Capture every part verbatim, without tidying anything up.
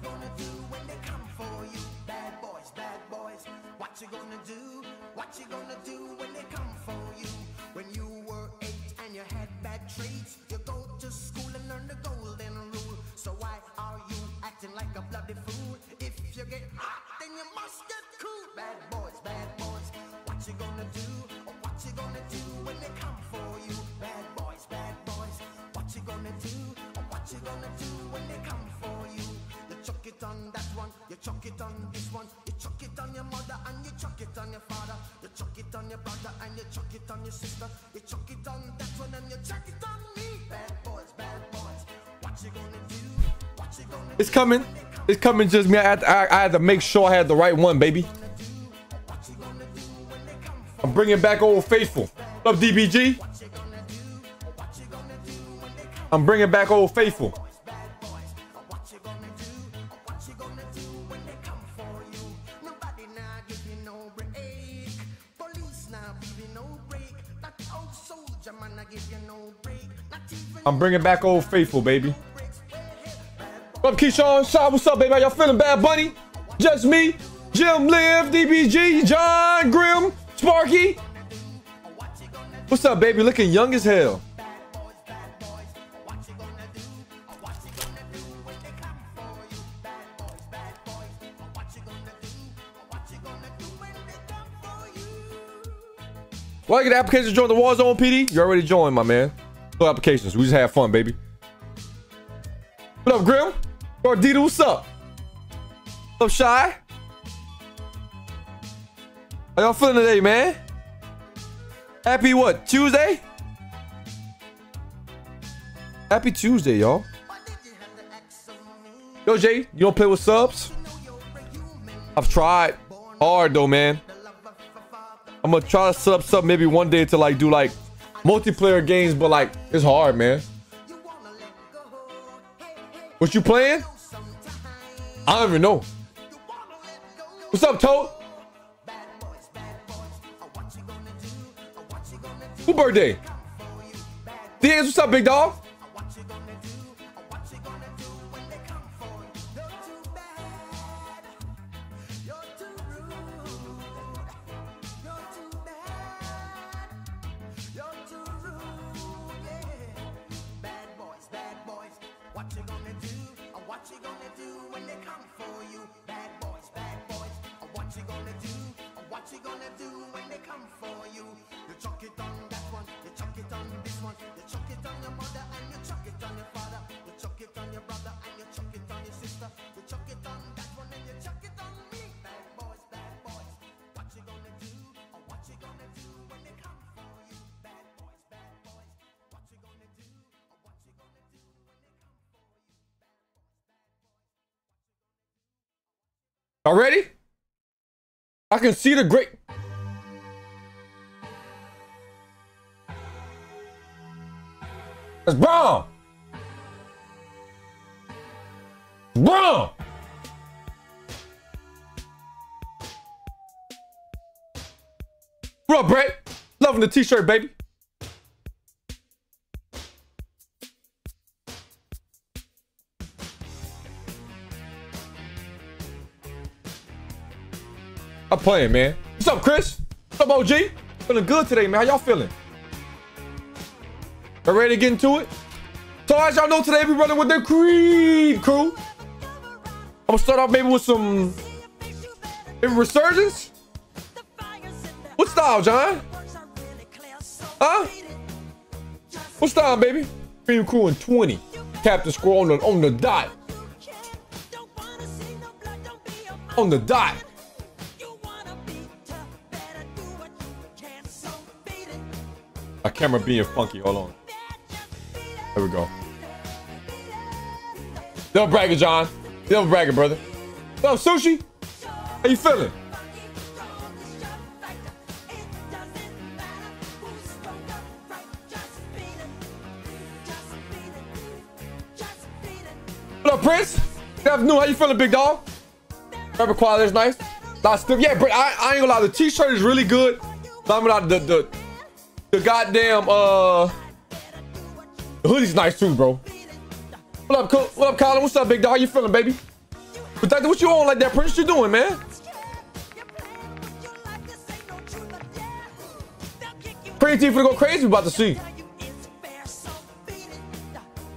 you gonna do when they come for you? Bad boys, bad boys, what you gonna do? What you gonna do when they come for you? When you were eight and you had bad traits, you go to school and learn the golden rule. So why are you acting like a bloody fool? If you get hot, then you must get cool. Bad boys, bad boys, what you gonna do? Or what you gonna do when they come for you? Bad boys, bad boys, what you gonna do? Or what you gonna do when they come for you? You chuck it on that one, you chuck it on this one, you chuck it on your mother and you chuck it on your father, you chuck it on your brother and you chuck it on your sister, you chuck it on that one and you chuck it on me. Bad boys, bad boys, what you gonna do? What you gonna do? It's coming. It's coming, just me. I had, to, I, I had to make sure I had the right one, baby. I'm bringing back Old Faithful. What up, D B G? I'm bringing back Old Faithful. I'm bringing back Old Faithful, baby. What up, Keyshawn? Shaw, what's up, baby? How y'all feeling? Bad Bunny? Just me? Jim Live, D B G, John Grimm, Sparky? What's up, baby? Looking young as hell. Well, I get applications to join the Warzone, P D. You already joined, my man. No applications. We just have fun, baby. What up, Grimm? Gordita, what's up? What's up, Shy? How y'all feeling today, man? Happy what? Tuesday? Happy Tuesday, y'all. Yo, Jay, you don't play with subs? I've tried hard, though, man. I'm gonna try to set up something maybe one day to like do like multiplayer games, but like it's hard, man. What you playing? I don't even know. What's up, Toad? Who birthday? Diaz, what's up, big dog? Already? I can see the great. That's wrong. Wrong. What up, Brett? Loving the t-shirt, baby. I'm playing, man. What's up, Chris? What's up, O G? Feeling good today, man. How y'all feeling? Y'all ready to get into it? So as y'all know, today we running with the Cream Crew. I'm gonna start off maybe with some maybe Resurgence. What style, John? Huh? What style, baby? Cream Crew in twenty. Captain Squirrel on the on the dot. On the dot. My camera being funky, hold on. There we go. Double bragging, John. Double bragging, brother. Yo, Sushi, how you feeling? What up, Prince? Good afternoon, how you feeling, big dog? Repertoire quality is nice. Lots of, yeah, but I, I ain't gonna lie, the t-shirt is really good. I'm not the, the The goddamn uh the hoodie's nice too, bro. What up, what up, Colin? What's up, big dog? How you feeling, baby? Protector, what you on like that, Prince? What you doing, man? Pray T for to go crazy. We about to see.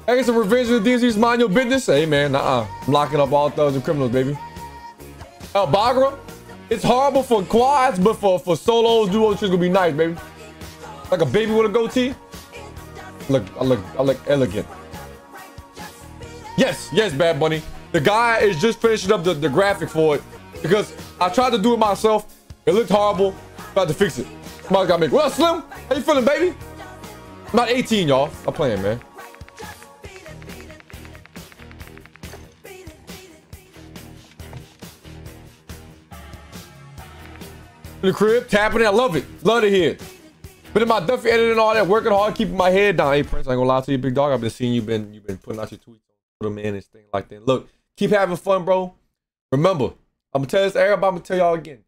I get some revenge with the D M Zs. Mind your business. Hey, man. Nuh-uh. I'm locking up all thugs and criminals, baby. El Bagra. It's horrible for quads, but for, for solos, duos, it's gonna be nice, baby. Like a baby with a goatee. Look, I look, I look elegant. Yes, yes, Bad Bunny. The guy is just finishing up the, the graphic for it because I tried to do it myself. It looked horrible. About to fix it. Somebody got me. Well, Slim, how you feeling, baby? I'm not eighteen, y'all. I'm playing, man. In the crib, tapping it. I love it. Love to hear it. But in my Duffy editing and all that, working hard, keeping my head down. Hey, Prince, I ain't gonna lie to you, big dog. I've been seeing you been you've been putting out your tweets on Twitter, man, and things like that. Look, keep having fun, bro. Remember, I'm gonna tell this to everybody, I'm gonna tell y'all again.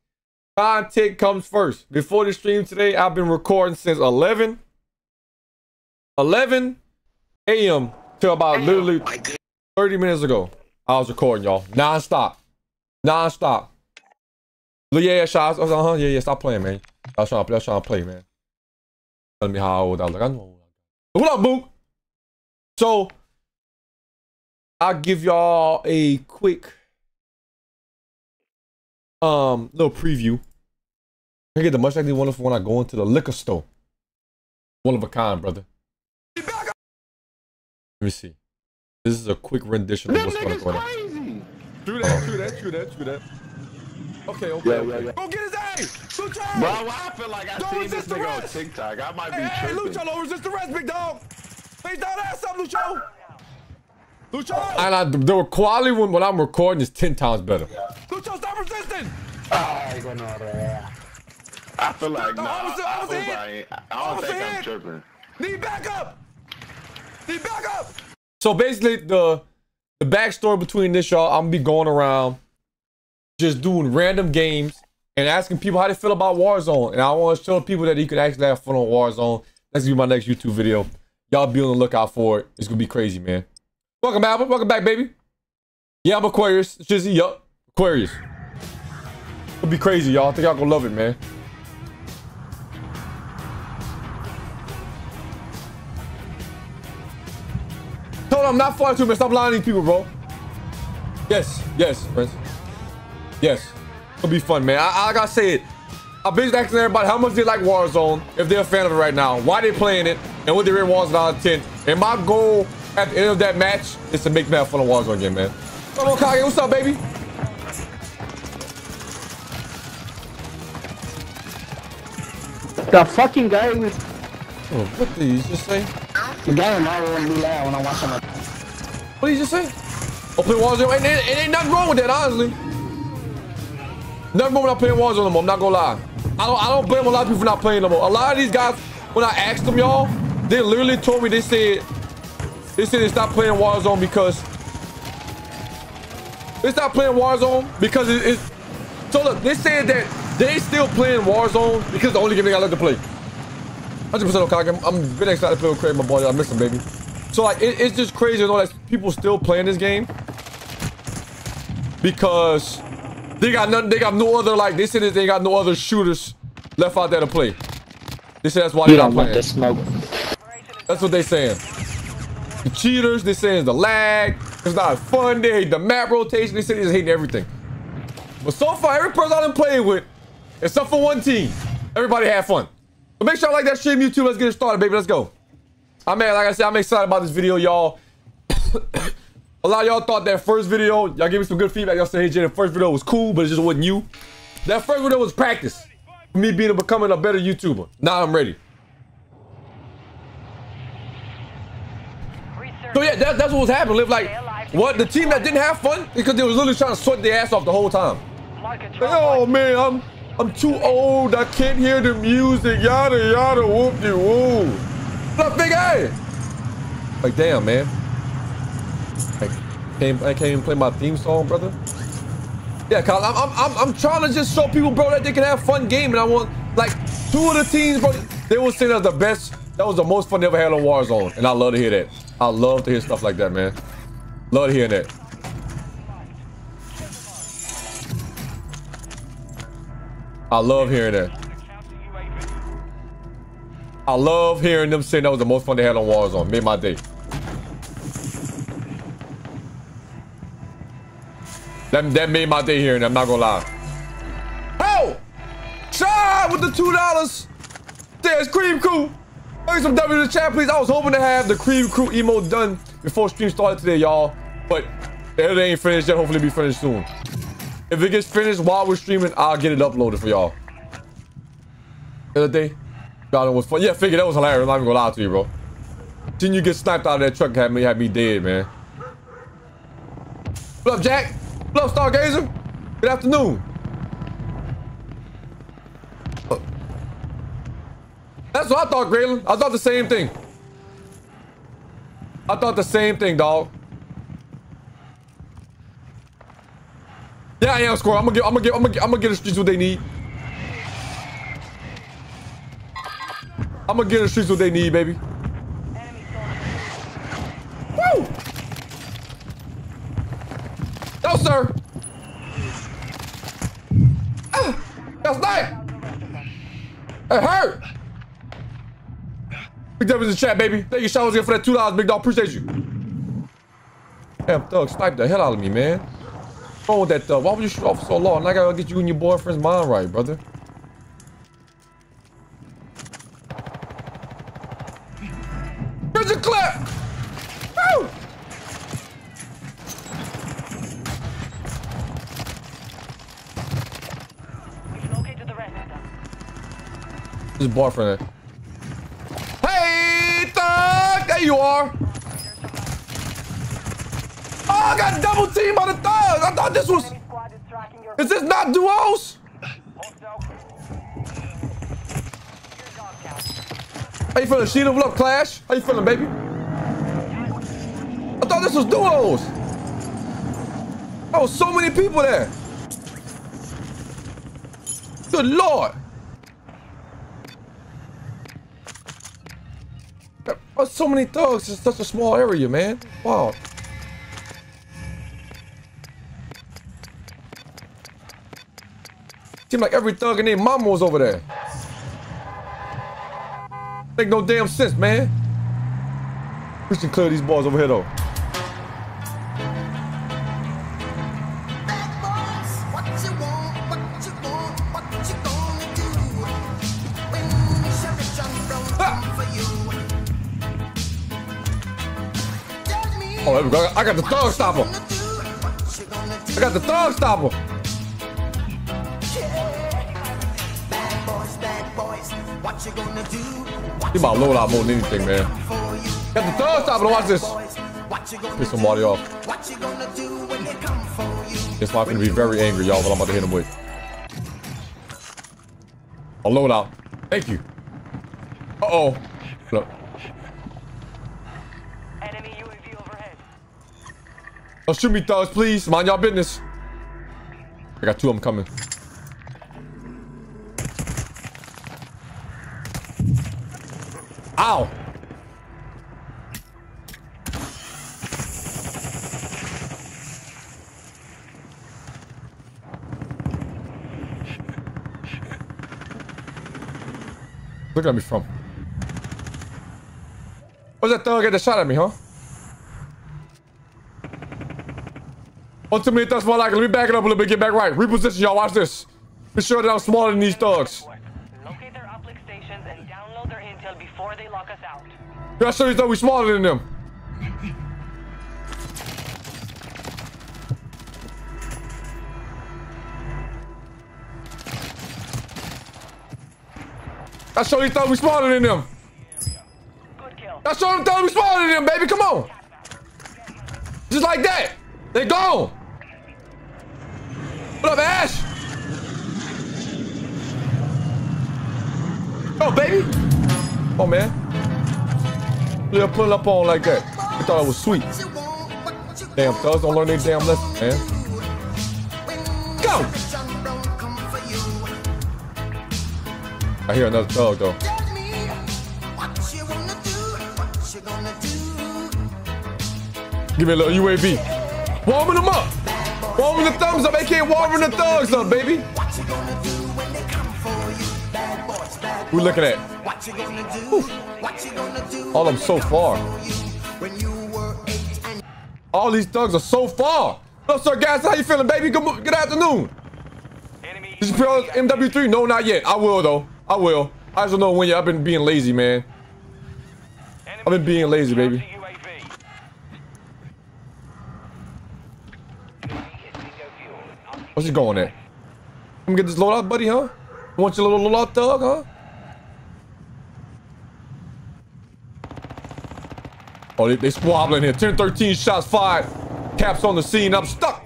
Content comes first. Before the stream today, I've been recording since eleven a m till about literally thirty minutes ago. I was recording, y'all. Non-stop. Non-stop. Yeah, shots. Uh huh. Yeah, yeah. Stop playing, man. I was trying to play. I was trying to play, man. Telling me how old I was. Like, I know. What up, boo? So, I'll give y'all a quick, um, little preview. I get the much like they want for when I go into the liquor store. One of a kind, brother. Let me see. This is a quick rendition of what's going on. True that. True that. True that. True that. Okay, okay, yeah, okay. Yeah, yeah. Go get his ass! Lucho! Bro, I feel like I don't seen this nigga on TikTok. I might hey, be tripping. Hey, Lucho, don't resist the rest, big dog! Face that ass up, Lucho! Lucho! And I, the quality when, when I'm recording is ten times better. Yeah. Lucho, stop resisting! Oh, I ain't going over there. I feel like, no, nah, I, I, I, I, I don't think head. I'm tripping. Need backup! Need backup! So basically, the, the backstory between this, y'all, I'm gonna be going around just doing random games and asking people how they feel about Warzone. And I want to show people that you can actually have fun on Warzone. That's going to be my next YouTube video. Y'all be on the lookout for it. It's going to be crazy, man. Welcome, Albert. Welcome back, baby. Yeah, I'm Aquarius. Shizzy, yup. Aquarius. It'll be crazy, y'all. I think y'all going to love it, man. No, no, I'm not flying too, man. Stop lying to these people, bro. Yes. Yes, friends. Yes, it'll be fun, man. I, I, like I said, I've been asking everybody how much they like Warzone, if they're a fan of it right now, why they playing it, and what their rating was out of ten. And my goal at the end of that match is to make that fun of Warzone again, man. Come on, Kage, what's up, baby? The fucking guy with... Oh, what did you just say? The guy in my room be loud when I watch him. What did you just say? I'll play Warzone, and it ain't nothing wrong with that, honestly. Nothing more when I playing Warzone no more, I'm not gonna lie. I don't I don't blame a lot of people for not playing no more. A lot of these guys, when I asked them y'all, they literally told me they said they said they stopped playing Warzone because they stopped playing Warzone because it, it's so look, they said that they still playing Warzone because it's the only game they got left to play. one hundred percent okay. I'm, I'm been excited to play with Craig, my boy. I miss him, baby. So like it, it's just crazy to know that people still playing this game because They got nothing. They got no other. Like they said, that they got no other shooters left out there to play. They said that's why they not playing. This smoke. That's what they saying. The cheaters. They saying the lag. It's not fun. They hate the map rotation. They said they just hate everything. But so far, every person I done played with, except for one team, everybody had fun. But make sure you like that stream, YouTube. Let's get it started, baby. Let's go. I mean, like I said, I'm excited about this video, y'all. A lot of y'all thought that first video, y'all gave me some good feedback. Y'all said, hey, Jay, the first video was cool, but it just wasn't you. That first video was practice for me being becoming a better YouTuber. Now I'm ready. So yeah, that, that's what was happening. Live like, what? The team that didn't have fun because they was literally trying to sweat their ass off the whole time. Like, oh man, I'm I'm too old. I can't hear the music. Yada yada whoop de woo. What up, big A? Like, damn, man. I can't, I can't even play my theme song, brother. Yeah, Kyle, I'm, I'm, I'm trying to just show people, bro, that they can have fun game. And I want, like, two of the teams, bro, they were saying that was the best. That was the most fun they ever had on Warzone. And I love to hear that. I love to hear stuff like that, man. Love to hear that. I love hearing that. I love hearing them saying that was the most fun they had on Warzone. Made my day. That, that made my day hearing that, I'm not gonna lie. Oh! Chad with the two dollars! There's Cream Crew! Bring some W to the chat, please. I was hoping to have the Cream Crew emote done before stream started today, y'all. But it ain't finished yet. Hopefully it'll be finished soon. If it gets finished while we're streaming, I'll get it uploaded for y'all. The other day, God, it was fun. Yeah, figure that was hilarious. I'm not even gonna lie to you, bro. Seeing you get sniped out of that truck had me, had me dead, man. What up, Jack? What up, Stargazer? Good afternoon. That's what I thought, Graylin. I thought the same thing. I thought the same thing, dog. Yeah, I am score. I'm gonna get. I'm gonna get. I'm gonna get. I'm gonna get the streets what they need. I'm gonna get the streets what they need, baby. Woo! No, sir. Ah, that's not. It hurt. Big W in the chat, baby. Thank you, Shadows, again for that two dollars, big dog. Appreciate you. Damn, thug, snipe the hell out of me, man. What's wrong with that thug? Why would you shoot off so long? And I gotta get you and your boyfriend's mind right, brother. Here's your clip! Woo! His boyfriend. There. There you are. Oh, I got double teamed by the thugs. I thought this was... Is this not duos? How you feeling, Sheena? What up, Clash? How you feeling, baby? I thought this was duos. There was so many people there. Good Lord. There's so many thugs in such a small area, man. Wow. Seemed like every thug and their mama was over there. Make no damn sense, man. We should clear these balls over here, though. Oh, there we go. I got the thug stopper. I got the thug stopper. He about load out more than anything, man. Got the thug stopper. Watch this. Piss somebody off. This why I'm gonna be very angry, y'all. What I'm about to hit him with. I'll load out. Thank you. Uh oh. Look. Don't shoot me, thugs, please. Mind y'all business. I got two of them coming. Ow! Look at me from. Where's that thug get the shot at me, huh? One too many thugs for my liking. Let me back it up a little bit. Get back right. Reposition, y'all. Watch this. Be sure that I'm smaller than these thugs. Locate their uplink stations and download their intel before they lock us out. Y'all sure you thought we smaller than them? Y'all sure you thought we smaller than them? Good kill. Y'all sure you thought we smaller than them, baby. Come on. Just like that. They gone. What up, Ash? Oh, baby. Oh, man. They're pulling up on like that. I thought it was sweet. Damn, thugs don't learn their damn lesson, man. Go. I hear another thug, though. Give me a little U A V. Warming them up! Warming the thumbs up! A K A warming the thugs up, baby! What you gonna do when they come Who looking at? Whew. All of them so far. All these thugs are so far. What's up, sir, guys? How you feeling, baby? Good, good afternoon. Did you play on M W three? No, not yet. I will, though. I will. I just don't know when yet. I've been being lazy, man. I've been being lazy, baby. Where's he going at? Let me get this load out, buddy, huh? You want your little load out, thug, huh? Oh, they, they squabbling here. ten thirteen shots fired. Caps on the scene. I'm stuck.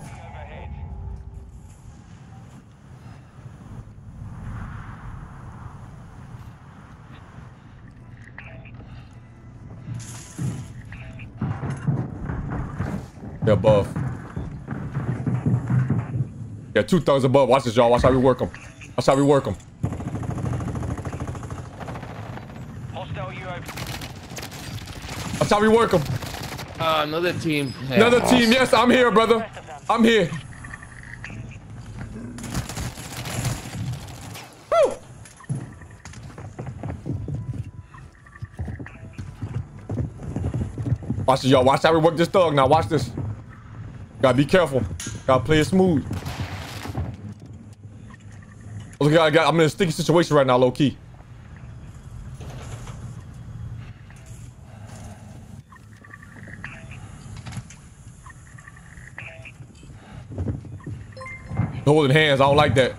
They're above. Yeah, two thugs above. Watch this, y'all. Watch how we work them. Watch how we work them. Watch how we work them. Uh, another team. Yeah, another awesome. team. Yes, I'm here, brother. I'm here. Woo! Watch this, y'all. Watch how we work this thug now. Watch this. Gotta be careful. Gotta play it smooth. Look, I got, I'm in a sticky situation right now, low key. Holding hands, I don't like that.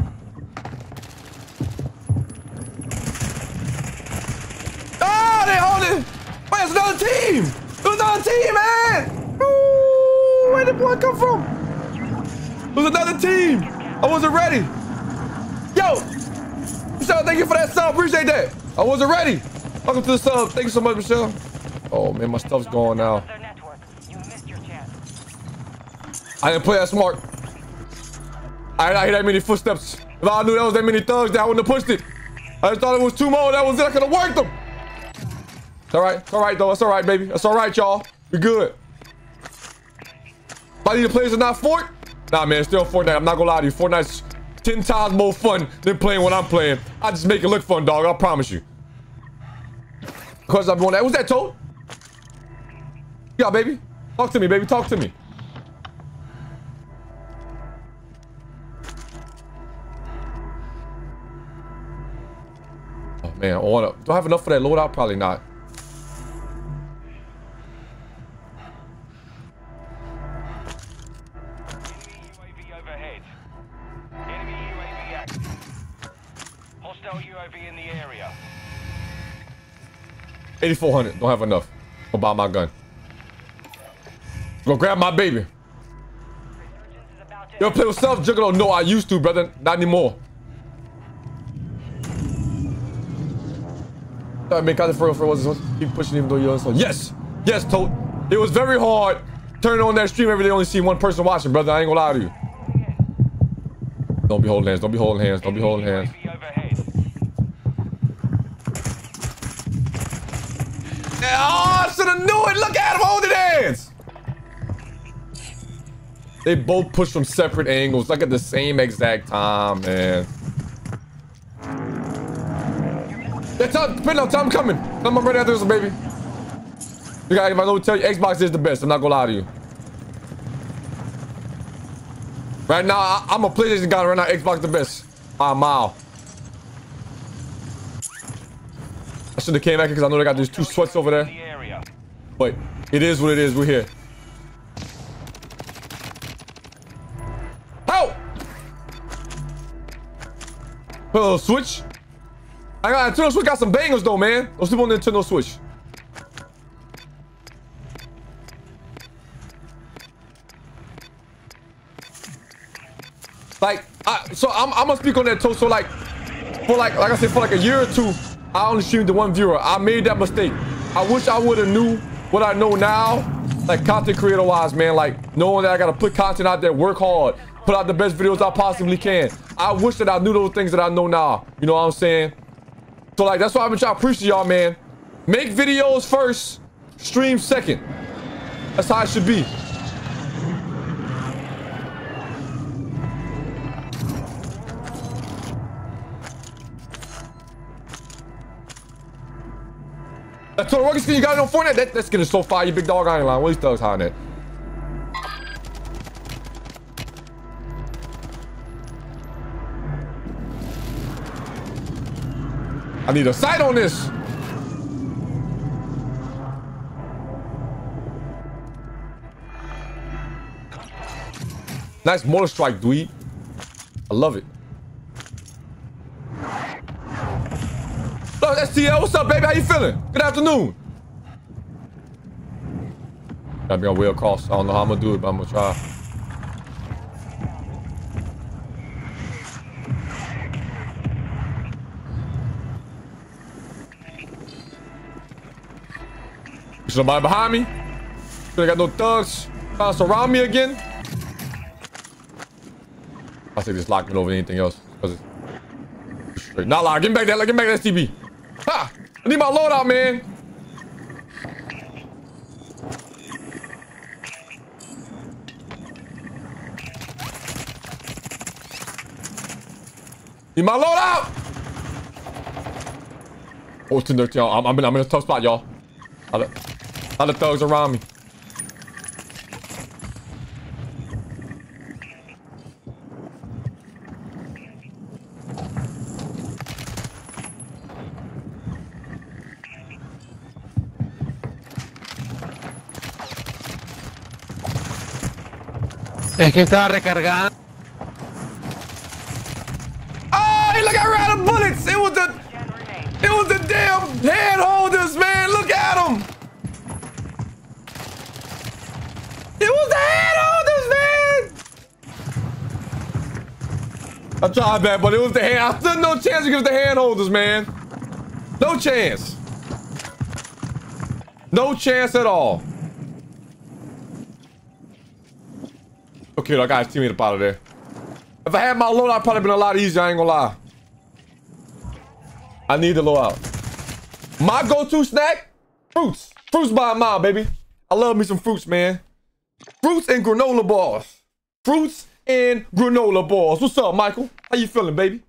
Ah, they holding. Wait, it's another team. There's another team, man. Ooh, where did the boy come from? There's another team. I wasn't ready. Yo, Michelle, thank you for that sub. Appreciate that. I wasn't ready. Welcome to the sub. Thank you so much, Michelle. Oh, man, my stuff's going now. I didn't play that smart. I didn't hear that many footsteps. If I knew that was that many thugs, then I wouldn't have pushed it. I just thought it was two more. That was it. I could have worked them. It's all right. It's all right, though. It's all right, baby. It's all right, y'all. We're good. If I need to play this or not Fortnite? Nah, man, it's still Fortnite. I'm not going to lie to you. Fortnite's ten times more fun than playing what I'm playing. I just make it look fun, dog. I promise you. Because I'm going that. Who's that, Toad? Yeah, baby. Talk to me, baby. Talk to me. Oh, man. I wanna, do I have enough for that loadout? Probably not. eighty-four hundred. Don't have enough. Go buy my gun. Go grab my baby. You ever play with self, Juggalo? No, I used to, brother. Not anymore. I make out the for was keep pushing even though you're on. Yes, yes, Toad. It was very hard turning on that stream every day. Only see one person watching, brother. I ain't gonna lie to you. Don't be holding hands. Don't be holding hands. Don't be holding hands. Oh, I should have knew it. Look at him holding hands. They both push from separate angles, like at the same exact time, man. That's up. Depending on time, I'm coming. I'm right after this, baby. You guys, if I don't tell you, Xbox is the best. I'm not gonna lie to you. Right now, I, I'm a PlayStation guy. Right now, Xbox the best. By a mile. I should have came back here because I know they got these two sweats over there. But it is what it is. We're here. Ow! Hello, Switch. I got Nintendo Switch. Got some bangers though, man. Don't sleep on the Nintendo Switch. Like, I, so I'm, I'm gonna speak on that too. So like, for like, like I said, for like a year or two. I only streamed to one viewer. I made that mistake. I wish I would have knew what I know now, like content creator wise, man. Like knowing that I gotta put content out there, work hard, put out the best videos I possibly can. I wish that I knew those things that I know now. You know what I'm saying? So like that's why I've been trying to preach to y'all, man. Make videos first, stream second. That's how it should be. That's what working skin. You got it on Fortnite. That, that skin is so fire. You big dog on your line. What are these thugs hiding it? I need a sight on this. Nice mortar strike, dweeb. I love it. Oh, that's T L. What's up, baby? How you feeling? Good afternoon. Got me on wheel cross. I don't know how I'm gonna do it, but I'm gonna try. Is somebody behind me? I got no thugs trying to surround me again. I say just lock it over anything else. Cause it's straight. Not lock. Get back there. Get back that S T B. Ha! I need my loadout, man. Need my loadout. Oh, it's in there, y'all. I'm, I'm, in, I'm in a tough spot, y'all. All the, all the thugs around me. Es que estaba recargada. Oh, look! I ran out of bullets. It was the, it was the damn hand holders, man. Look at them. It was the hand holders, man. I tried, man, but it was the hand. I stood no chance against the hand holders, man. No chance. No chance at all. Okay, I got his teammate up out of there. If I had my load, I'd probably been a lot easier. I ain't gonna lie. I need the load out. My go-to snack? Fruits. Fruits by a mile, baby. I love me some fruits, man. Fruits and granola bars. Fruits and granola bars. What's up, Michael? How you feeling, baby?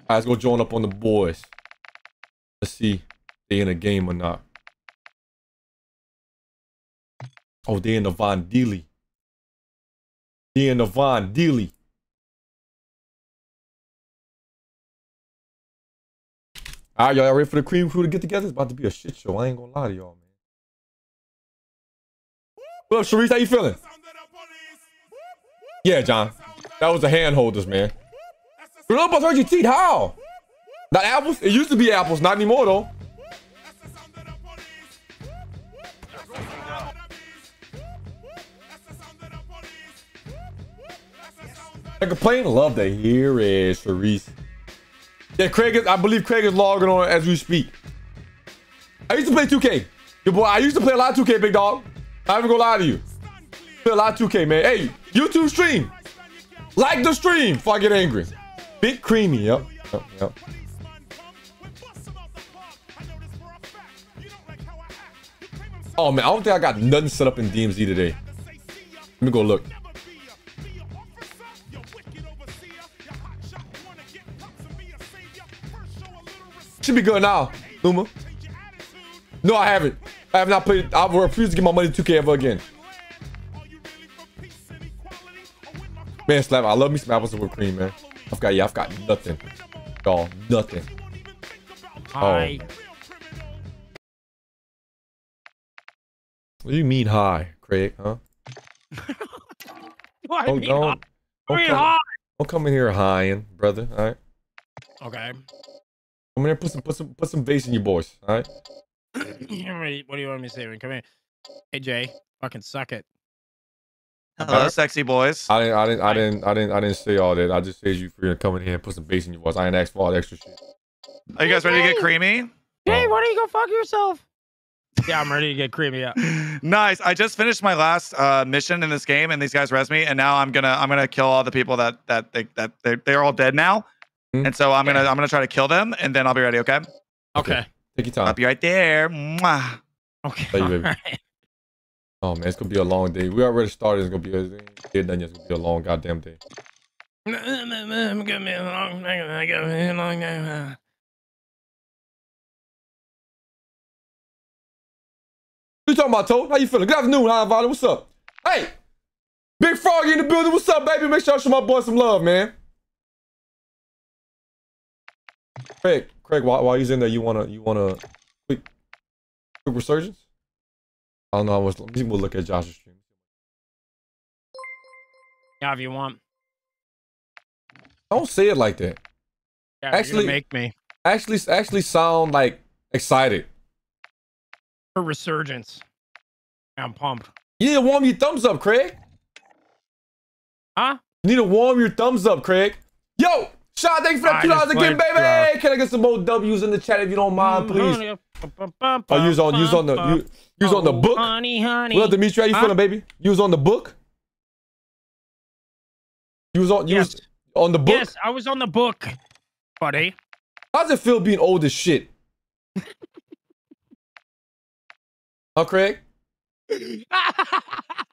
All right, let's go join up on the boys. Let's see if they in a game or not. Oh, they in the Vondel. In the Vondel. All right, y'all ready for the Cream Crew to get together? It's about to be a shit show. I ain't gonna lie to y'all, man. What up, Sharice? How you feeling? Yeah, John. That was the hand holders, man. Granola bars hurt your teeth? How? Not apples? It used to be apples. Not anymore, though. They complain. Love to hear it, Sharice. Yeah, Craig is, I believe Craig is logging on as we speak. I used to play two K. Your boy, I used to play a lot of two K, big dog. I ain't gonna lie to you. Play a lot of two K, man. Hey, YouTube stream. Like the stream before I get angry. Big creamy, yep. Yep, yep. Oh, man, I don't think I got nothing set up in D M Z today. Let me go look. Should be good now, Luma. No, I haven't. I have not played. I refuse to give my money to two K ever again. Man, slap. I love me some apples and whipped cream, man. I've got, yeah, I've got nothing. Y'all, nothing. Hi. Oh. What do you mean, hi, Craig, huh? Why don't, mean don't, don't, come, don't come in here high-ing, brother, all right? Okay. Come here, put some, put some, put some bass in your boys. All right. What do you want me to say? Come here, hey Jay. Fucking suck it. Hello, sexy boys. I didn't, I didn't, I didn't, I didn't, I didn't say all that. I just said you free to come in here and put some bass in your voice. I ain't asked for all the extra shit. Are you guys ready to get creamy? Jay, why don't you go fuck yourself? Yeah, I'm ready to get creamy up. Nice. I just finished my last uh, mission in this game, and these guys res me, and now I'm gonna, I'm gonna kill all the people that that they, that they, they're all dead now. And so I'm gonna, I'm gonna try to kill them, and then I'll be ready. Okay. Okay. Take your time. I'll be right there. Mwah. Okay. You, right. Oh man, it's gonna be a long day. We already started. It's gonna be a, it's gonna be a long goddamn day. I'm gonna be a long, I gotta be a long day. Who you talking about, Toad? How you feeling? Good afternoon, Iron Valley. What's up? Hey! Big Froggy in the building. What's up, baby? Make sure I show my boy some love, man. Craig, Craig, while, while he's in there, you wanna you wanna quick quick resurgence? I don't know how much people look at Josh's stream. Yeah, if you want. Don't say it like that. Yeah, actually, you're gonna make me. Actually, actually sound like excited. For Resurgence. I'm pumped. You need to warm your thumbs up, Craig. Huh? You need to warm your thumbs up, Craig. Yo, Sean, thanks for that two dollars again, baby. Drop. Can I get some more W's in the chat if you don't mind, please? Oh, use on, use on the, use, use on the book. Honey, honey. What up, Demetri? How you feeling, baby? Use on the book. You was on, you yes. was on the book. Yes, I was on the book, buddy. How's it feel being old as shit? Huh, Craig?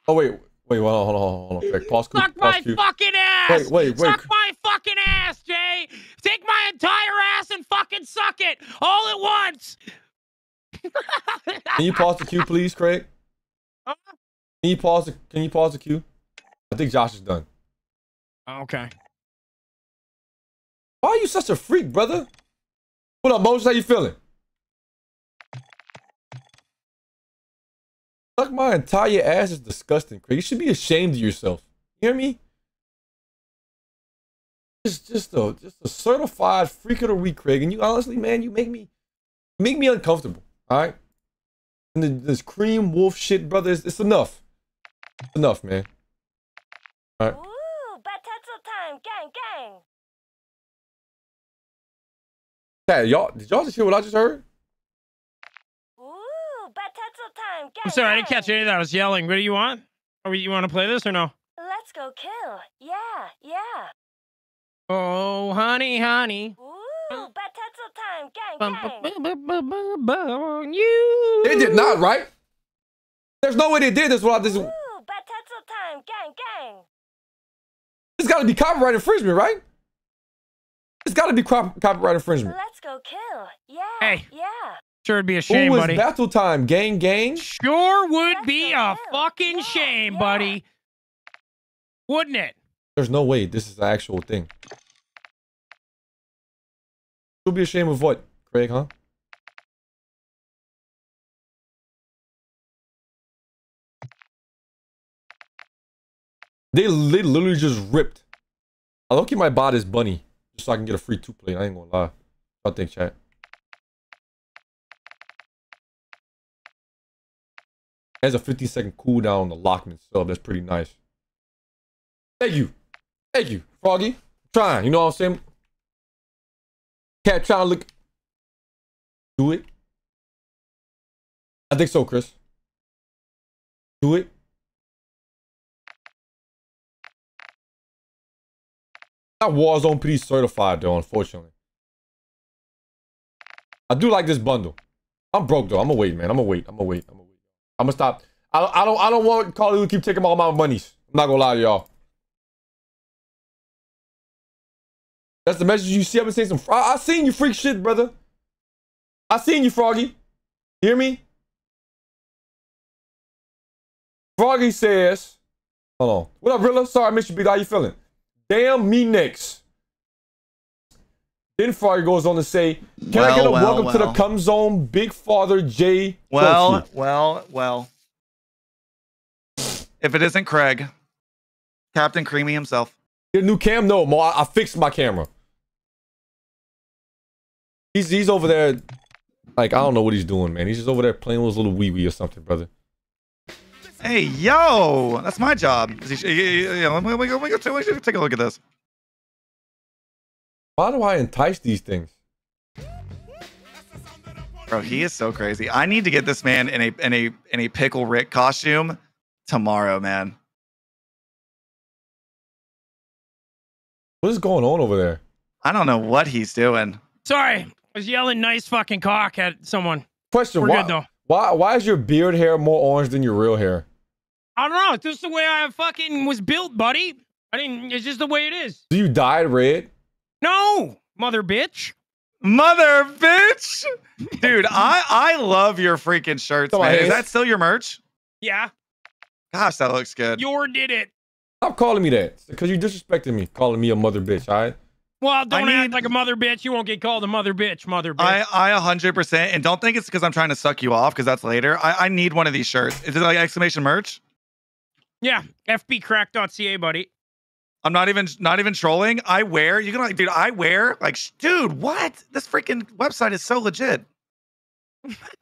Oh wait, wait, hold on, hold on, hold on, Craig. Pause. Suck Q, my Q. fucking ass. Wait, wait, wait. Suck my fucking ass, Jay. Take my entire ass and fucking suck it all at once. Can you pause the queue, please, Craig? Huh? Can you pause? The, can you pause the queue? I think Josh is done. Okay. Why are you such a freak, brother? What up, Moses? How you feeling? Suck my entire ass is disgusting, Craig. You should be ashamed of yourself. You hear me? Just, just a, just a certified freak of the week, Craig. And you, honestly, man, you make me, you make me uncomfortable. All right. And the, this cream wolf shit, brother, it's, it's enough. It's enough, man. All right. Gang, gang. Hey, y'all, did y'all just hear what I just heard? Ooh, batatsu time. Gang, I'm sorry, gang. I didn't catch any of that. I was yelling. What do you want? Are we, you want to play this or no? Let's go kill. Yeah, yeah. Oh, honey, honey. Ooh, batatsu time. Gang, bum, gang. Bum, bum, bum, bum, you. They did not, right? There's no way they did. That's what I just. Ooh, batatsu time. Gang, gang. It's got to be copyright infringement, right? It's got to be crop copyright infringement. Let's go kill. Yeah. Hey. Yeah. Sure would be a shame, Ooh, buddy. It's battle time. Gang, gang. Sure would Let's be a kill. fucking yeah, shame, yeah. buddy. Wouldn't it? There's no way this is the actual thing. It would be a shame of what, Craig, huh? They literally just ripped. I don't think my bot is bunny just so I can get a free two plate. I ain't gonna lie. I think chat. There's a fifteen second cooldown on the Lockman sub. That's pretty nice. Thank you. Thank you, Froggy. I'm trying. You know what I'm saying? Cat trying to look. Do it. I think so, Chris. Do it. Not Warzone P D certified though, unfortunately. I do like this bundle. I'm broke though. I'ma wait, man. I'ma wait. I'ma wait. I'ma wait. I'ma stop. I I don't I don't want Call of Duty keep taking all my monies. I'm not gonna lie to y'all. That's the message you see. I've been saying some. I, I seen you freak shit, brother. I seen you, Froggy. Hear me? Froggy says, "Hold on. What up, Rilla? Sorry, Mister B. How you feeling?" Damn me next. Then Froggy goes on to say, Can well, I get a well, welcome well. to the Come Zone, Big Father J? Well, Chelsea. well, well. If it isn't Craig, Captain Creamy himself. Your new cam? No, Mo, I, I fixed my camera. He's he's over there. Like, I don't know what he's doing, man. He's just over there playing with his little wee wee or something, brother. Hey, yo, that's my job. Is he, yeah, yeah, yeah. Let, me, let, me go, let me go take a look at this. Why do I entice these things? Bro, he is so crazy. I need to get this man in a in a in a Pickle Rick costume tomorrow, man. What is going on over there? I don't know what he's doing. Sorry, I was yelling "nice fucking cock" at someone. Question: We're why? Good, though. Why, why is your beard hair more orange than your real hair? I don't know. It's just the way I fucking was built, buddy. I didn't. It's just the way it is. Do you dye it red? No, mother bitch. Mother bitch. Dude, I, I love your freaking shirts, man. Is that still your merch? Yeah. Gosh, that looks good. Your did it. Stop calling me that. Because you disrespected me, calling me a mother bitch, all right? Well, don't I act need... like a mother bitch. You won't get called a mother bitch, mother bitch. I, I one hundred percent. And don't think it's because I'm trying to suck you off, because that's later. I, I need one of these shirts. Is it like exclamation merch? Yeah. f b crack dot c a, buddy. I'm not even not even trolling. I wear, you can like, dude, I wear, like, dude, what? This freaking website is so legit.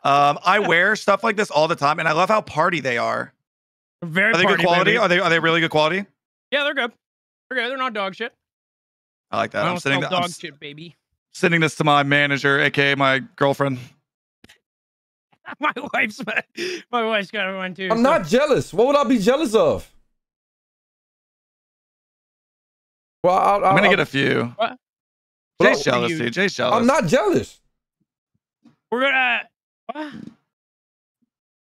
um, I wear stuff like this all the time, and I love how party they are. Very are they party, good quality? Baby. Are they are they really good quality? Yeah, they're good. They're good. They're not dog shit. I like that. I I'm sending that, dog I'm shit, baby. Sending this to my manager, aka my girlfriend. my wife's my wife's got one too. I'm so. not jealous. What would I be jealous of? Well, I'll, I'll, I'm gonna I'll, get a few. What? Jay's what? jealous, dude. Jay's jealous. I'm not jealous. We're gonna. Uh,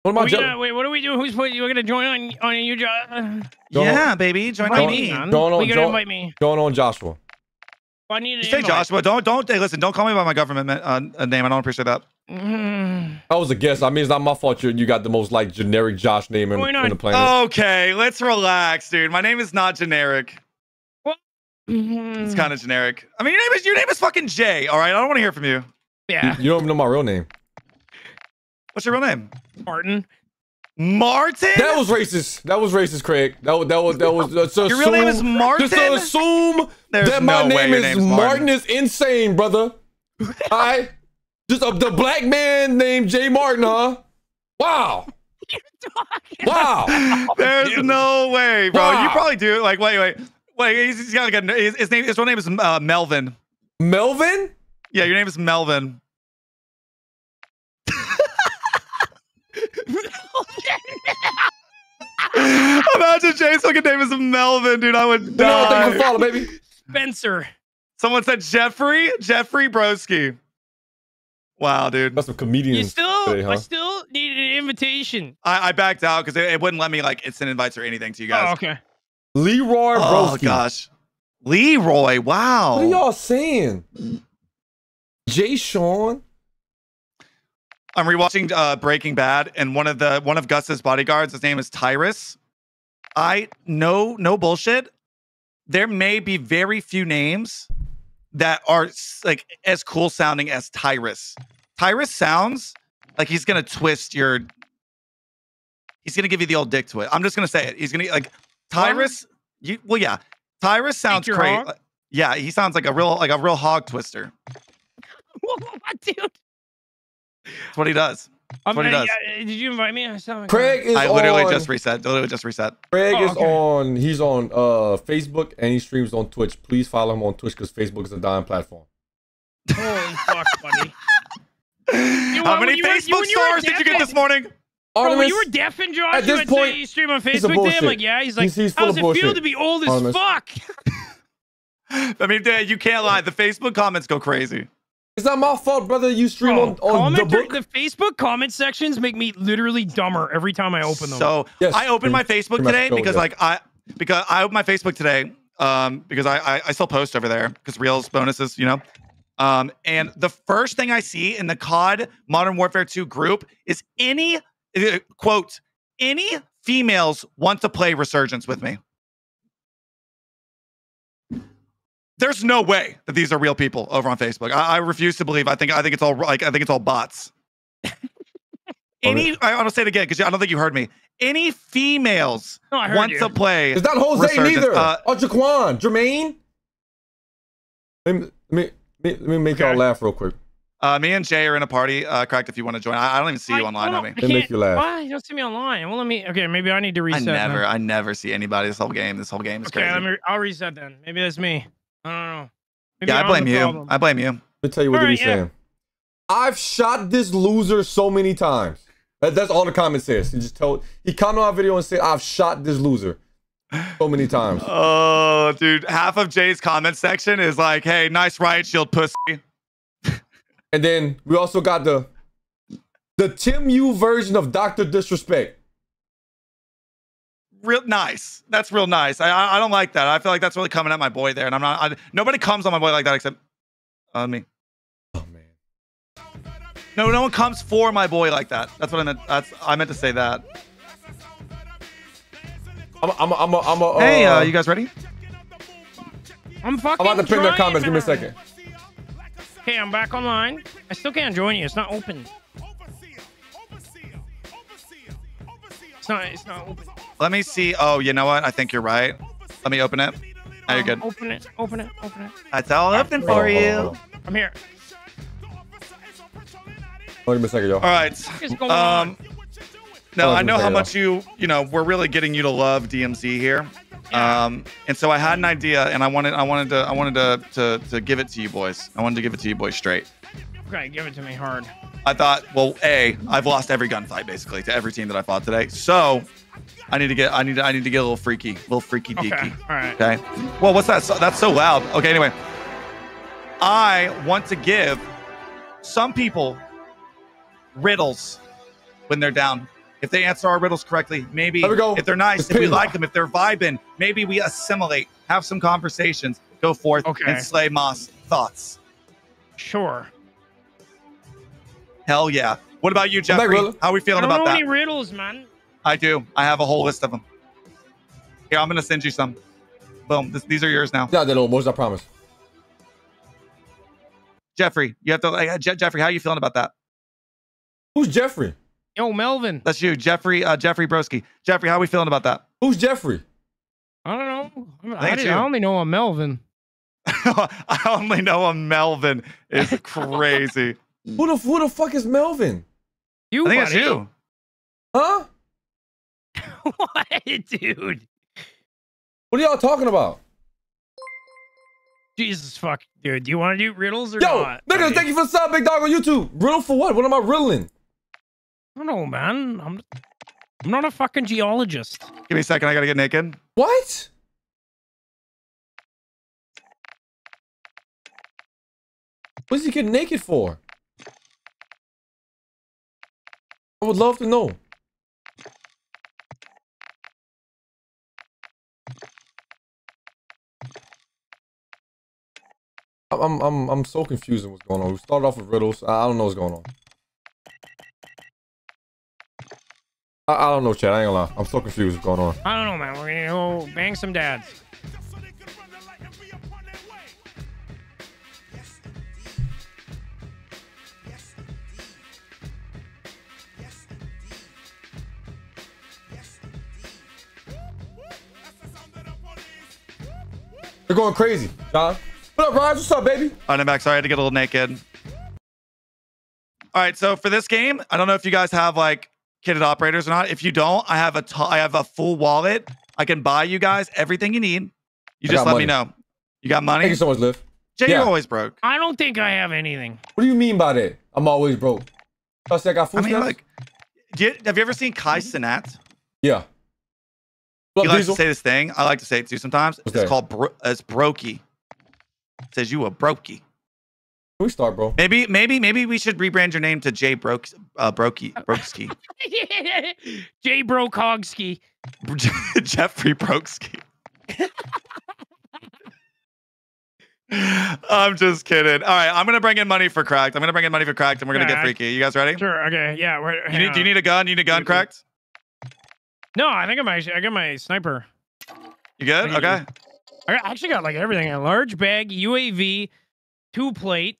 What am I gonna, wait, what are we doing? Who's playing? You're gonna join on on you, Josh? Yeah, on, baby, join on me. Going on, we gonna invite me. Going on, Joshua. Well, I need you say invite. Joshua. Don't don't hey, listen. Don't call me by my government uh, name. I don't appreciate that. Mm. I was a guess. I mean, it's not my fault. You you got the most like generic Josh name in, in the planet. Okay, let's relax, dude. My name is not generic. What? It's kind of generic. I mean, your name is your name is fucking Jay. All right, I don't want to hear from you. Yeah. You, you don't even know my real name. What's your real name? Martin. Martin? That was racist. That was racist, Craig. That, that was, that was, uh, so your real assume, name is Martin? Just to assume There's that my no name is Martin. Martin is insane, brother. I, just uh, the black man named Jay Martin, huh? Wow. Wow. About? There's oh, no way, bro. Wow. You probably do. Like, wait, wait. Wait, he's, he's got like a, his, his name, his real name is uh, Melvin. Melvin? Yeah, your name is Melvin. Imagine Jay's fucking name is Melvin, dude. I would die. No, thank you for follow, baby. Spencer. Someone said Jeffrey. Jeffrey Broski. Wow, dude. That's some comedians. You still, today, huh? I still needed an invitation. I, I backed out because it, it wouldn't let me like send invites or anything to you guys. Oh, okay. Leroy Broski. Oh gosh. Leroy. Wow. What are y'all saying? Jay Sean. I'm rewatching uh, Breaking Bad, and one of the one of Gus's bodyguards, his name is Tyrus. I no no bullshit. There may be very few names that are like as cool sounding as Tyrus. Tyrus sounds like he's gonna twist your. He's gonna give you the old dick to it. I'm just gonna say it. He's gonna like Tyrus. You, well, yeah, Tyrus sounds crazy. Yeah, he sounds like a real like a real hog twister. Dude. That's what he does. That's I'm, what he does. Uh, did you invite me? I, Craig is I literally on, just reset. Literally just reset. Craig oh, is okay. on. He's on uh, Facebook and he streams on Twitch. Please follow him on Twitch because Facebook is a dying platform. Holy fuck, buddy! You, How when, many when Facebook were, you, stars you did you get this morning? Bro, when you were deaf and Josh, at this you point, say you stream on Facebook. Day? I'm like, yeah. He's like, he's, he's how's it bullshit. feel to be old Artemis. as fuck? I mean, Dad, you can't lie. The Facebook comments go crazy. It's not my fault, brother. You stream oh, on, on the book. The Facebook comment sections make me literally dumber every time I open them. So yes, I opened my Facebook today because, like, I because I opened my Facebook today um, because I, I I still post over there because reels, bonuses, you know. Um, and the first thing I see in the C O D Modern Warfare two group is any uh, quote any females want to play Resurgence with me. There's no way that these are real people over on Facebook. I, I refuse to believe. I think I think it's all like I think it's all bots. Any, I want to say it again because I don't think you heard me. Any females no, I heard want you. to play? It's not Jose Resurgence. neither. Uh, or Jaquan, Jermaine. Let me let me, let me make okay. y'all laugh real quick. Uh, me and Jay are in a party. Uh, cracked. If you want to join, I, I don't even see I, you online, homie. They make you laugh. Why you don't see me online? Well, let me. Okay, maybe I need to reset. I never, now. I never see anybody this whole game. This whole game is okay, crazy. Okay, re I'll reset then. Maybe that's me. I don't know. Maybe yeah, I blame you. Problem. I blame you. Let me tell you what he's right, yeah. saying. I've shot this loser so many times. That, that's all the comment says. He just told. He commented on our video and said, "I've shot this loser so many times." Oh, dude! Half of Jay's comment section is like, "Hey, nice riot shield, pussy." And then we also got the the Tim U version of Doctor Disrespect. Real nice. That's real nice. I I don't like that. I feel like that's really coming at my boy there, and I'm not. I, nobody comes on my boy like that except on uh, me. Oh No, no one comes for my boy like that. That's what I meant. That's I meant to say that. I'm a, I'm a, I'm a, I'm a, hey, uh, uh, you guys ready? I'm fucking. I'm about to ping their comments. Give me a second. Okay, I'm back online. I still can't join you. It's not open. It's not. It's not open. Let me see. Oh, you know what? I think you're right. Let me open it. Now you're good. Um, open it. Open it. Open it. That's all open for you. I'm here. Hold on a second, y'all. All right. What is going um, on? No, I know how much you, you know, we're really getting you to love D M Z here. Yeah. Um, and so I had an idea, and I wanted, I wanted to, I wanted to, to, to give it to you boys. I wanted to give it to you boys straight. Okay, give it to me hard. I thought, well, A, I've lost every gunfight basically to every team that I fought today. So I need to get, I need to, I need to get a little freaky, a little freaky deaky. Okay. All right. Okay. Well, what's that? So, that's so loud. Okay. Anyway, I want to give some people riddles when they're down. If they answer our riddles correctly, maybe if they're nice, if we like them, if they're vibing, maybe we assimilate, have some conversations, go forth okay. and slay Moss thoughts. Sure. Hell yeah. What about you, Jeffrey? Back, how are we feeling I don't about know that? Any riddles, man. I do. I have a whole list of them. Here, I'm going to send you some. Boom. This, these are yours now. Yeah, they're almost, I promise. Jeffrey, you have to, uh, Je Jeffrey, how are you feeling about that? Who's Jeffrey? Yo, Melvin. That's you, Jeffrey. Uh, Jeffrey Broski. Jeffrey, how are we feeling about that? Who's Jeffrey? I don't know. I, mean, I, I, did, I only know a Melvin. I only know a Melvin. It's crazy. who the who the fuck is Melvin? You. I think buddy. It's you. Huh? What, dude? What are y'all talking about? Jesus fuck, dude. Do you want to do riddles or Yo, not? Yo, nigga, buddy? Thank you for the sub, big dog on YouTube. Riddle for what? What am I riddling? I don't know, man. I'm, I'm not a fucking geologist. Give me a second. I gotta get naked. What? What's he getting naked for? I would love to know. I'm, I'm, I'm so confused on what's going on. We started off with riddles. I don't know what's going on. I don't know, Chad. I ain't gonna lie. I'm so confused what's going on. I don't know, man. We're gonna go bang some dads. They're going crazy, John. What up, Raj? What's up, baby? All right, I'm back. Sorry, I had to get a little naked. All right, so for this game, I don't know if you guys have, like, kitted operators or not. If you don't, I have a t I have a full wallet. I can buy you guys everything you need. You just let money. me know. You got money? Thank you so much, Liv. Jay, yeah. You're always broke. I don't think I have anything. What do you mean by that? I'm always broke. I said I got food I mean, stamps? Like, do you, have you ever seen Kai Sinat? Yeah. He likes to say this thing. I like to say it too sometimes. Okay. It's called bro it's brokey. It says you a brokey. We start, bro. Maybe, maybe, maybe we should rebrand your name to Jay Broke, uh, Brokey, Brokeski. Yeah. Jay Brokogski. Jeffrey Brokeski. I'm just kidding. All right, I'm gonna bring in money for Cracked. I'm gonna bring in money for Cracked, and we're gonna yeah, get freaky. You guys ready? Sure. Okay. Yeah. We're, you need, do you need a gun? You need a gun, Cracked? No, I think I'm actually. I got my sniper. You good? I okay. You. I actually got like everything: a large bag, U A V. Two plate.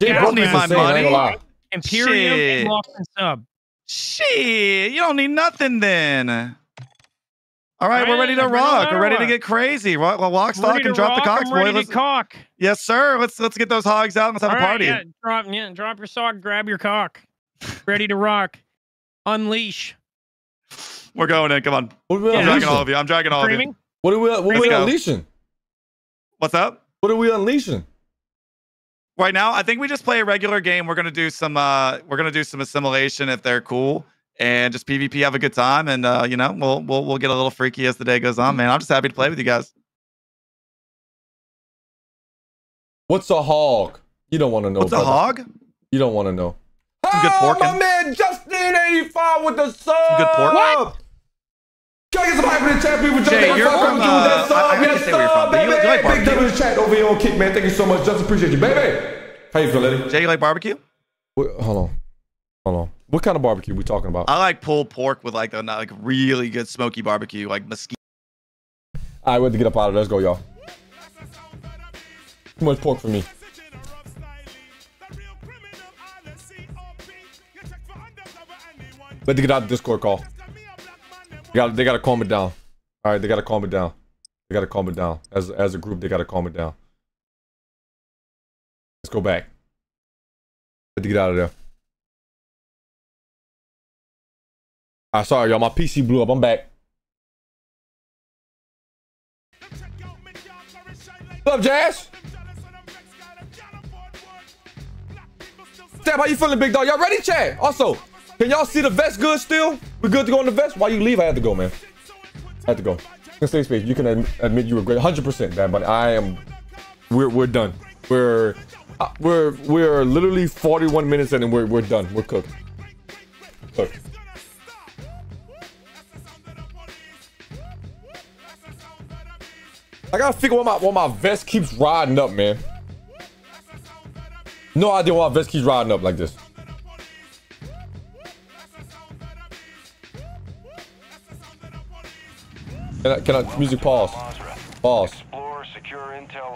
You don't need my money. Imperium and lock and sub. Shit, you don't need nothing then. All right, I we're ready to I'm rock. Ready we're ready to get crazy. Well, walk, stock, and drop rock, the cocks, I'm ready boy. To cock. Yes, sir. Let's let's get those hogs out. And let's have All a party. Right, yeah. Drop, yeah, drop your sock. Grab your cock. Ready to rock. Unleash. We're going in. Come on. I'm yeah. dragging all of you. I'm dragging all Creaming? of you. What are we? What are we unleashing? What's up? What are we unleashing? Right now, I think we just play a regular game. We're gonna do some, uh, we're gonna do some assimilation if they're cool, and just PvP, have a good time, and uh, you know, we'll we'll we'll get a little freaky as the day goes on, man. I'm just happy to play with you guys. What's a hog? You don't want to know. What's brother. a hog? You don't want to know. Some good pork. Oh, my man, Justin eighty-five with the sub. Some good pork. What? Can I get some hype in the chat, people? Jay, you're from, uh, I, I yes, uh, baby. You, you like big W in the chat over here on Kick, man. Thank you so much. Just appreciate you, baby. How you feel, lady? Jay, you like barbecue? Wait, hold on. Hold on. What kind of barbecue are we talking about? I like pulled pork with like a like really good smoky barbecue, like mesquite. All right, we have to get up out of there. Let's go, y'all. Too much pork for me. We have to get out of the Discord call. They gotta, they gotta calm it down. All right, they gotta calm it down. They gotta calm it down. As, as a group, they gotta calm it down. Let's go back. We have to get out of there. I right, sorry y'all, my P C blew up. I'm back. What's up, Jazz? Tab, how you feeling, big dog? Y'all ready, chat? Also, can y'all see the vest good still? We good to go in the vest? Why you leave? I had to go, man. I had to go. Stay space. You can ad admit you were great. one hundred percent, man, buddy. I am. We're we're done. We're uh, we're we're literally forty-one minutes in and we're we're done. We're cooked. Cooked. I gotta figure out why my, why my vest keeps riding up, man. No idea why my vest keeps riding up like this. Can I, can I, music pause. Pause.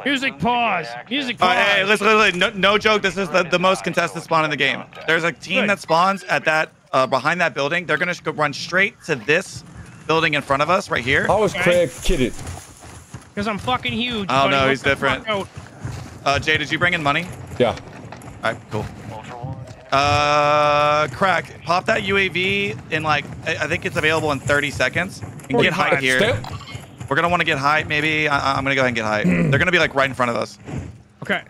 Music pause. Music pause. Uh, hey, listen, listen, no, no joke, this is the, the most contested spawn in the game. There's a team Good. that spawns at that, uh, behind that building. They're gonna run straight to this building in front of us, right here. How is Craig kidded? Because I'm fucking huge. Oh, no, he's different. Uh, Jay, did you bring in money? Yeah. All right, cool. Uh, Crack, pop that U A V in, like, I, I think it's available in thirty seconds. You can get height here. Step. We're going to want to get height, maybe. I, I'm going to go ahead and get height. They're going to be, like, right in front of us. Okay.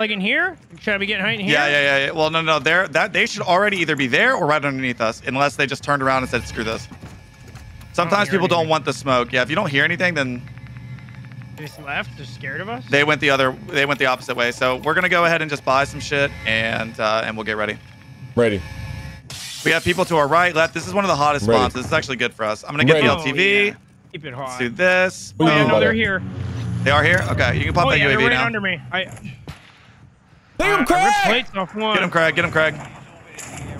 Like in here? Should I be getting height in here? Yeah, yeah, yeah, yeah. Well, no, no, they're, that, they should already either be there or right underneath us, unless they just turned around and said, screw this. Sometimes people anything. don't want the smoke. Yeah, if you don't hear anything, then... They just left? They're scared of us? They went the other, they went the opposite way. So we're going to go ahead and just buy some shit, and uh, and we'll get ready. Ready. We have people to our right, left. This is one of the hottest ready. spawns. This is actually good for us. I'm going to get ready. the L T V. Oh, yeah. Keep it hot. Let's do this. Oh, yeah, no, they're here. They are here? Okay, you can pop oh, that yeah, U A V right now. under me. I... Get him, Craig! Get him, Craig. Get him, Craig.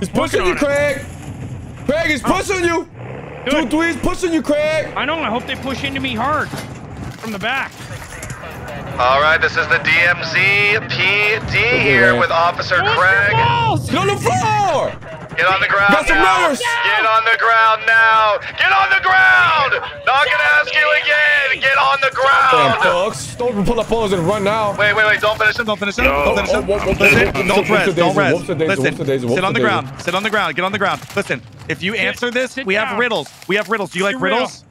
He's pushing you, Craig. Craig is pushing you. Two, three is pushing you, Craig. I know. I hope they push into me hard from the back. All right, this is the D M Z P D here with Officer Craig. Get on the floor. Get on the ground now. Get on the ground now. Get on the ground. Not gonna ask you again. Get on the ground. Folks, don't pull up phones and run now. Wait, wait, wait. Don't finish him. Don't finish him. Don't finish him. Don't res. Don't res. Listen. Sit on the ground. Sit on the ground. Get on the ground. Listen. If you answer this, we have riddles. We have riddles. Do you like riddles?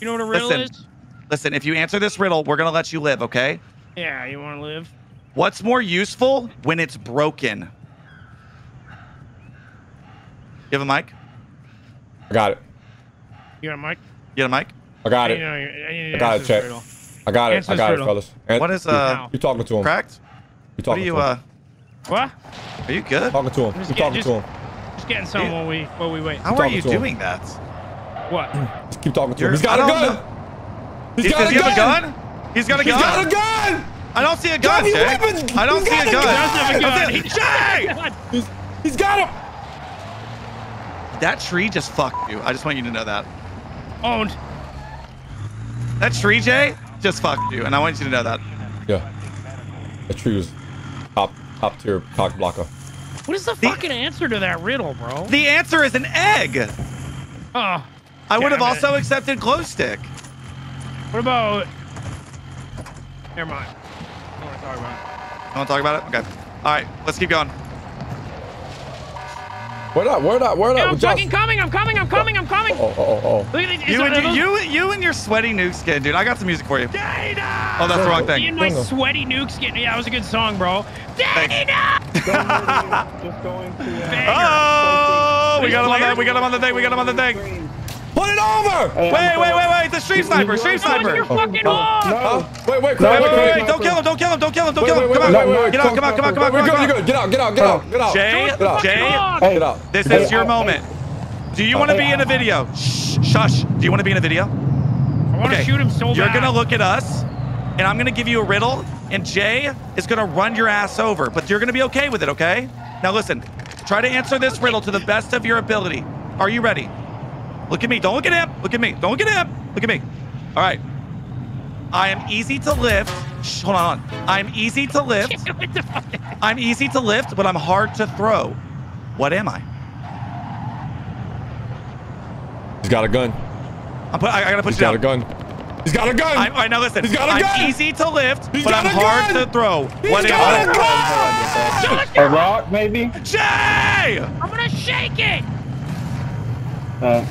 You know what a riddle is? Listen. If you answer this riddle, we're gonna let you live. Okay? Yeah. You want to live? What's more useful when it's broken? You have a mic? I got it. You got a mic? You got a mic? I got it. I, I, I, I got it, check. I got it. I got it, fellas. And what is, uh... You're talking to him. Cracked? You're talking you, to him. Uh, what? Are you good? Talking to him. You're talking just, to him. Just getting some while we, while we wait. How are you doing him. that? What? Just keep talking to You're, him. He's got a gun! He's, He's got a gun. a gun! He's got a gun! He's got a gun! I don't see a gun, Jack. I don't see a gun. He does have a gun. He's got him! That tree just fucked you. I just want you to know that. Owned. That tree, Jay, just fucked you, and I want you to know that. Yeah. That tree was top, top tier cock blocker. What is the, the fucking answer to that riddle, bro? The answer is an egg. Oh. I would have it. also accepted glow stick. What about? Never mind. I don't want to talk about it. You want to talk about it? Okay. All right. Let's keep going. Word up, word up, word up. I'm fucking coming, I'm coming, I'm coming, I'm coming. Oh, oh, oh, oh. Look at you, and, you, you, you and your sweaty nuke skin, dude. I got some music for you. Data! Oh, that's the wrong thing. Me and my sweaty nuke skin. Yeah, that was a good song, bro. Data! Oh, we got him on that, we got him on the thing, we got him on the thing. Put it over! Wait, wait, wait, wait, the stream sniper, stream sniper. You're fucking off! Wait, wait, wait, wait, wait, don't kill him, don't kill him, don't kill him, don't kill him. Come on, get out, come out, come out, come out. We're good, we're good. Get out, get out, get out, get out. Jay, Jay, get out. This is your moment. Do you want to be in a video? Shh, shush. Do you want to be in a video? I want to shoot him so bad. You're gonna look at us. and I'm gonna give you a riddle, and Jay is gonna run your ass over, but you're gonna be okay with it, okay? Now listen, try to answer this riddle to the best of your ability. Are you ready? Look at me, don't look at him, look at me, don't look at him, look at me. All right, I am easy to lift, Shh, hold on, I'm easy to lift, I'm easy to lift, but I'm hard to throw. What am I? He's got a gun. I'm put, I, I gotta put He's you down. He's got a gun. He's got a gun! I, all right, now listen. He's got a I'm gun! I'm easy to lift, He's but I'm hard gun. to throw. He's what got a gun! A rock, maybe? Jay! I'm gonna shake it! Uh,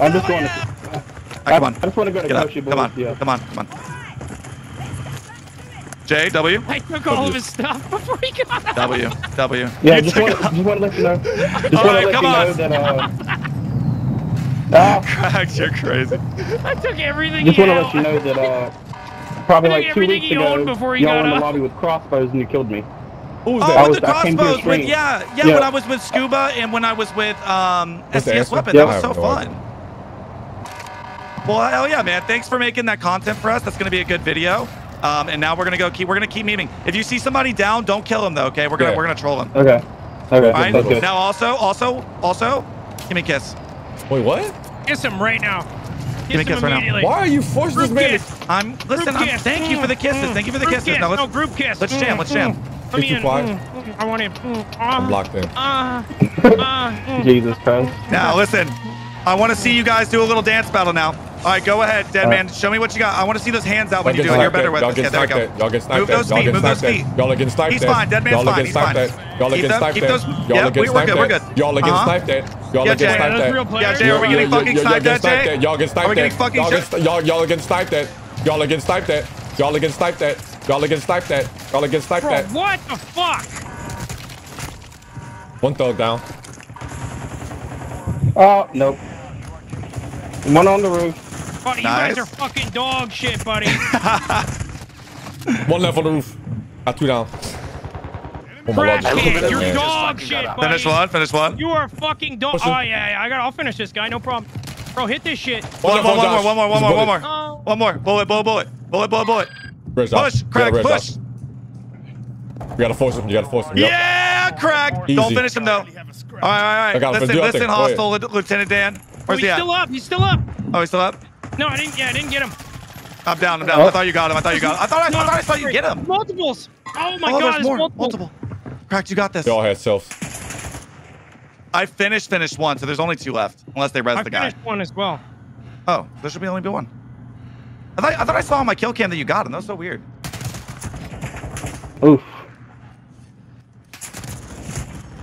I'm just going to... Right, come on. I just want to go to Koshi. Come on, yeah. come on, come on. J, W. I took all w. of his stuff before he got out. W, W. Yeah, you just want to let you know. Just all right, let come you on. Know that, uh, Ah. Cracks, you're crazy. I took everything. Just want to let you know that uh, probably like two weeks ago, y'all were in the lobby with crossbows and you killed me. Oh, I with was, the crossbows, with, yeah, yeah, yeah. When I was with Scuba and when I was with um, S C S Weapon, yeah. that was so fun. Well, hell yeah, man! Thanks for making that content for us. That's gonna be a good video. Um, and now we're gonna go keep. We're gonna keep memeing. If you see somebody down, don't kill him though. Okay, we're gonna yeah. we're gonna troll him. Okay. Okay. All right? Okay. Now also, also, also, give me a kiss. Wait, what? Kiss him right now. Kiss Give me a kiss right now. Why are you forcing this man? I'm listen. I'm, thank you for the kisses. Thank you for the group kisses. Kiss. Now let's, no group kiss. Let's jam. Let's jam. Let me in. I want him. Uh, I'm locked in. Uh, uh, Jesus Christ. Now listen. I want to see you guys do a little dance battle now. All right, go ahead, dead right. man. Show me what you got. I want to see those hands out when you do it. You're better with it. Yeah, there we go. Y'all get sniped. Move those feet. Move those feet. Y'all again sniped. He's fine. Dead man's fine. He's fine. Y'all again sniped. Keep those. Yeah, we're good. We're good. Y'all again sniped. Y'all again sniped. Yeah, Jay, are we getting fucking sniped at, Jay? Y'all again sniped. Are we getting fucking sniped? Y'all again sniped at. Y'all again sniped at. Y'all again sniped at. Y'all again sniped at. Y'all again sniped at. Bro, what the fuck? One thug down. Oh, nope. One on the roof. Buddy, nice. You guys are fucking dog shit, buddy. One left on the roof. Got two down. Oh my god. You're man. dog shit, buddy. Finish one, finish one. You are fucking dog. Oh, yeah, yeah. I got, I'll finish this guy. No problem. Bro, hit this shit. One, one, one, one, one more, one more, one more, one more. Oh. One more. Bullet, bullet, bullet. Bullet, bullet, bullet. Push, down. crack, yeah, push. Down. You gotta force him. You gotta force him. Yep. Yeah, crack. Easy. Don't finish him, though. All right, all right, all right. Listen, listen, hostile, Lieutenant Dan. Oh, he's he still up. He's still up. Oh, he's still up? No, I didn't. Yeah, I didn't get him. I'm down. I'm down. Oh. I thought you got him. I thought you got him. I thought I, no, I, thought I saw you get him. Multiples. Oh my oh, god, there's more. Multiple. multiple. Cracked, you got this. They all had self. I finished, finished one, so there's only two left, unless they res I the guy. I finished one as well. Oh, there should be only be one. I thought I thought I saw on my kill cam that you got him. That was so weird. Oof.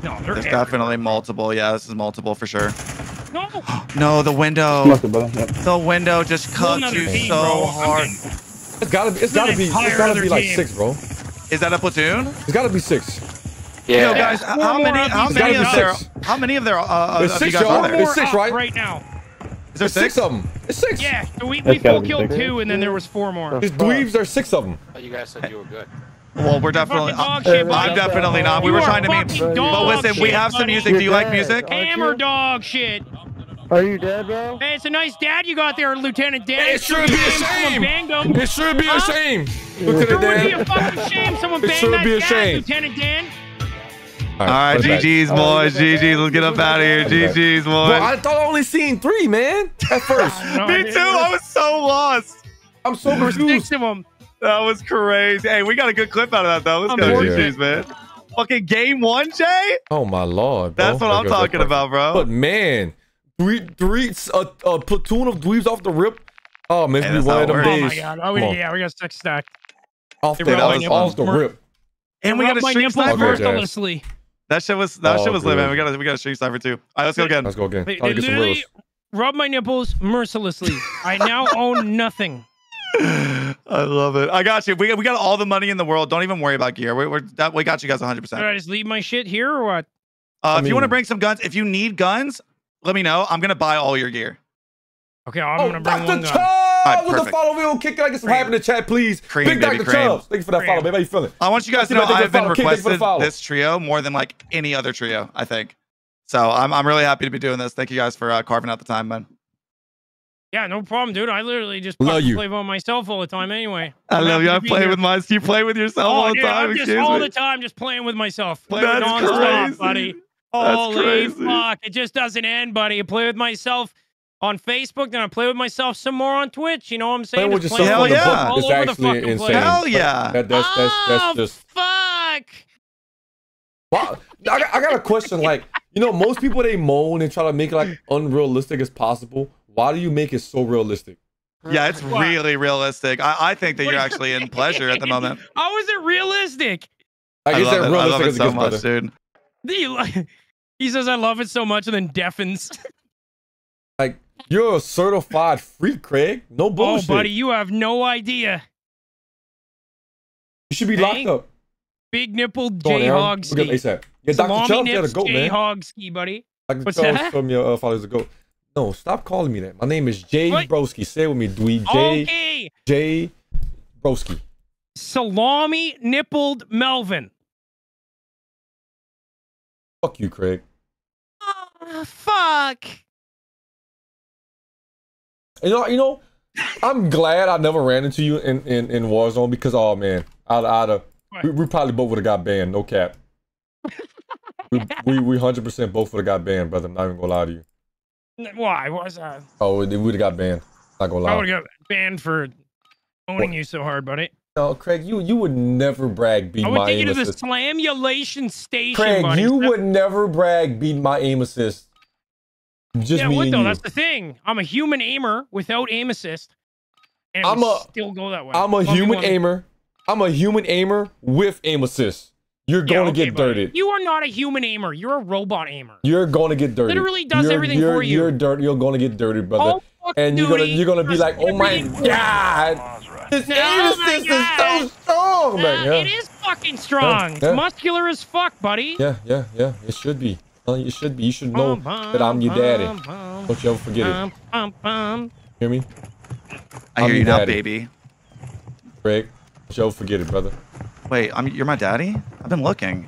No, they're there's everywhere. definitely multiple. Yeah, this is multiple for sure. No. no, the window. The window just cuts you team, so bro. hard. It's gotta be. It's gotta be. It's gotta be like team. six, bro. Is that a platoon? It's gotta be six. Yeah. Yo, guys, yeah, how many? How many of there? How many of there? Uh, There's six, y'all. There's six, right? Right now. Is there There's six? six of them? It's six. Yeah. We we full killed six. two, and then there was four more. These dweebs are six of them. Oh, you guys said you were good. Well, we're definitely. I'm, shit, I'm definitely not. We were trying to meme. But listen, we have some music. Do you like music? Hammer dog shit. Are you dead, bro? Hey, it's a nice dad you got there, Lieutenant Dan. Hey, it should be a shame. It should be a shame. Lieutenant Dan. It should be a fucking shame. Someone banged that guy, Lieutenant Dan. All right, G G's, boys. G G's, let's get up out of here. G G's, boys. I thought I only seen three, man, at first. Me too. I was so lost. I'm so confused. That was crazy. Hey, we got a good clip out of that, though. Let's go, G G's, man. Fucking game one, Jay? Oh, my Lord, bro. That's what I'm talking about, bro. But, man. Three, three, a, a platoon of dweebs off the rip. Oh, man, we wanted them days. Oh, my God. Oh, we, yeah, we got six stacked. Off the, that was off the rip. And we got a streak sniper. Mercilessly. That shit was, that oh, shit was lit, man. We got a, we got a streak sniper, too. All right, let's go again. Let's go again. They, they literally rub my nipples mercilessly. I now own nothing. I love it. I got you. We got, we got all the money in the world. Don't even worry about gear. We, we're, that, we got you guys one hundred percent. Should I just leave my shit here or what? Uh, if mean, you want to bring some guns, if you need guns, let me know. I'm gonna buy all your gear. Okay, I'm oh, gonna bring Doctor one gun. Right, with the follow wheel kick, can I get some hype in the chat, please? Cream, Big baby, Doctor Chubbs, thank you for that Cream. follow, baby. How you feeling? I want you guys to know I've been requested this trio more than like any other trio, I think. So I'm I'm really happy to be doing this. Thank you guys for uh, carving out the time, man. Yeah, no problem, dude. I literally just play you. on myself all the time anyway. I love you. I play with my, you play with yourself oh, all the dude, time. I'm just all me. the time just playing with myself. Play That's with crazy. Stop, buddy. That's Holy crazy. fuck. It just doesn't end, buddy. I play with myself on Facebook, then I play with myself some more on Twitch. You know what I'm saying? Play just play hell, yeah. It's actually insane. Hell yeah. That, that's, that's, that's just... Oh, fuck. Wow. I, got, I got a question. Like, you know, most people, they moan and try to make it like unrealistic as possible. Why do you make it so realistic? Yeah, it's what? really realistic. I, I think that you're actually in pleasure at the moment. How is it realistic? I, I, love, that it. Realistic I love it so much, brother. dude. He says, I love it so much and then deafens. Like, you're a certified freak, Craig. No bullshit. Oh, buddy, you have no idea. You should be Dang. locked up. Big nipple Jayhogski. Yeah, Doctor Charles got a goat, man. Jayhogski, buddy. Doctor Charles from your uh, father's a goat. No, stop calling me that. My name is Jaybroski. Say it with me, Dwee. Jay. Okay. Jaybroski. Salami nippled Melvin. Fuck you, Craig. Oh, fuck. You know, you know, I'm glad I never ran into you in, in, in Warzone because, oh man, I'd, I'd, we, we probably both would have got banned. No cap. we, we we one hundred percent both would have got banned, brother. I'm not even gonna lie to you. Why was I? Oh, we would have got banned. Not gonna lie. I would have got banned for owning what? you so hard, buddy. No, Craig, you you would never brag beat my aim assist. I would take you to assist. the slamulation station, Craig, buddy. you that... would never brag beat my aim assist. Just yeah, me what though? You. That's the thing. I'm a human aimer without aim assist, and I'm a, still go that way. I'm a Love human aimer. I'm a human aimer with aim assist. You're going yeah, okay, to get buddy. dirted. You are not a human aimer. You're a robot aimer. You're going to get dirted. Literally does you're, everything you're, for you. You're dirty. You're going to get dirted, brother. Oh, and you're going to you're going to be like, oh my god, this no, aim assist god. is so strong. Nah, man. Yeah. It is fucking strong. Yeah. It's yeah. muscular as fuck, buddy. Yeah, yeah, yeah. It should be. You should be. You should know bum, bum, that I'm your daddy. Bum, bum, Don't you ever forget bum, it. Bum, bum. Hear me? I I'm hear you now, baby. Craig, don't you ever forget it, brother. Wait, I'm, you're my daddy? I've been looking.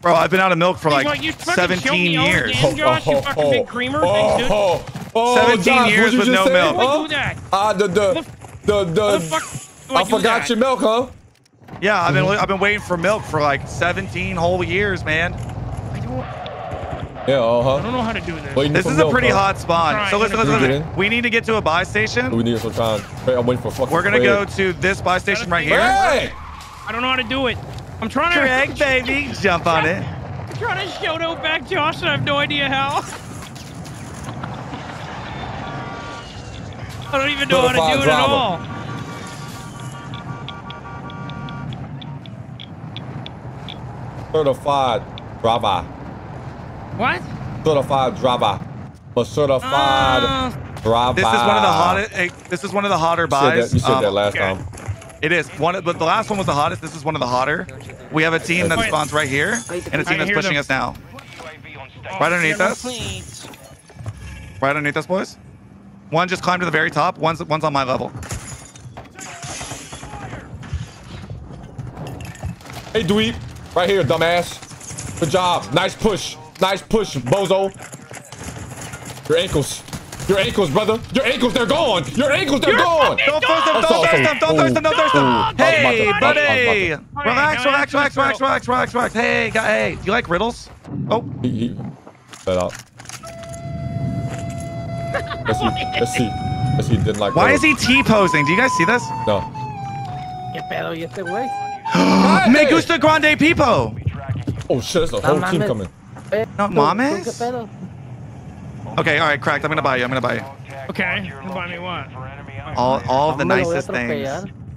Bro, I've been out of milk for like what, you seventeen years. Game, Josh, you fucking big creamer. Thanks, dude. Oh, oh, oh, seventeen Josh, years with no say? milk. Huh? That? Uh, the, the, the, the, the fuck I forgot that? your milk, huh? Yeah, I've been, I've been waiting for milk for like seventeen whole years, man. Yeah, uh-huh. I don't know how to do this. Waiting this is milk, a pretty bro. hot spawn. Right, so listen, listen, listen. We need to get to a buy station. We need some time. I'm waiting for fucking We're gonna Craig. go to this buy station right here. Craig! I don't know how to do it. I'm trying to. Craig, baby, jump on it. I'm trying to shout out back Josh, and I have no idea how. I don't even know Certified how to do it driver. at all. Certified driver. What? Certified driver. A certified uh, driver. This is one of the hottest. Hey, this is one of the hotter you buys. Said that, you said um, that last okay. time. It is one, but the last one was the hottest. This is one of the hotter. We have a team that spawns right here, and a team that's pushing them. us now. Right underneath us. Right underneath us, boys. One just climbed to the very top. One's one's on my level. Hey, Dweeb, right here, dumbass. Good job. Nice push. Nice push, bozo. Your ankles. Your ankles, brother. Your ankles, they're gone. Your ankles, they're You're gone. Don't thirst them. Don't thirst them. Don't thirst them. Don't thirst them. Hey, buddy. Hey, relax, relax, relax, relax, relax, relax, relax. Hey, guy. Hey, do you like riddles? Oh. Shut up. Let's see. Let's see. Let's see. Didn't like. Why is he T-posing? Do you guys see this? No. Get better, get the way. Me gusta grande people. Oh shit, there's a whole team coming. Not mom is? Okay, all right, cracked. I'm gonna buy you. I'm gonna buy you. Okay. You buy me what? All, all of the nicest things.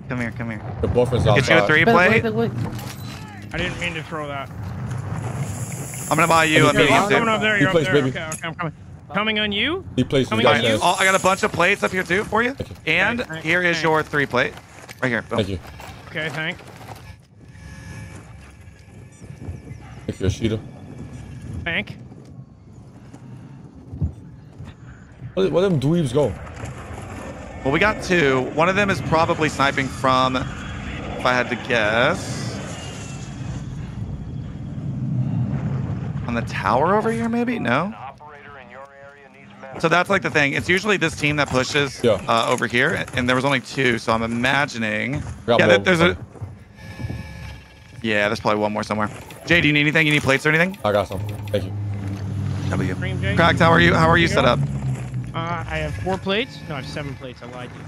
Come here, come here. The boyfriend's outside. Get you a three plate. I didn't mean to throw that. I'm gonna buy you a medium. Coming up there. You're up there. Okay, okay, I'm coming. Coming on you. He plays. Coming on you. I got a bunch of plates up here too for you. And here is your three plate. Right here. Boom. Thank you. Okay, thank. Thank you, Ashika. Bank. Where did them dweebs go? Well, we got two. One of them is probably sniping from, if I had to guess, on the tower over here, maybe? No? So that's like the thing. It's usually this team that pushes yeah. uh, over here, and there was only two, so I'm imagining. Got yeah, th there's a. Yeah, there's probably one more somewhere. Jay, do you need anything? You need plates or anything? I got some. Thank you. W. Cracked, how are you? How are you set up? Uh, I have four plates. No, I have seven plates. I lied to you.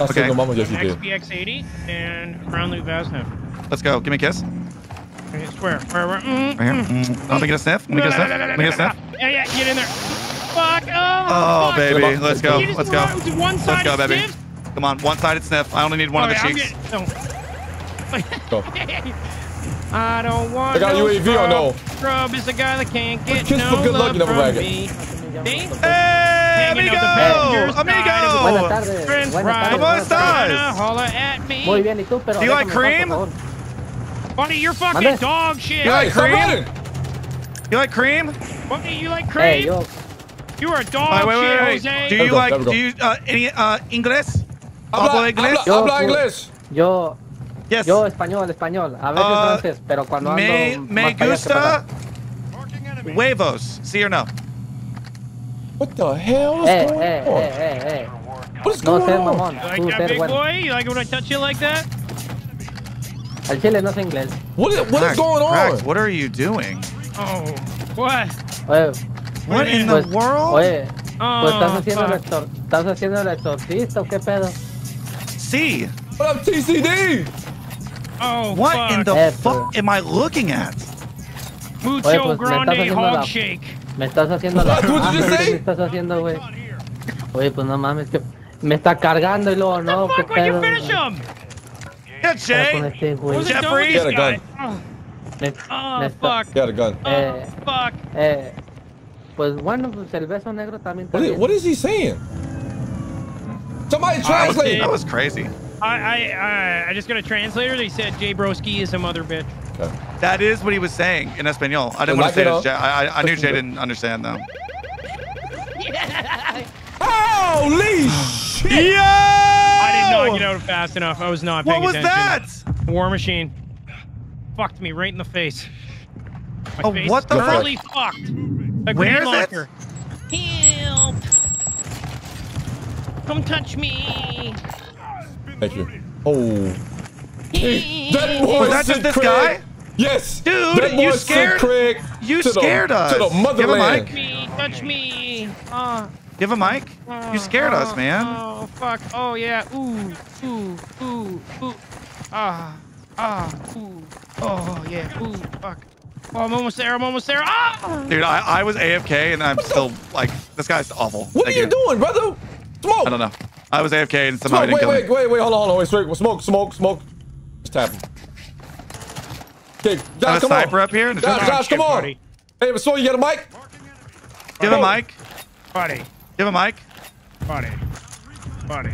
I'll okay. An X B X eighty and Crown Lou Vaznev. Let's go. Give me a kiss. Okay, swear. Where, where? Mm, right here. Mm, mm. Oh, let me get a sniff. Let me get a sniff. Let me get a sniff. Yeah, yeah. Get in there. Fuck. Oh, oh fuck. Baby. Let's go. Let's go. Let's go, baby. Sniff? Come on. One-sided sniff. I only need one okay, of the cheeks. Getting, no. Go. I don't want. I got no U A V or no? Scrub is the guy that can't get kiss no for good luck, you never from me. Hey, amigo! Amigo! French fries. ¿Cómo estás? Holla at me. Muy bien, ¿y tú? Pero do you like cream? Buddy, you're fucking Mande? Dog shit. You like cream? You like cream? Buddy, you like cream? Hey, yo. You are a dog wait, wait, wait, wait. shit, Jose. Do you go, like, do you, uh, any, uh, English? Habla English? Habla English. Yo. Yes. Yo, español, español. A veces uh, francés, pero cuando ando me, me gusta huevos. Sí or no? What the hell is hey, going hey, on? Hey, hey, hey. What is no going on? Mamón. You like that big bueno. boy? You like it when I touch you like that? Al chile no es inglés. What is, what Crack, is going on? Crack, what are you doing? Oh, what? Oye, what in pues, the world? Oye, oh, pues estás haciendo el exor, estás haciendo el exorcista, ¿qué pedo? Sí. What up, T C D? Oh, what fuck. in the eh, fuck am I looking at? Mucho oye, pues, grande hog shake. Me estás haciendo la madre que me estás haciendo, güey. Oye, pues no mames, que me está cargando y luego no, qué pedo. Yeah, Jay. Jeffrey got a gun. Oh, fuck. Got a gun. Oh, fuck. Eh, pues bueno, pues el beso negro también. What is he saying? Somebody translate. That was crazy. I I I just got a translator. They said Jaybroski is some other bitch. Okay. That is what he was saying in Espanol. I didn't want to say it as Jay. I, I knew Jay didn't understand, though. Yeah. Holy shit! Yo! I did not get out fast enough. I was not paying attention. What was that? War Machine. Fucked me right in the face. My oh, face what the fuck? Really fucked. A Where is it? Help. Come touch me. Thank you. Oh. That boy was that just this Craig. guy? Yes, dude, that boy you scared. Craig you scared the, us. To the motherland. Give a mic. Touch me. Uh, Give a mic. Uh, you scared uh, us, man. Oh fuck. Oh yeah. Ooh. Ooh. Ooh. Ooh. Ah. Ah. Ooh. Oh yeah. Ooh. Fuck. Oh, I'm almost there. I'm almost there. Ah. Dude, I, I was A F K and I'm what still the? like this guy's awful. What Thank are you, you doing, brother? Smoke. I don't know. I was A F K and somehow I didn't wait, kill wait, him. Wait, wait, wait. Hold on, hold on. Wait, straight. Smoke, smoke, smoke. Just tap him. Okay, Josh, come on. Up here Josh, Josh, Josh, come on. Buddy. Hey, so you got a mic? Give buddy. a mic. Buddy. Give a mic. Buddy. Buddy.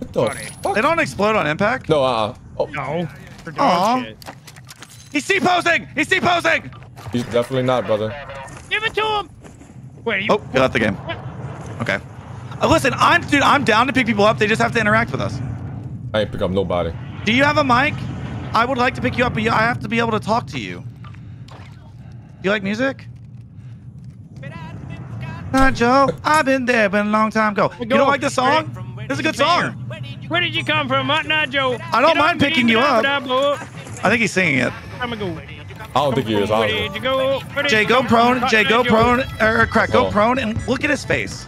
What the buddy. fuck? They don't explode on impact? No, uh-uh. Oh. No. Aww. He's C-posing! He's C-posing! He's definitely not, brother. Give it to him! Wait, you... Oh, he left the game. Okay. Uh, listen, I'm, dude, I'm down to pick people up. They just have to interact with us. I ain't pick up nobody. Do you have a mic? I would like to pick you up, but I have to be able to talk to you. Do you like music? Nah, Joe. I've been there, been a long time ago. You don't like this song? This is a good song. Where did you come from, Nah, Joe? I don't mind picking you up. I think he's singing it. I'm gonna go. I don't think he is. Jay, go prone. Jay, go prone. Er, crack, go prone and look at his face.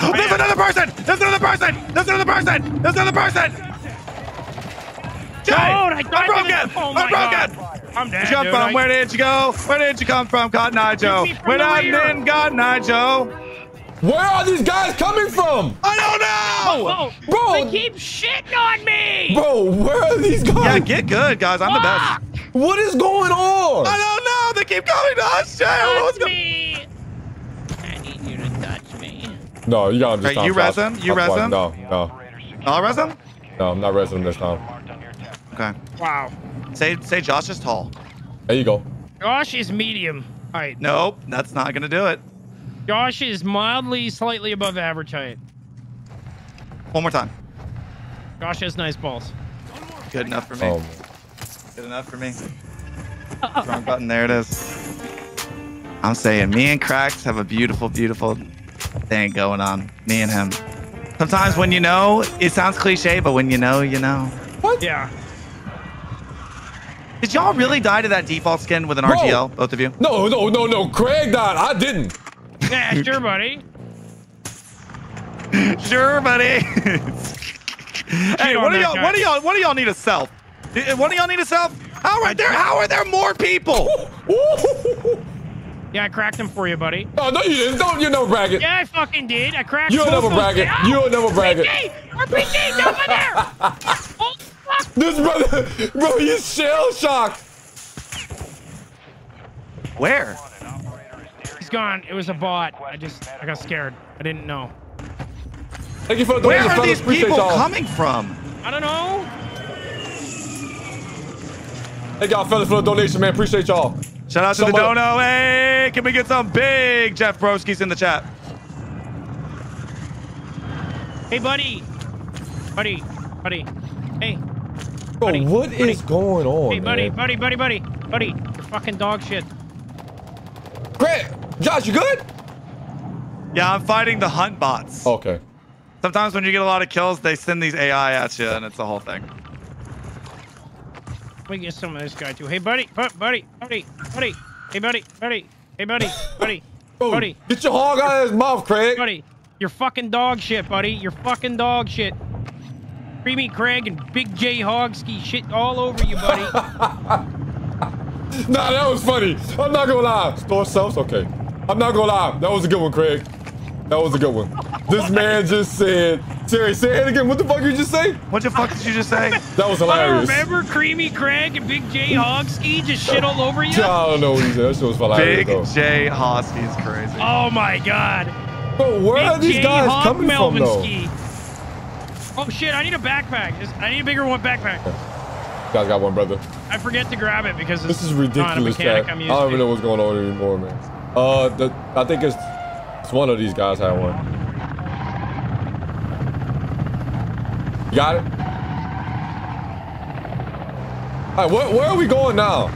There's another person. There's another person. There's another person. There's another person. Dude, I broke it! Oh I broke God. it! I'm dead, Where'd you come dude, from? I... Where did you go? Where did you come from, Cotton Eye Joe? When I'm in Cotton Eye Joe. Where are these guys coming from? I don't know! Oh, bro! They keep shitting on me! Bro, where are these guys? Yeah, get good, guys. I'm Fuck. the best. What is going on? I don't know! They keep coming to us, Jay! Touch me! I need you to touch me. No, you gotta just right, You res him? You res him? No, no. I'll res him? No, I'm not resing him this time. Okay. Wow. Say say Josh is tall. There you go. Josh is medium height. Nope, that's not gonna do it. Josh is mildly, slightly above average height. One more time. Josh has nice balls. Good enough for me. Oh. Good enough for me. Wrong button. There it is. I'm saying me and Cracks have a beautiful, beautiful thing going on. Me and him. Sometimes when you know, it sounds cliche, but when you know, you know. What? Yeah. Did y'all really die to that default skin with an no. R G L, both of you? No, no, no, no. Craig died. I didn't. Yeah, sure, buddy. Sure, buddy. Hey, what do y'all, what do y'all, what do y'all need a self? What do y'all need a self? How are there, how are there more people? Yeah, I cracked them for you, buddy. Oh, no, you didn't. Don't you know bracket. Yeah, I fucking did. I cracked them. You'll never bracket. Oh, You'll never bracket. P G! We're P G's over there! Oh, fuck. This brother, bro, you shell shocked. Where? He's gone. It was a bot. I just, I got scared. I didn't know. Thank you for the Where are these people coming from? I don't know. Thank y'all, fellas, for the donation, man. Appreciate y'all. Shout out to Somebody. the dono. Hey, can we get some big Jeff Broskis in the chat? Hey, buddy. Buddy. Buddy. Hey. Bro, buddy. what buddy. is going on, Hey, buddy, man? buddy, buddy, buddy. Buddy, you're fucking dog shit. Great. Josh, you good? Yeah, I'm fighting the hunt bots. Okay. Sometimes when you get a lot of kills, they send these A I at you, and it's the whole thing. We get some of this guy too. Hey, buddy, buddy, buddy, buddy. Hey, buddy, buddy. Hey, buddy, buddy, Dude, buddy. Get your hog out of his mouth, Craig. Buddy, you're fucking dog shit, buddy. You're fucking dog shit. Creamy Craig and Big J Hogski shit all over you, buddy. Nah, that was funny. I'm not gonna lie. Store self's okay. I'm not gonna lie. That was a good one, Craig. That was a good one. This man just said, Terry, say it again. What the fuck did you just say? What the fuck did you just say? That was hilarious. I remember Creamy Craig and Big J Hogski just shit all over you? I don't know what he said. That shit was hilarious, though. Big J Hogski is crazy. Oh, my God. Bro, where Big are these J guys Hog coming Melvin from, though? Ski. Oh, shit. I need a backpack. Just, I need a bigger one backpack. You guys got one, brother. I forget to grab it because it's this is ridiculous, not a mechanic I'm used I don't even know what's going on anymore, man. Uh, the, I think it's... One of these guys had one. You got it? All right, where, where are we going now?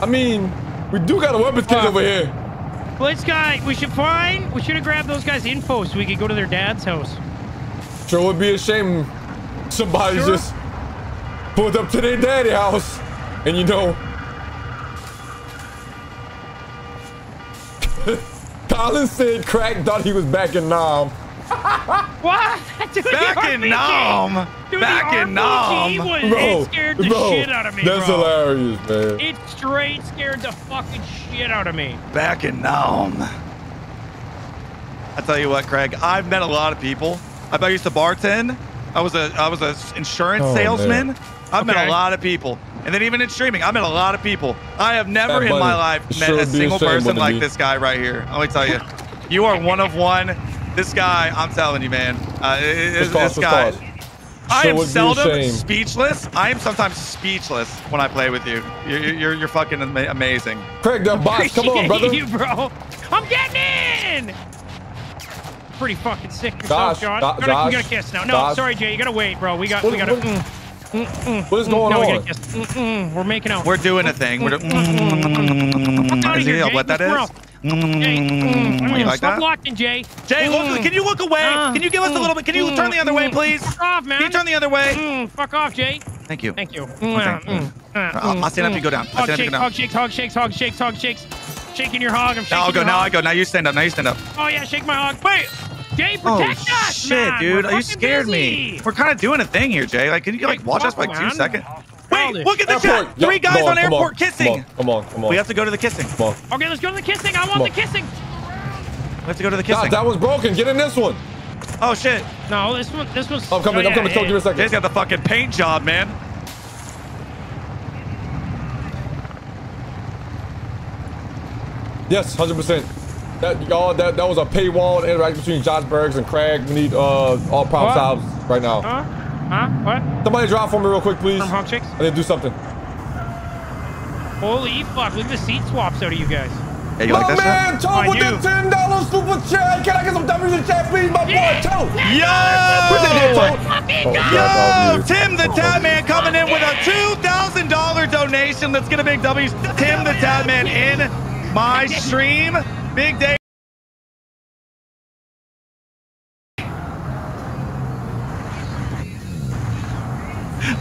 I mean, we do got a weapons kit uh, over here. Blitz guy, we should find, we should have grabbed those guys' info so we could go to their dad's house. Sure would be a shame somebody sure. just pulled up to their daddy house and you know. Colin said Crack thought he was back in Nam. What? Dude, back in Nam. Dude, back in Nam. Bro, it scared the bro, shit out of me, that's bro. hilarious, man. It straight scared the fucking shit out of me. Back in Nam. I tell you what, Craig, I've met a lot of people. I used to bartend. I was a I was an insurance oh, salesman. Man. I've okay. met a lot of people. And then even in streaming, I met a lot of people. I have never that in my life met sure a single person like this guy right here. Let me tell you, you are one of one. This guy, I'm telling you, man. Uh, this cost, guy. Cost. I am seldom speechless. I am sometimes speechless when I play with you. You're, you're, you're fucking amazing. Craig, the box. Come on, brother. You, bro. I'm getting in. Pretty fucking sick yourself, Josh. Josh. You gotta, you gotta kiss now. No, Josh. sorry, Jay. You gotta wait, bro. We got, what, we gotta. Mm. Mm-mm. What is going mm, no, on? We mm-mm. We're making out. We're doing a thing. We're doing. Is he what that is? You like that? Locked in, Jay. Jay, mm. look, can you look away? Uh, can you give us a little bit? Can you mm, turn the other mm, way, please? Fuck off, man. Can you turn the other way? Mm, fuck off, Jay. Thank you. Thank you. Mm, mm, mm, I'll stand up. You go down. Hog shakes. Hog shakes. Hog shakes. Hog shakes. Hog shakes. Shaking your hog. I'm shaking. Now I'll go. Now I go. Now you stand up. Now you stand up. Oh yeah, shake my hog. Wait. Jay, protect oh, us, shit, man. dude. We're you scared busy. me. We're kind of doing a thing here, Jay. Like, can you, like, watch us for, like, two seconds? Wait, look at the airport. chat. Three guys come on, on airport on. kissing. Come on, come on, come on. We have to go to the kissing. Okay, let's go to the kissing. I want the kissing. We have to go to the kissing. God, that one's broken. Get in this one. Oh, shit. No, this one, this was... I'm coming, oh, yeah, I'm coming. Yeah, Told yeah. you a second. Jay's got the fucking paint job, man. Yes, one hundred percent. That y'all, that that was a paywall interaction between Josh Bergs and Craig. We need uh all props out right now. Huh? Huh? What? Somebody drop for me real quick, please. From Hog Chicks? I need to do something. Holy fuck! Look at the seat swaps out of you guys. Yeah, you my like that man, Tom with the ten dollar super chat. Can I get some W's in the chat, please, my yeah. boy? Toe. Yo! Yo! Yo! Tim the Tab Man coming in with a two thousand dollar donation. Let's get a big W's. Tim the Tab Man in my stream. Big day.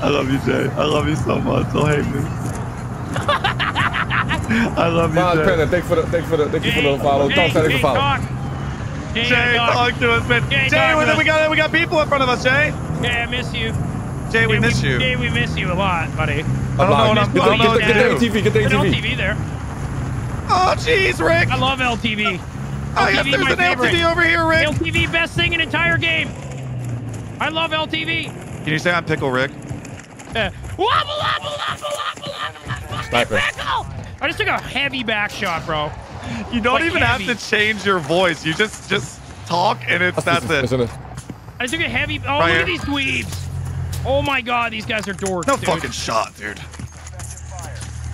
I love you, Jay. I love you so much. Don't hate me. I love you, Jay. Panda, thanks for the, thanks for the, thank you for the follow. Don't say thanks for follow. Jay, Jay talk to us, man. Jay, Jay we, we got, we got people in front of us, Jay. Yeah, I miss you. Jay, we Jay, miss we, you. Jay, we miss you a lot, buddy. I don't know what I'm doing. Get the L T V. Get the L T V. L T V there. Oh, jeez, Rick. I love L T V. Oh, yes, there's an L T V over here, Rick. L T V, best thing in the entire game. I love L T V. Can you say I'm Pickle Rick? Uh, wobble, wobble, wobble, wobble, wobble, wobble, Pickle! I just took a heavy back shot, bro. You don't like even heavy. have to change your voice. You just just talk and it's that's, that's it. it. I just took a heavy. Oh, right look here. at these dweebs. Oh my God, these guys are dorks. No dude. fucking shot, dude.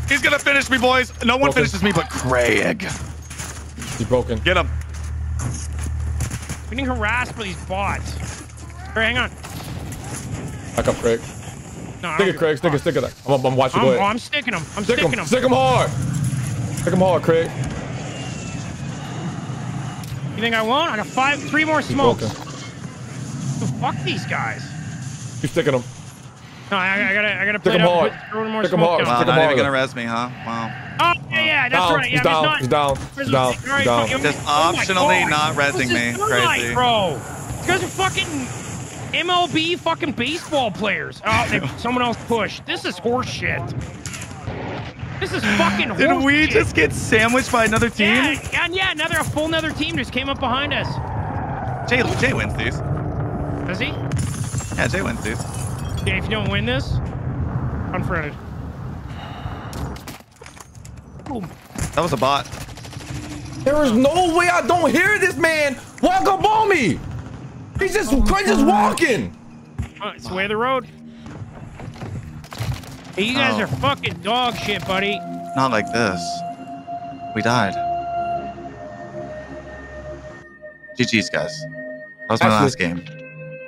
He's gonna finish me, boys. No one broken. finishes me but Craig. He's broken. Get him. We're getting harassed by these bots. Hey, hang on. Back up, Craig. No, stick it, Craig. Stick it, stick it. I'm, I'm watching. I'm, I'm sticking them. I'm stick sticking them. Stick them hard. Stick them hard, Craig. You think I won't? I got five, three more smokes. The fuck these guys. Keep sticking them. No, I, I gotta, I gotta play it up. Throw more stick smoke. Wow, not even gonna res me, huh? Wow. Oh yeah, yeah, that's down. right. Yeah, down. Not, he's down. He's down. He's right, down. Fucking, just oh optionally not resing me. Crazy, bro. These guys are fucking M L B fucking baseball players. Oh, they, someone else pushed. This is horse shit. This is fucking horse shit. Did we shit. just get sandwiched by another team? Yeah, and yeah, another a full another team just came up behind us. Jay, Jay wins these. Does he? Yeah, Jay wins these. Yeah, if you don't win this, unfriended. Boom. That was a bot. There is no way I don't hear this man walk up on me. He's just, oh Craig's just walking. Oh, it's the way of the road. Hey, you guys oh. are fucking dog shit, buddy. Not like this. We died. G G's, guys. That was my actually, last game.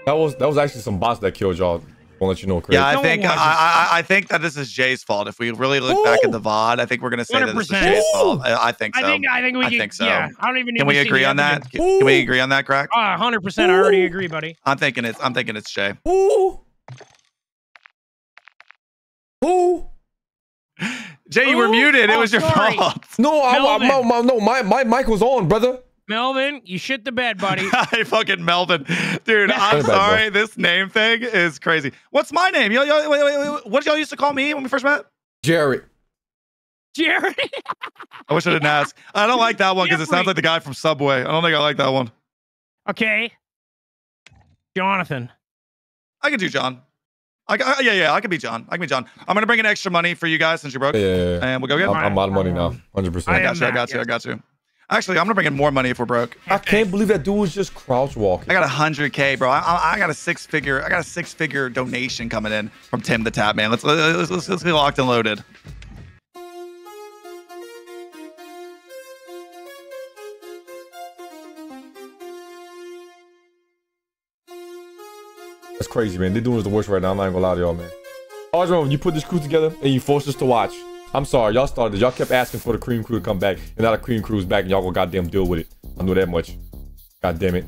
That was that was actually some bots that killed y'all. Won't let you know, Craig. Yeah, I no think I, I, I think that this is Jay's fault. If we really look Ooh. back at the V O D, I think we're gonna say one hundred percent that this is Jay's fault. I, I think so. I think I think we I think so. Yeah, I don't even. Can we agree on that? Can we agree on that, Crack? Ah, hundred percent. I already agree, buddy. I'm thinking it's I'm thinking it's Jay. Ooh. Ooh. Jay, you were Ooh. muted. Oh, it was your sorry. fault. No, I, I, my, no, my my mic was on, brother. Melvin, you shit the bed, buddy. Hey, fucking Melvin. Dude, I'm sorry. This name thing is crazy. What's my name? Yo, yo, wait, wait, wait. What did y'all used to call me when we first met? Jerry. Jerry? I wish I didn't ask. I don't like that one because it sounds like the guy from Subway. I don't think I like that one. Okay. Jonathan. I could do John. I, I, yeah, yeah, I could be John. I can be John. I'm going to bring in extra money for you guys since you're broke. Yeah, yeah, yeah. And we'll go get it. I'm out of money now. one hundred percent. I got you. I got you. I got you. Actually, I'm gonna bring in more money if we're broke. I can't believe that dude was just crouch walking. I got a hundred K, bro. I, I, I got a six figure. I got a six figure donation coming in from Tim the Tap Man. Let's let's let's, let's get locked and loaded. That's crazy, man. They're doing the worst right now. I'm not even gonna lie to y'all, man. Always remember, you put this crew together and you forced us to watch. I'm sorry, y'all started. Y'all kept asking for the Cream Crew to come back, and now the Cream Crew's back, and y'all gonna goddamn deal with it. I know that much. God damn it.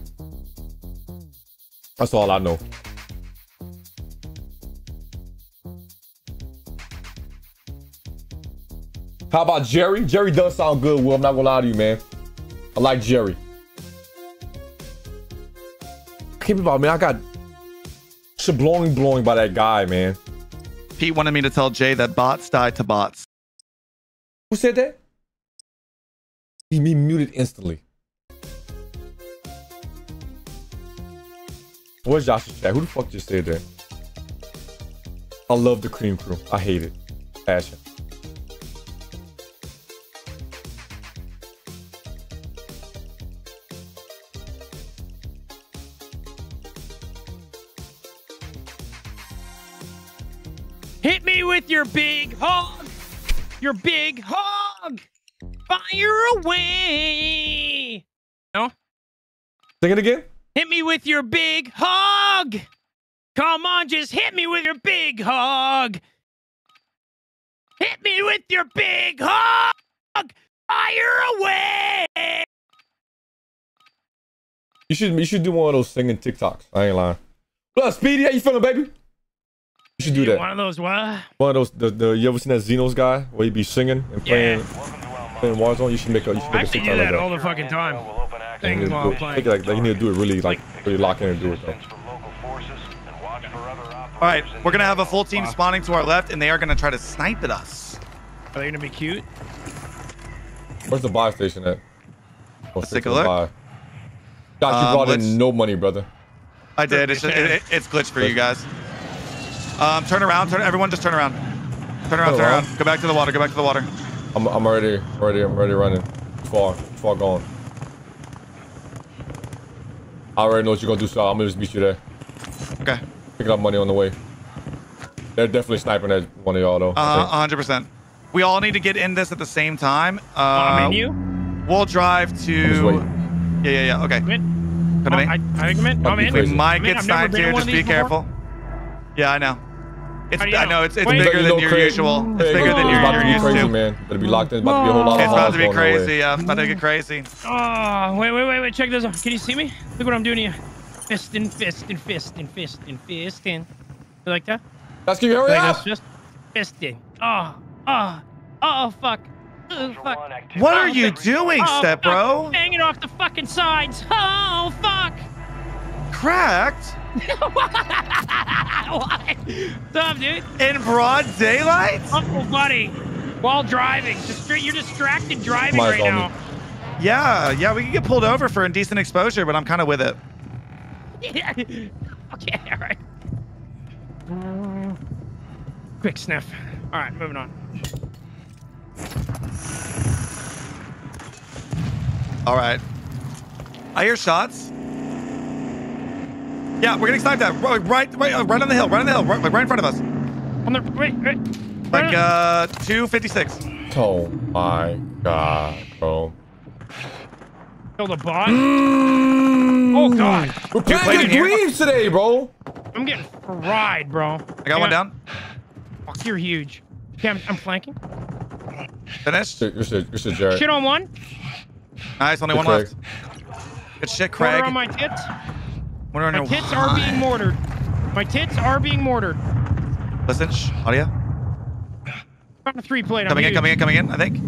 That's all I know. How about Jerry? Jerry does sound good, Will. I'm not gonna lie to you, man. I like Jerry. I can't believe it, man. I got shablowing blowing by that guy, man. Pete wanted me to tell Jay that bots die to bots. Who said that? He muted instantly. Where's Josh's chat? Who the fuck just said that? I love the Cream Crew. I hate it. Passion. Hit me with your big hog. Your big hog. Fire away. No? Sing it again. Hit me with your big hog. Come on, just hit me with your big hog. Hit me with your big hog. Fire away! You should you should do one of those singing TikToks. I ain't lying. What up, Speedy? How you feeling, baby? You should do that. One of those what? One of those. The, the you ever seen that Xenos guy where he be singing and playing yeah. playing Warzone? You should make a. You should make I a TikTok do that like that all the fucking time. Things while I'm playing. Like that. You need to do it really like really lock in and do it though. All right, we're gonna have a full team spawning to our left, and they are gonna try to snipe at us. Are they gonna be cute? Where's the buy station at? Oh, let's take a look. Buy. God, you um, brought in no money, brother. I did. It's just, it, it, it's glitched for you guys. Um, turn around. Turn. Everyone, just turn around. Turn around. Turn, turn around. around. Go back to the water. Go back to the water. I'm. I'm already. Already. I'm already running. Far. Far gone. I already know what you're gonna do, so I'm gonna just beat you there. Okay. Picking up money on the way. They're definitely sniping at one of y'all though. Uh, one hundred percent. We all need to get in this at the same time. Uh, I mean you? We'll drive to. Yeah, yeah, yeah. Okay. Come in. Come in. I, I think I'm in. I'm in. We might I'm get sniped here. Just be careful. Before? Yeah, I know. It's, you know? I know it's, it's bigger you know, than your usual. It's bigger oh, than your usual. It's about to be crazy, to. man. Better be locked in. It's about to be a whole lot of It's about to be crazy. Yeah, it's about to get crazy. Oh, wait, wait, wait, wait. Check this out. Can you see me? Look what I'm doing here. Fist and fist and fist and fist and fist in. You like that? That's good. Hurry up. Just fisting. Oh. Oh, oh, fuck. Oh, fuck. What are you doing, oh, Step Bro? I'm banging off the fucking sides. Oh, fuck. Cracked? What? What's up, dude? In broad daylight? Uncle Buddy, while driving. You're distracted driving My right now. Me. Yeah, yeah, we can get pulled over for indecent exposure, but I'm kind of with it. Yeah. Okay, all right. Um, quick sniff. All right, moving on. All right. I hear shots. Yeah, we're getting sniped that right, right, right, right on the hill, right on the hill, right, right in front of us. On the wait, wait. Like uh, two fifty-six. Oh my God, bro. Killed a bot. Mm. Oh God. We're playing the Greaves today, bro. I'm getting fried, bro. I got Hang one on. down. Fuck, you're huge. Okay, I'm, I'm flanking. Finished? Good shit, Jared. Shit on one. Nice, only good one Craig. left. Good shit, Craig. Mortar on my tits. Mortar on my tits are being mortared. My tits are being mortared. Listen, shh, audio. I'm a three plate. Coming I'm in, huge. coming in, coming in, I think.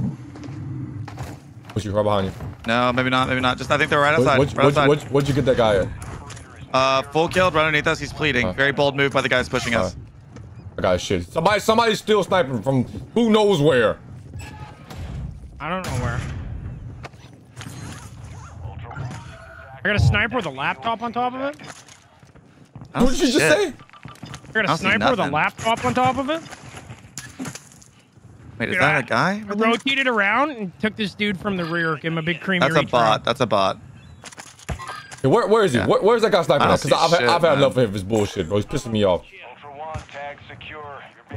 What's you right behind you? No, maybe not, maybe not. Just, I think they're right outside. What'd what, right what, what, what you get that guy at? Uh, full killed, right underneath us. He's pleading. Uh, Very bold move by the guys pushing uh, us. I got shit. Somebody, somebody's still sniping from who knows where. I don't know where. I got a sniper with a laptop on top of it. What did you just say? I got a sniper with a laptop on top of it. Wait, is that a guy? I rotated around and took this dude from the rear. Give him a big cream. That's a bot. That's a bot. Hey, where, where is he? Yeah. Where, where's that guy sniping at? Because I've, I've had enough of his bullshit, bro. He's pissing me off.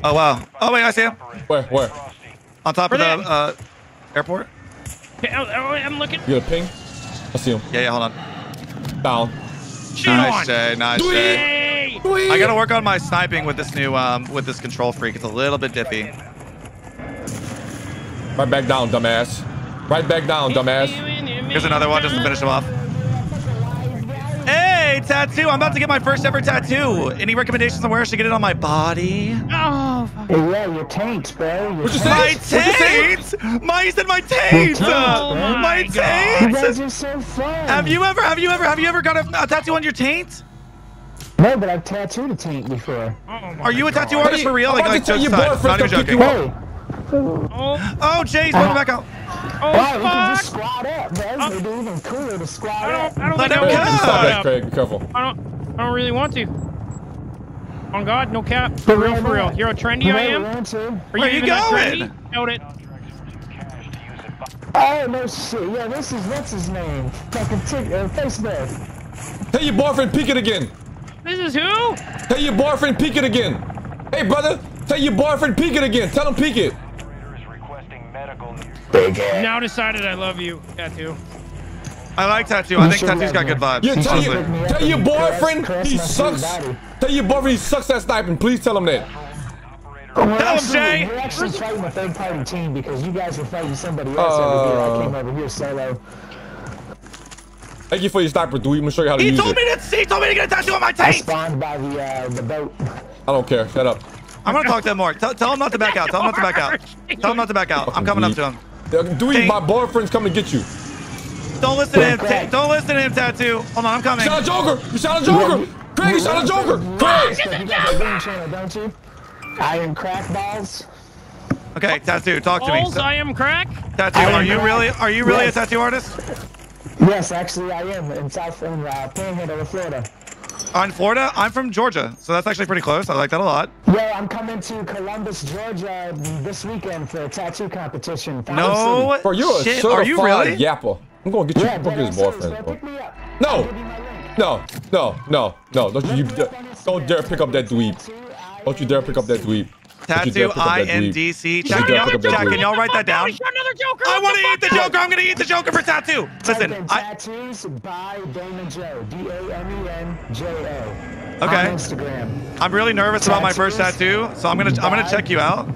Oh wow! Oh wait, I see him. Where? Where? On top Where of the uh, airport. Okay, oh, oh, I'm looking. You got a ping? I see him. Yeah, yeah. Hold on. Down. Shoot nice on. Jay. Nice Dwee! Jay. Dwee! I gotta work on my sniping with this new um with this control freak. It's a little bit dippy. Right back down, dumbass. Right back down, dumbass. Here's another one just to finish him off. Hey, tattoo! I'm about to get my first ever tattoo. Any recommendations on where I should get it on my body? Oh, fuck. Hey, yeah, your taints, bro. Your taints. My taints? My, you said my taints! Oh my, my taints! You guys are so fun. Have you ever, have you ever, have you ever got a, a tattoo on your taint? No, but I've tattooed a taint before. Oh, are you a God. tattoo artist hey, for real? I'm like, like just not even joking. Oh, oh, Jay's going uh, back out. Oh, wow, we can just squad up, bro. Oh. It'd be even cooler to squad I don't, up. I don't, I don't Let him Stop that, Craig. Be careful. I don't, I don't really want to. On God, no cap. For real, for real. You're how trendy I am? Are Where you, you going? Out it. Oh, no shit. Yeah, this is, what's his name? Fucking tick, uh, Facebook. Tell your boyfriend, peek it again. This is who? Tell your boyfriend, peek it again. Hey, brother. Tell your boyfriend, peek it again. Tell him, peek it. Now decided I love you, tattoo. I like tattoo. I think tattoo's got good vibes. Yeah, tell, you, tell your boyfriend he sucks. Tell your boyfriend he sucks at sniping. Please tell him that. Well, we're Tell actually, him, Jay! We're actually fighting a third-party team because you guys were fighting somebody else uh, over here. I came over here solo. Thank you for your sniper, dude. I'm gonna show you how to he use told it. Me to, he told me to get a tattoo on my tank! I spawned by the, uh, the boat. I don't care. Shut up. I'm gonna talk to him more. Tell, tell him not to back out. Tell him not to back out. Tell him not to back out. I'm coming up to him. Dewey, my boyfriend's coming to get you. Don't listen to him. Craig. Don't listen to him, Tattoo. Hold on, I'm coming. You shot a Joker. You shot a Joker. Craig, you shot a Joker. Craig. You got a game channel, don't you? I am crack balls. Okay, Tattoo, talk to me. Balls, I am crack. Tattoo, are you really? Are you really a tattoo artist? Yes, actually, I am. In South Florida, Panhandle, Florida. I'm Florida. I'm from Georgia, so that's actually pretty close. I like that a lot. Yeah, I'm coming to Columbus, Georgia this weekend for a tattoo competition. No, bro, you're shit. A Are you really? Yapper. I'm gonna get you. Yeah, fucking his boyfriend. No, no, no, no, no! Don't you, you don't dare pick up that dweeb. Don't you dare pick up that dweeb. Tattoo I N D C. Jack, can y'all write that down? I want to eat the Joker. I'm going to eat the Joker for Tattoo. Listen. Tattoos by Damon Joe. D A M E N J O. Okay. Instagram. I'm really nervous about my first tattoo, so I'm going to I'm going to check you out.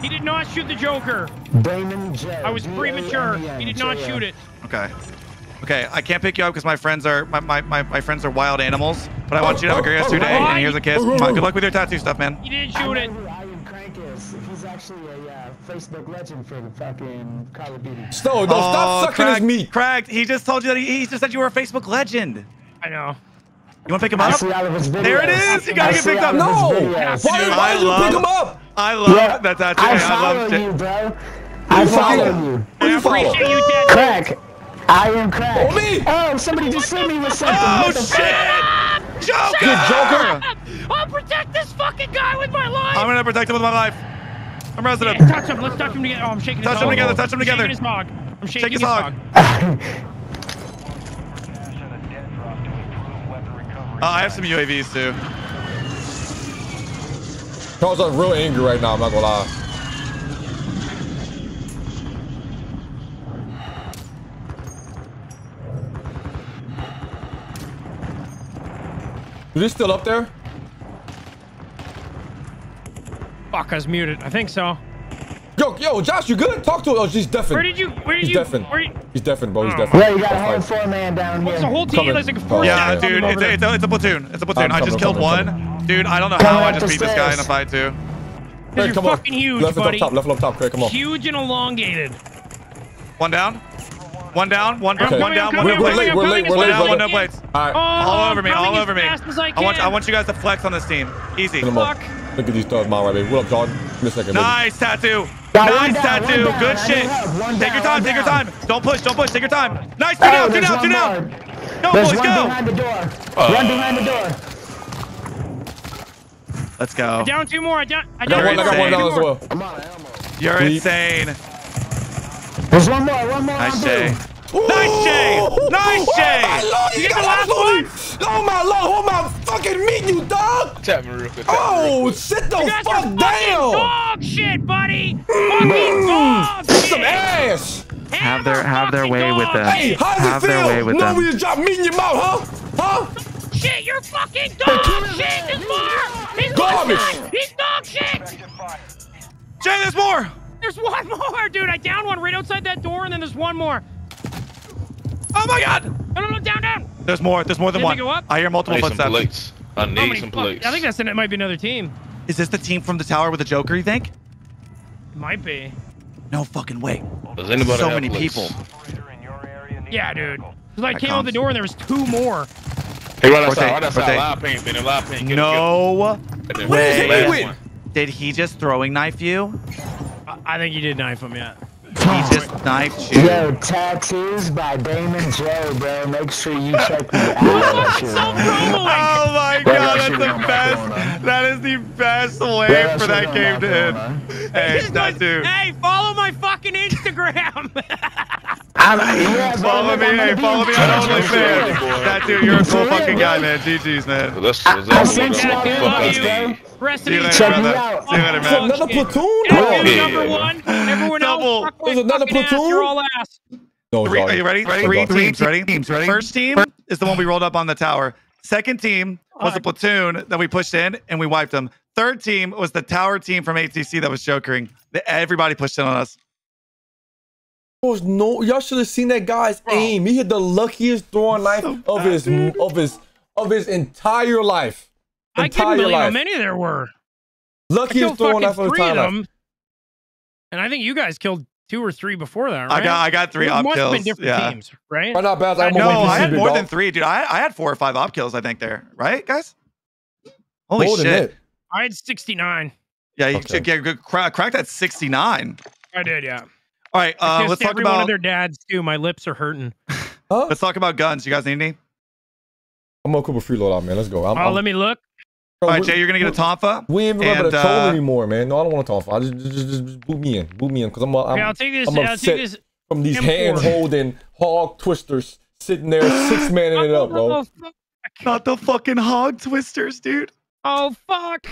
He did not shoot the Joker. Damon Joe. I was premature. He did not shoot it. Okay. Okay, I can't pick you up because my friends are my, my, my, my friends are wild animals, but I want you to have a great rest of your day, and here's a kiss. Good luck with your tattoo stuff, man. You didn't shoot it. He's actually a uh, Facebook legend for the fucking Call of Duty. So, no, oh, stop sucking cracked, his meat. Cracked. He just told you that he, he just said you were a Facebook legend. I know. You want to pick him up? I see all of his videos. There it is. You got to get picked up. No. Why, why did you pick him up? I love yeah, that tattoo. I follow I you, bro. I follow you. I appreciate you, Dad. Crack. I am crack. Me. Oh, somebody just sent me with something. Oh, shit. Joker! Joker! I'll protect this fucking guy with my life! I'm gonna protect him with my life. I'm resident. Yeah, touch him, let's touch him together. Oh, I'm shaking his hog. Touch him together, touch him together. I'm shaking his hog. I'm shaking his hog. uh, I have some U A Vs too. Charles, I'm real angry right now, I'm not gonna lie. Is he still up there? Fuck, I was muted. I think so. Yo, yo, Josh, you good? Talk to him. Oh, he's deafened. Where did you? Where did he's you? Deafened. Where you? He's deafened, bro. He's oh. deafened. Yeah, you got a whole four man down here. What's the whole team? There's like four oh, yeah, yeah, dude, it's, it's, a, it's a platoon. It's a platoon. I'm I just coming, killed coming, one. Coming. Dude, I don't know how I just beat this guy in a fight too. Craig, you're come fucking on. Huge, left buddy. Left up top. Left up top. Craig, come on. Huge and elongated. One down. One down, one down, okay. one down, one down. We're late, we're late, we're late. One down plates. All right. All over me, all over me. I want, I want you guys to flex on this team. Easy. Fuck. Look at these thugs, my right, baby. What up, John? Miss second. Nice tattoo. Nice tattoo. Good shit. Take your time. Take your time. Don't push. Don't push. Take your time. Nice. Two down. Two down. Two down. Go, boys, go. Behind the door. Run behind the door. Let's go. Down two more. I down. I got one. I got one down as well. Come on, Elmo. You're insane. There's one more, one more. Nice Jay. Nice Jay. Nice Jay. Oh, you get the last one? Oh my lord, hold my fucking meat, you dog. Oh, sit the fuck down. Dog shit, buddy. Fucking dog shit. Some ass. Have their have their way with them. Hey, how does it feel? Nobody just dropped meat in your mouth, huh? Huh? Shit, you're fucking dog shit. There's more. He's garbage. He's dog shit. Jay, there's more. There's one more, dude. I downed one right outside that door, and then there's one more. Oh my god! No, no, no, down, down. There's more. There's more than one. I hear multiple footsteps. I need some plates. I need some plates. I think that's in it. Might be another team. Is this the team from the tower with the Joker? You think? It might be. No fucking way. Does anybody so have many plates? People. Yeah, dude. Cause I came out the door and there was two more. Hey, right outside. Right outside. Live ping, man. Live ping. No way. Did he just throwing knife you? I think you did knife him, yeah. He just knifed you. Yo, tattoos by Damon Joe, bro. Make sure you check me out. Oh my god, that's the best. That is the best way for that game to end. Hey, tattoo. Hey, follow my fucking Instagram. Follow me, hey, follow me on OnlyFans. Tattoo, you're a cool fucking guy, man. G G's, man. I sent you. Rest in peace. Check me out. See you later, man. Another platoon? Number one. Everyone else. There's another platoon. You're all ass. No, sorry. Are you ready? Three teams. Ready? First team is the one we rolled up on the tower. Second team was the platoon that we pushed in and we wiped them. Third team was the tower team from A T C that was jokering. Everybody pushed in on us. No, y'all should have seen that guy's Bro. aim. He hit the luckiest throwing knife so of his dude. of his of his entire life. Entire I couldn't believe life. how many there were. Luckiest throwing knife of his entire them. life. And I think you guys killed two or three before that, right? I got I got three op kills. Been different yeah. teams, right? Why not, Baz? I, I know I had more than three, dude. I I had four or five op kills, I think there, right, guys? Holy Golden shit! Hit. I had sixty-nine. Yeah, you okay. get, get crack, crack that sixty-nine. I did, yeah. All right, uh, let's talk about one of their dads too. My lips are hurting. Huh? Let's talk about guns. You guys need any? I'm gonna couple freeload out, man. Let's go. I'm, oh, I'm... let me look. All right, Jay, you're gonna get a Tomfa. We ain't remember the uh, anymore, man. No, I don't want a Tomfa. I just, just, just, just boot me in, boot me in, because I'm, I'm, okay, I'll take this, I'm upset I'll take this from these M four. Hand holding hog twisters sitting there six manning it up, bro. Not the fucking hog twisters, dude. Oh fuck!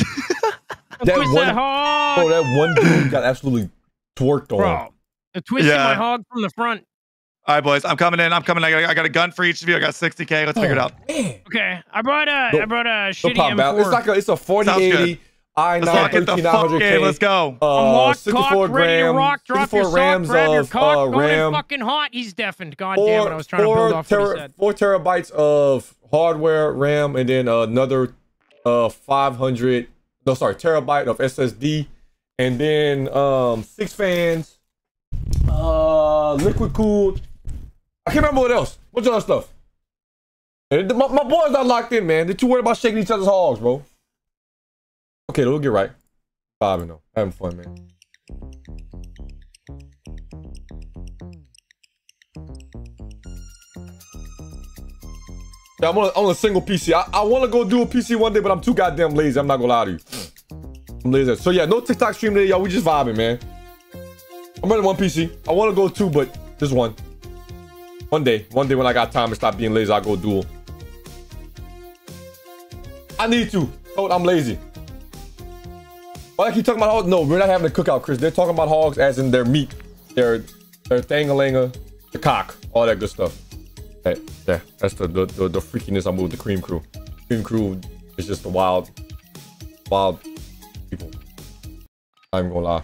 that one, that hog. Bro, that one dude got absolutely. Worked on. Bro, I twisted yeah. my hog from the front. All right, boys, I'm coming in. I'm coming. I got, I got a gun for each of you. I got sixty K. Let's oh, figure it out. Man. Okay, I brought a. Don't, I brought a shitty M four. It's like a, it's a forty eighty i nine thirteen hundred K. Let's go. Uh, locked, sixty-four cocked, ready to rock. Drop your rams sock, grab your cock, uh, going ram. Fucking hot. He's deafened. God four, damn it! I was trying to build off what he said. Four terabytes of hardware RAM, and then another uh five hundred. No, sorry, terabyte of S S D. And then um, six fans, uh, liquid cooled. I can't remember what else. What's other stuff? My, my boys not locked in, man. They're too worried about shaking each other's hogs, bro. Okay, we'll get right. Bobbing though, having fun, man. Yeah, I'm on, I'm on a single P C. I, I want to go do a P C one day, but I'm too goddamn lazy. I'm not gonna lie to you. So yeah, no TikTok stream today, y'all. We just vibing, man. I'm running one P C. I want to go two, but just one. One day. One day when I got time and stop being lazy, I'll go dual. I need to. Oh, I'm lazy. Why I keep talking about hogs? No, we're not having a cookout, Chris. They're talking about hogs as in their meat, their their thangalanga, the cock, all that good stuff. Hey, yeah, that's the the, the, the freakiness I moved the Cream Crew. Cream Crew is just the wild, wild. People. I'm gonna lie.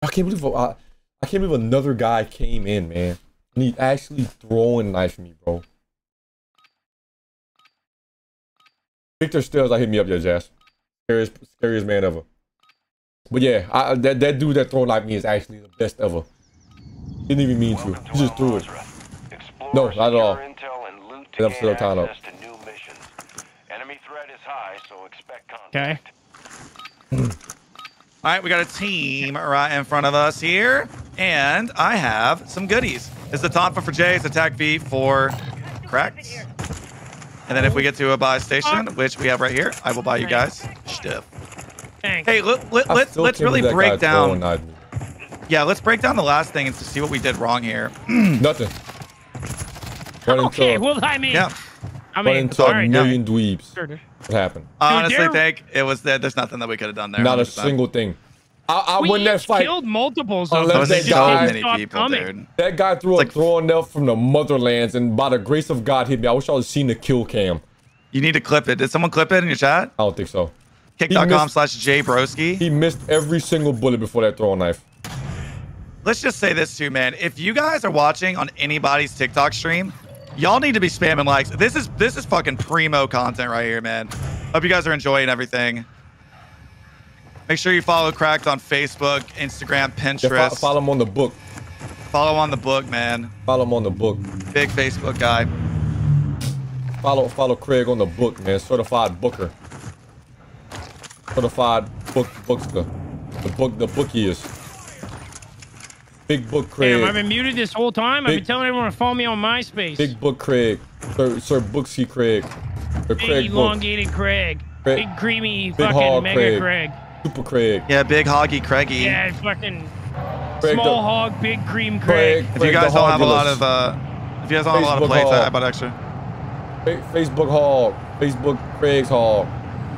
I can't believe I, I can't believe another guy came in, man. And he actually throwing knife at me, bro. Victor Stills, I hit me up, your Jazz. Scariest, scariest man ever. But yeah, I, that that dude that throwing knife at me is actually the best ever. Didn't even mean to. He just threw it. No, not at all. I'm still tied up. Okay. All right, we got a team right in front of us here, and I have some goodies. It's the Tompa for Jay, it's attack V for Cracks, and then if we get to a buy station, which we have right here, I will buy you guys stuff. Hey, let, let, let's let's really break down. Yeah, let's break down the last thing and see what we did wrong here. Nothing. Okay, well I mean, yeah. I mean, it's all right, million yeah. dweebs. Sure. What happened? Honestly, Dude, Tank, it was that there's nothing that we could have done there. Not a single thing. I, I win that fight. Killed multiples. Unless that guy, so many people, dude. That guy threw it's a like, throwing knife from the motherlands, and by the grace of God, hit me. I wish I would have seen the kill cam. You need to clip it. Did someone clip it in your chat? I don't think so. Kick dot com slash Jaybroski. He missed every single bullet before that throwing knife. Let's just say this too, man. If you guys are watching on anybody's TikTok stream, y'all need to be spamming likes. This is this is fucking primo content right here, man. Hope you guys are enjoying everything. Make sure you follow Cracked on Facebook, Instagram, Pinterest. Yeah, fo follow him on the book. Follow on the book, man. Follow him on the book. Big Facebook guy. Follow follow Craig on the book, man. Certified booker. Certified book bookster. The book the bookie is. Big Book Craig. Damn, I've been muted this whole time. Big, I've been telling everyone to follow me on MySpace. Big Book Craig. Sir, Sir Booksy Craig. Sir Big Craig elongated Craig. Craig. Big creamy Big fucking mega Craig. Craig. Super Craig. Yeah, Big Hoggy Craigy. Yeah, fucking Craig small the, hog, big cream Craig. Craig if you guys don't have a lot of, uh, if you guys don't have a lot of plays, I bought extra. Facebook hog. Facebook Craig's hog.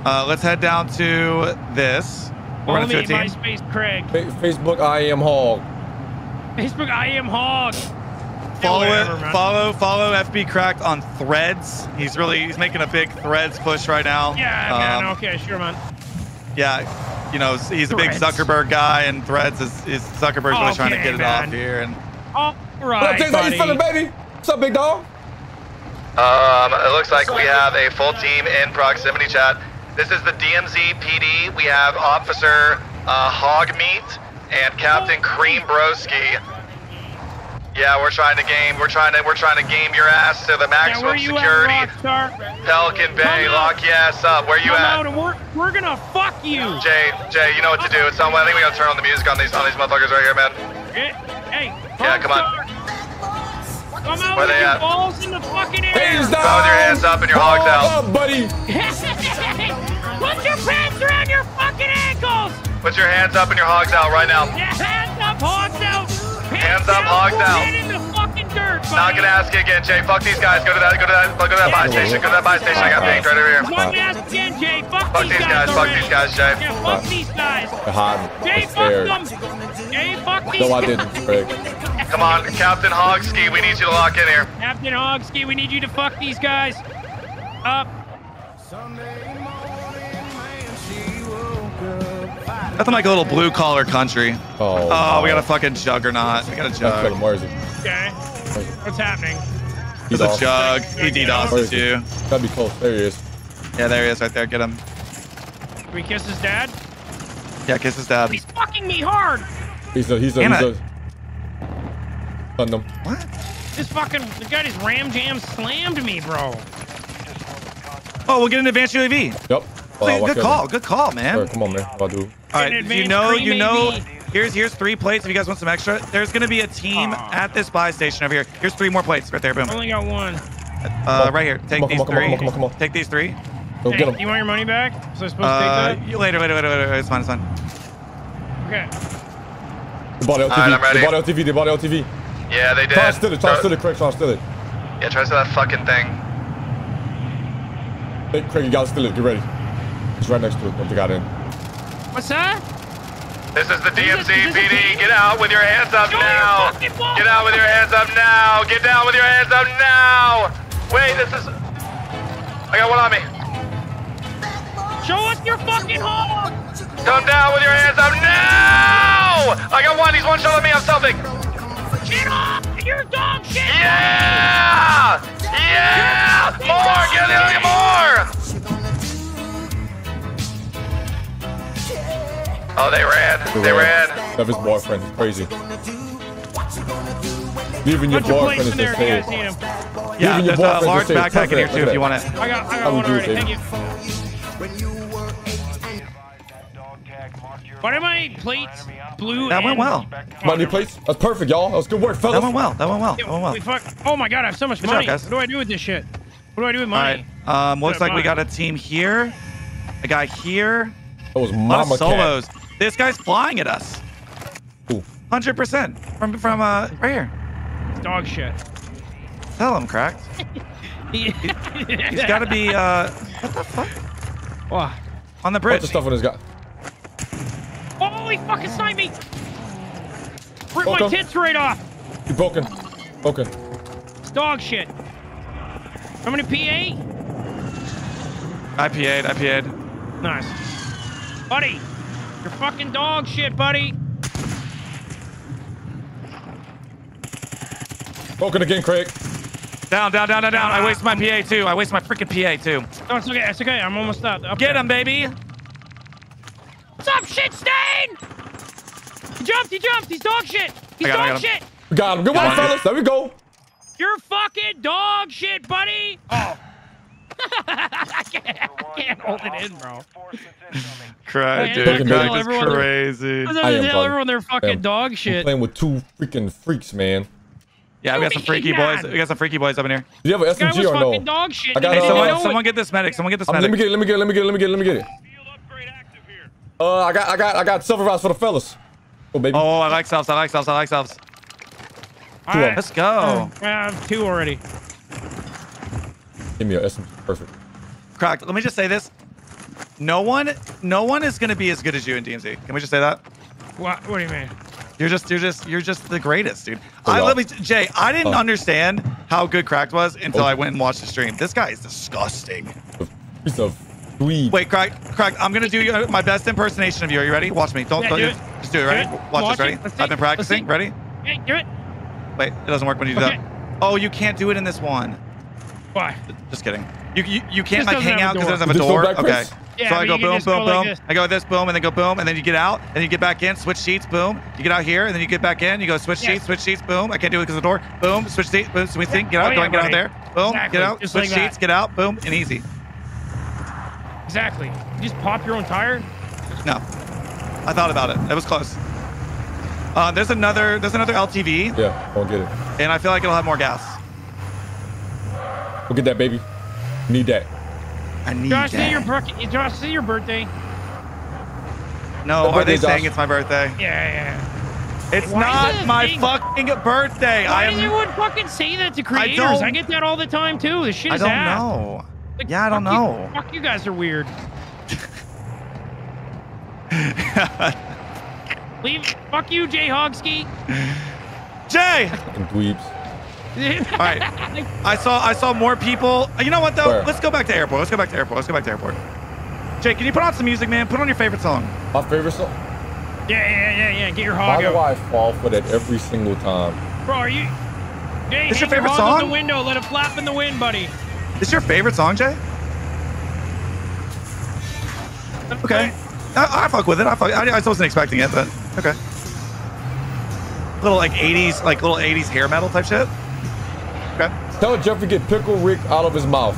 Uh, let's head down to this. We're going to do a team. MySpace Craig. Fa Facebook I am hog. Facebook I am hog. Follow, yeah, whatever, follow, follow F B Crack on Threads. He's really, he's making a big Threads push right now. Yeah, um, man, okay, sure, man. Yeah, you know, he's Threads. a big Zuckerberg guy, and Threads is, is Zuckerberg's okay, really trying to get it man. off here. And all right, what up, you feeling, baby? What's up, big dog? Um, it looks like we have a full team in proximity chat. This is the D M Z P D. We have Officer uh, Hogmeat and Captain Cream Broski. Yeah, we're trying to game. We're trying to. We're trying to game your ass to the maximum yeah, security. At, Pelican Bay, Come lock your ass up. Where you Come at? Out we're, we're gonna fuck you. Jay, Jay, you know what to do. It's on. I think we gotta turn on the music on these on these motherfuckers right here, man. It, hey. Yeah, come on. Come out with your balls in the fucking air. Hands down. With your hands up and your hogs out. Up, buddy. Put your pants around your fucking ankles. Put your hands up and your hogs out right now. Yeah, hands up, hogs out. Hands up, hogs out. Get in the fucking dirt, buddy. Not gonna ask you again, Jay. Fuck these guys. Go to that, go to that, go to that buy station. Go to that buy station. I got things right over here. One ask again, Jay. Fuck, fuck these guys. guys fuck these guys, Jay. Yeah, fuck uh, these guys. Jay, fuck them. Jay, fuck these guys. No, I didn't. Come on, Captain Hogski. We need you to lock in here. Captain Hogski, we need you to fuck these guys up. Nothing like a little blue collar country. Oh, oh we got a fucking juggernaut. We got a jug. Okay. What's happening? There's a jug. He DDoSed you. That'd be cool. There he is. Yeah, there he is right there. Get him. Can we kiss his dad? Yeah, kiss his dad. He's fucking me hard. He's a, he's a, he's a. Condom. What? This fucking, the guy just ram jam slammed me, bro. Oh, we'll get an advanced U A V. Yep. Well, good call, over. good call, man. Right, come on, man. I'll do. All right, you know, you know. A V. Here's here's three plates. If you guys want some extra, there's gonna be a team Aww. at this buy station over here. Here's three more plates right there. Boom. I only got one. Uh, on. right here. Take on, these come on, three. Come on, come on, come on, come on. Take these three. Go hey, get them. You want your money back? So I'm supposed uh, to take that? You later, later, later, later. It's fine, it's fine. Okay. The body L T V. Right, the body L T V. The body L T V. Yeah, they did. Try to steal it. Try to steal it, Craig. Try to steal it. Yeah, try to steal that fucking thing. Hey, Craig, you gotta steal it. Get ready. It's right next to it. What they got in. What's that? This is the D M Z P D. Get out with your hands up now. Get out with your hands up now. Get down with your hands up now. Wait, this is. I got one on me. Show us your fucking hog. Come down with your hands up now. I got one. He's one shot at me. I'm something. Get off. You're dog shit. Yeah. Yeah. More. Get it. More. Oh, they ran. They, they ran. ran. That was boyfriend. Crazy. Leaving your boyfriend is the same. Yeah, there's a large backpack in here too if you want it. I got, I got one already. Thank you. What are my plates? Blue. That went well. My new plates. That's perfect, y'all. That was good work, fellas. That went well. That went well. That went well. Oh my God, I have so much money. What do I do with this shit? What do I do with money? All right. Um, looks like we got a team here. A guy here. That was mama solos. Cat. This guy's flying at us. Ooh. one hundred percent from, from uh, right here. It's dog shit. Tell him, Cracked. he, he's got to be, uh, what the fuck? What? On the bridge. What's the stuff on this guy? Oh, he fucking sniped me. Rip Broken. my tits right off. You're broken. Broken. It's dog shit. I'm going to P A. I P A'd. I P A'd. Nice. Buddy, you're fucking dog shit, buddy. Broken again, Craig. Down, down, down, down, down. I waste my P A too. I waste my freaking P A too. No, it's okay. It's okay. I'm almost up. up Get there. him, baby. What's up, shit stain? He jumped. He jumped. He's dog shit. He's dog him, shit. We got him. Good one, fellas. There we go. You're fucking dog shit, buddy. Oh. I, can't, I can't hold it in, bro. Cry, dude. Craig is crazy. I was going to tell everyone they're fucking dog shit. I'm playing with two freaking freaks, man. Yeah, we got some freaky boys. We got some freaky boys up in here. Do you have an S M G or no? Dog shit. I got, hey, someone, know someone get this medic. Someone get this um, medic. Let me get it. Let me get it. Let me get it. Let me get it. Let me get it. Uh, I got, I got, I got silver rods for the fellas. Oh baby. Oh, I like selves. I like selves. I like selves. All right, let's go. I have two already. Give me your S M G. Perfect. Cracked. Let me just say this. No one, no one is going to be as good as you in D M Z. Can we just say that? What? What do you mean? You're just, you're just, you're just the greatest, dude. Oh, I, let me, Jay, I didn't oh. understand how good Cracked was until oh. I went and watched the stream. This guy is disgusting. Piece of weed. Wait, Cracked, Cracked, I'm gonna do your, my best impersonation of you. Are you ready? Watch me. Don't, yeah, don't do it. Just do it. Ready? Do it. Watch, Watch this. Ready? It. I've been practicing. Ready? Yeah, do it. Wait, it doesn't work when you do okay. that. Oh, you can't do it in this one. Why? Just kidding. You you, you can't like hang out because it doesn't have a door. Okay. Yeah, so I go boom, boom, boom. I go this, boom, and then go boom, and then you get out, and you get back in, switch sheets, boom. You get out here, and then you get back in, you go switch sheets, switch sheets, boom. I can't do it because of the door. Boom, switch seats, boom, switch seat, get out, go and get out there. Boom, get out, switch sheets, get out, boom, and easy. Exactly. You just pop your own tire? No. I thought about it. It was close. Uh, there's another, there's another L T V. Yeah, I'll get it. And I feel like it'll have more gas. Go get that, baby. Need that. I need Josh, that. Is your, Josh, is your birthday? No, are they saying it's my birthday? Yeah, yeah. It's Why not my thing? fucking birthday. Why I does everyone fucking say that to creators? I, I get that all the time, too. This shit is I don't ass. know. Like, yeah, I don't fuck know. You, fuck, you guys are weird. Leave. Fuck you, Jay Hogsky. Jay! Fucking dweebs. All right, I saw I saw more people. You know what though? Where? Let's go back to airport. Let's go back to airport. Let's go back to airport. Jake, can you put on some music, man? Put on your favorite song. My favorite song? Yeah, yeah, yeah, yeah. Get your hog. Why do I fall for that every single time? Bro, are you? Jay, it's your favorite your song. The window, let it flap in the wind, buddy. It's your favorite song, Jay? Okay, I, I fuck with it. I fuck. I, I wasn't expecting it, but okay. Little like eighties, like little eighties hair metal type shit. Okay. Tell Jeffrey get Pickle Rick out of his mouth.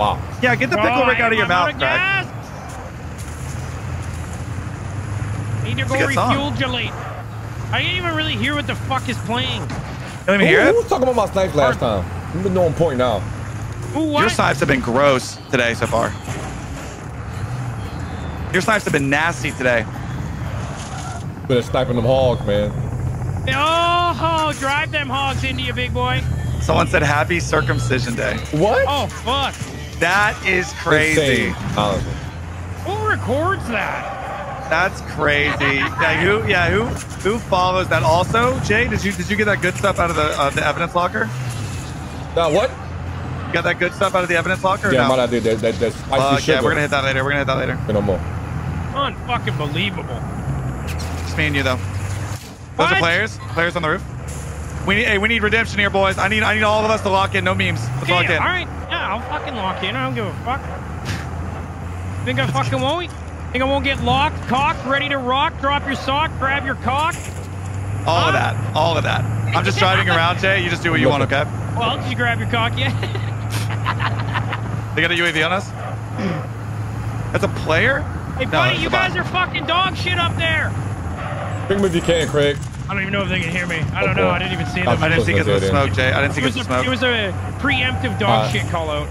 Wow. Yeah, get the Pickle oh, Rick out of your mouth, Craig. Need to go refuel. I didn't even really hear what the fuck is playing. You don't even Ooh, hear it? Who was talking about my snipe last Pardon? time? We've been on point now. Ooh, what? Your snipes have been gross today so far. Your snipes have been nasty today. Better sniping them hogs, man. Oh, drive them hogs into you, big boy. Someone said happy circumcision day. What? Oh, fuck. That is crazy. Who records that? That's crazy. yeah, who, yeah, who, who follows that? Also, Jay, did you did you get that good stuff out of the uh, the evidence locker? That what? You got that good stuff out of the evidence locker? Yeah, no? I did that. That, that spicy uh, sugar. Yeah, we're gonna hit that later. We're gonna hit that later. No more. Unfucking believable. Just me and you though. Those what? are players. Players on the roof. We need, hey, we need redemption here, boys. I need, I need all of us to lock in. No memes. Let's okay, lock in. All right. Yeah, I'll fucking lock in. I don't give a fuck. Think I fucking won't? Think I won't get locked, cocked, ready to rock, drop your sock, grab your cock? All huh? of that. All of that. I'm just driving around, Jay. You just do what you want, okay? Well, did you grab your cock yet? They got a U A V on us? That's a player? Hey, buddy, no, you guys are fucking dog shit up there. Bring them if you can, Craig. I don't even know if they can hear me. I don't know. I didn't even see them. I didn't see it was smoke, Jay. I didn't see it was smoke. It was a preemptive dog shit call out.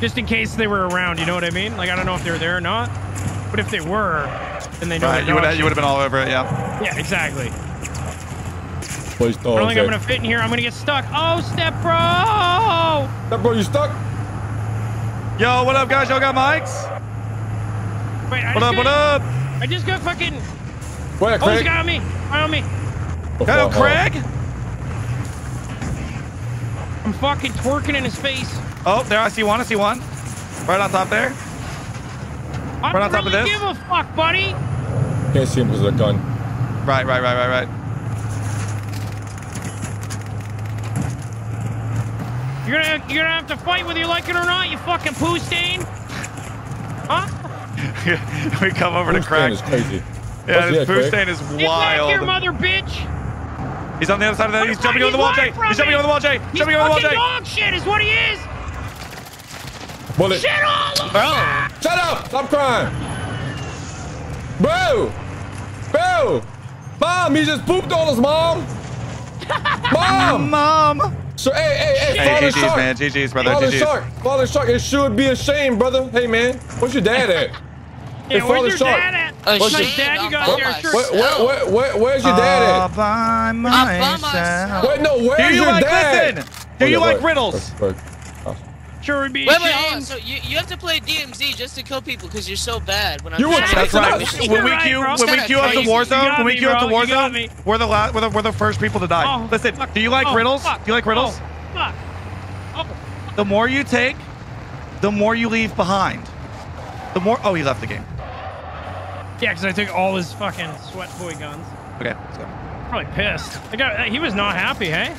Just in case they were around, you know what I mean? Like, I don't know if they were there or not. But if they were, then they know. Right, you would have been all over it, yeah. Yeah, exactly. Please don't. I don't think I'm going to fit in here. I'm going to get stuck. Oh, Step Bro! Step Bro, you stuck? Yo, what up, guys? Y'all got mics? Wait, I what up, what up? I just got fucking... Where, Craig? Oh, he's got me. I on me. Hello, Craig. I'm fucking twerking in his face. Oh, there, I see one, I see one. Right on top there. I right on top really of this. I don't give a fuck, buddy. Can't see him because of the gun. Right, right, right, right, right. You're gonna, you're gonna have to fight whether you like it or not, you fucking poo stain. Huh? We come over poo to Craig. It's crazy. Yeah, this food stain is wild. Get back here, mother bitch! He's on the other side of that. He's jumping over the wall, Jay. He's jumping over the wall, Jay. He's jumping over the wall, Jay. He's fucking dog shit is what he is. Bullet. Shit all over. Bro. Shut up! Stop crying. Bro, bro, mom, he just pooped on us, mom. Mom, mom. So hey, hey, hey, father shark, man, G Gs, brother, G Gs. Father shark, father shark. It should be a shame, brother. Hey, man, where's your dad at? Yeah, hey, where's your dad at? Oh, where's your dad? You got there. Sure. Where, where, where, where, where's your dad at? By myself. Wait, no, where's you your like dad? Listen. Do oh, you yeah, like riddles? Oh, curing me. Wait, wait, hold on. So you, you have to play D M Z just to kill people because you're so bad. When I'm you that's right. When we queue, right, when we queue up the Warzone, when we queue up the Warzone, we're the last, we're the, we're the first people to die. Oh, listen, fuck. do you like oh, riddles? Fuck. Do you like riddles? Oh, fuck. Oh. The more you take, the more you leave behind. The more. Oh, he left the game. Yeah, because I took all his fucking sweat boy guns. Okay, let's go. Probably pissed. I got. He was not happy, hey.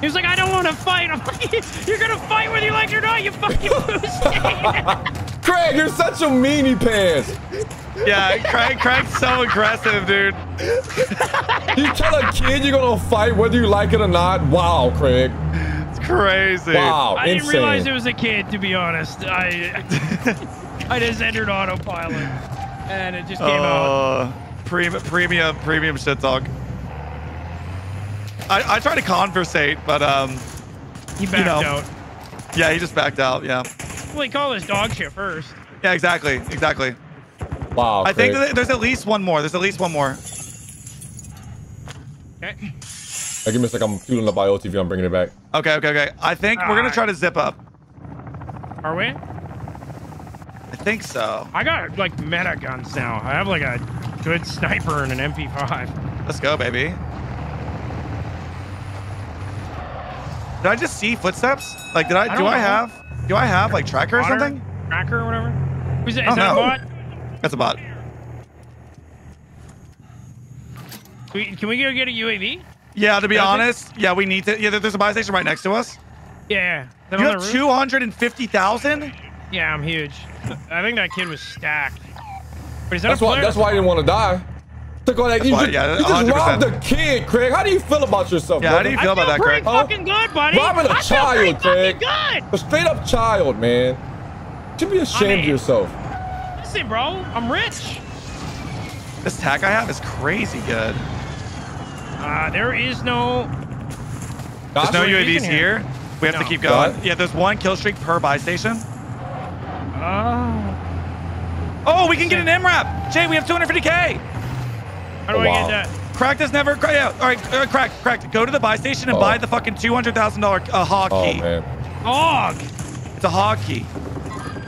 He was like, I don't want to fight. I'm like, you're going to fight whether you like it or not, you fucking loser. Craig, you're such a meanie pants. Yeah, Craig, Craig's so aggressive, dude. You tell a kid you're going to fight whether you like it or not? Wow, Craig. It's crazy. Wow, I insane. didn't realize it was a kid, to be honest. I, I just entered autopilot, and it just came uh, out. Pre premium, premium shit talk. I, I tried to conversate, but um, he backed you know, out. Yeah, he just backed out. Yeah. Well, he called his dog shit first. Yeah, exactly, exactly. Wow. I Craig. think there's at least one more. There's at least one more. Okay. I give me a second. I'm feeling the bio T V. I'm bringing it back. Okay, okay, okay. I think All we're gonna right. try to zip up. Are we? I think so. I got like meta guns now. I have like a good sniper and an M P five. Let's go, baby. Did I just see footsteps? Like, did I, I do know. I have, do I have like tracker or Water, something? Tracker or whatever? Is, is that know. a bot? That's a bot. Can we, can we go get a U A V? Yeah, to be Does honest. It? Yeah, we need to. Yeah, there's a buy station right next to us. Yeah. yeah. You have two hundred fifty thousand? Yeah, I'm huge. I think that kid was stacked. Wait, is that that's, why, that's why I didn't want to die. Took all that. You, why, just, yeah, you just robbed a kid, Craig. How do you feel about yourself, Yeah, brother? How do you feel I about feel that, Craig? I feel pretty fucking good, buddy. Robbing a I child, Craig. Good. A straight up child, man. You should be ashamed I mean, of yourself. Listen, bro. I'm rich. This tack I have is crazy good. Uh, there is no... Gosh, there's no U A Vs here. Him. We have no. to keep going. What? Yeah, there's one kill streak per buy station. Oh. Oh, we can get an M RAP. Jay, we have two hundred fifty K. How do oh, I wow. get that? Crack does never cry out. All right, uh, crack, crack. Go to the buy station and oh. buy the fucking two hundred thousand dollar uh, hog oh, key. Man. Hog. It's a hog key.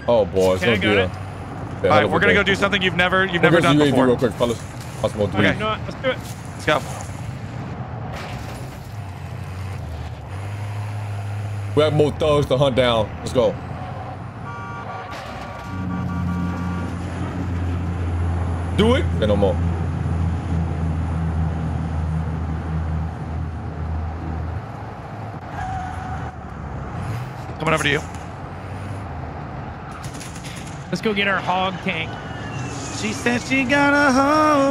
Oh boy, it's no deal. It? Yeah, all right, we're gonna go do something you've never, you've we'll never done before. Real quick, fellas. Okay, you know what? Let's do it. Let's go. We have more thugs to hunt down. Let's go. Do it. Okay, no more. Coming over to you. Let's go get our hog tank. She said she got a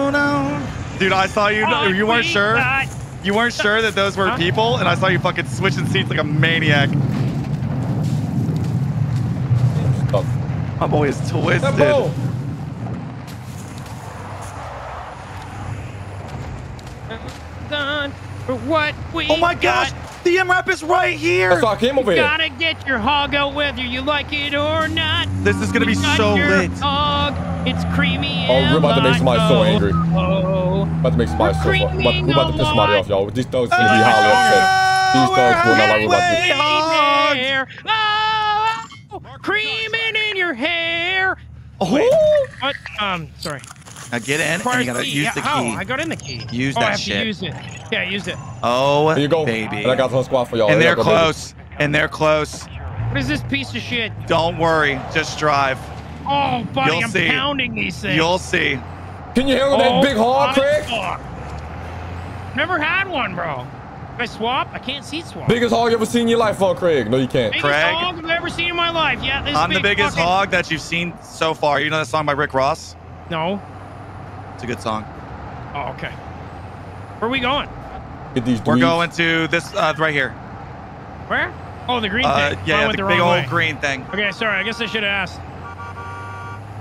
hold on. Dude, I saw you. Oh, you weren't sure. Not. You weren't sure that those were huh? people, and I saw you fucking switching seats like a maniac. Oh. My boy is twisted. Done for what we. Oh my got. gosh. The M RAP is right here. I saw him over you here. Gotta get your hog out whether you like it or not. This is gonna you be so lit. Hog. It's creamy. Oh, we're about to make somebody so angry. Oh, about to make somebody we're so angry. We're, we're about to piss somebody off, y'all. These thugs gonna be highly upset. These thugs will not like we're about to be hair. Oh, creaming in your hair. Oh, wait. What? Um, sorry. Now get in Prior and you gotta key. use yeah, the key. Oh, I got in the key. Use oh, that I have shit. To use it. Yeah, use it. Oh, there you go. Baby. And I got the whole squad for y'all. And they're close. Baby. And they're close. What is this piece of shit? Don't worry. Just drive. Oh, buddy, You'll I'm see. pounding these things. You'll see. Can you handle oh, that big hog, Craig? Fuck. Never had one, bro. Can I swap? I can't see swap. Biggest hog you ever seen in your life, huh, Craig? No, you can't. Biggest Craig, hog I've ever seen in my life. Yeah, this I'm big the biggest fucking... hog that you've seen so far. You know that song by Rick Ross? No. It's a good song. Oh, okay. Where are we going? Get these We're going to this uh, right here. Where? Oh, the green uh, thing. Yeah, yeah the, the big old way. green thing. Okay, sorry. I guess I should have asked.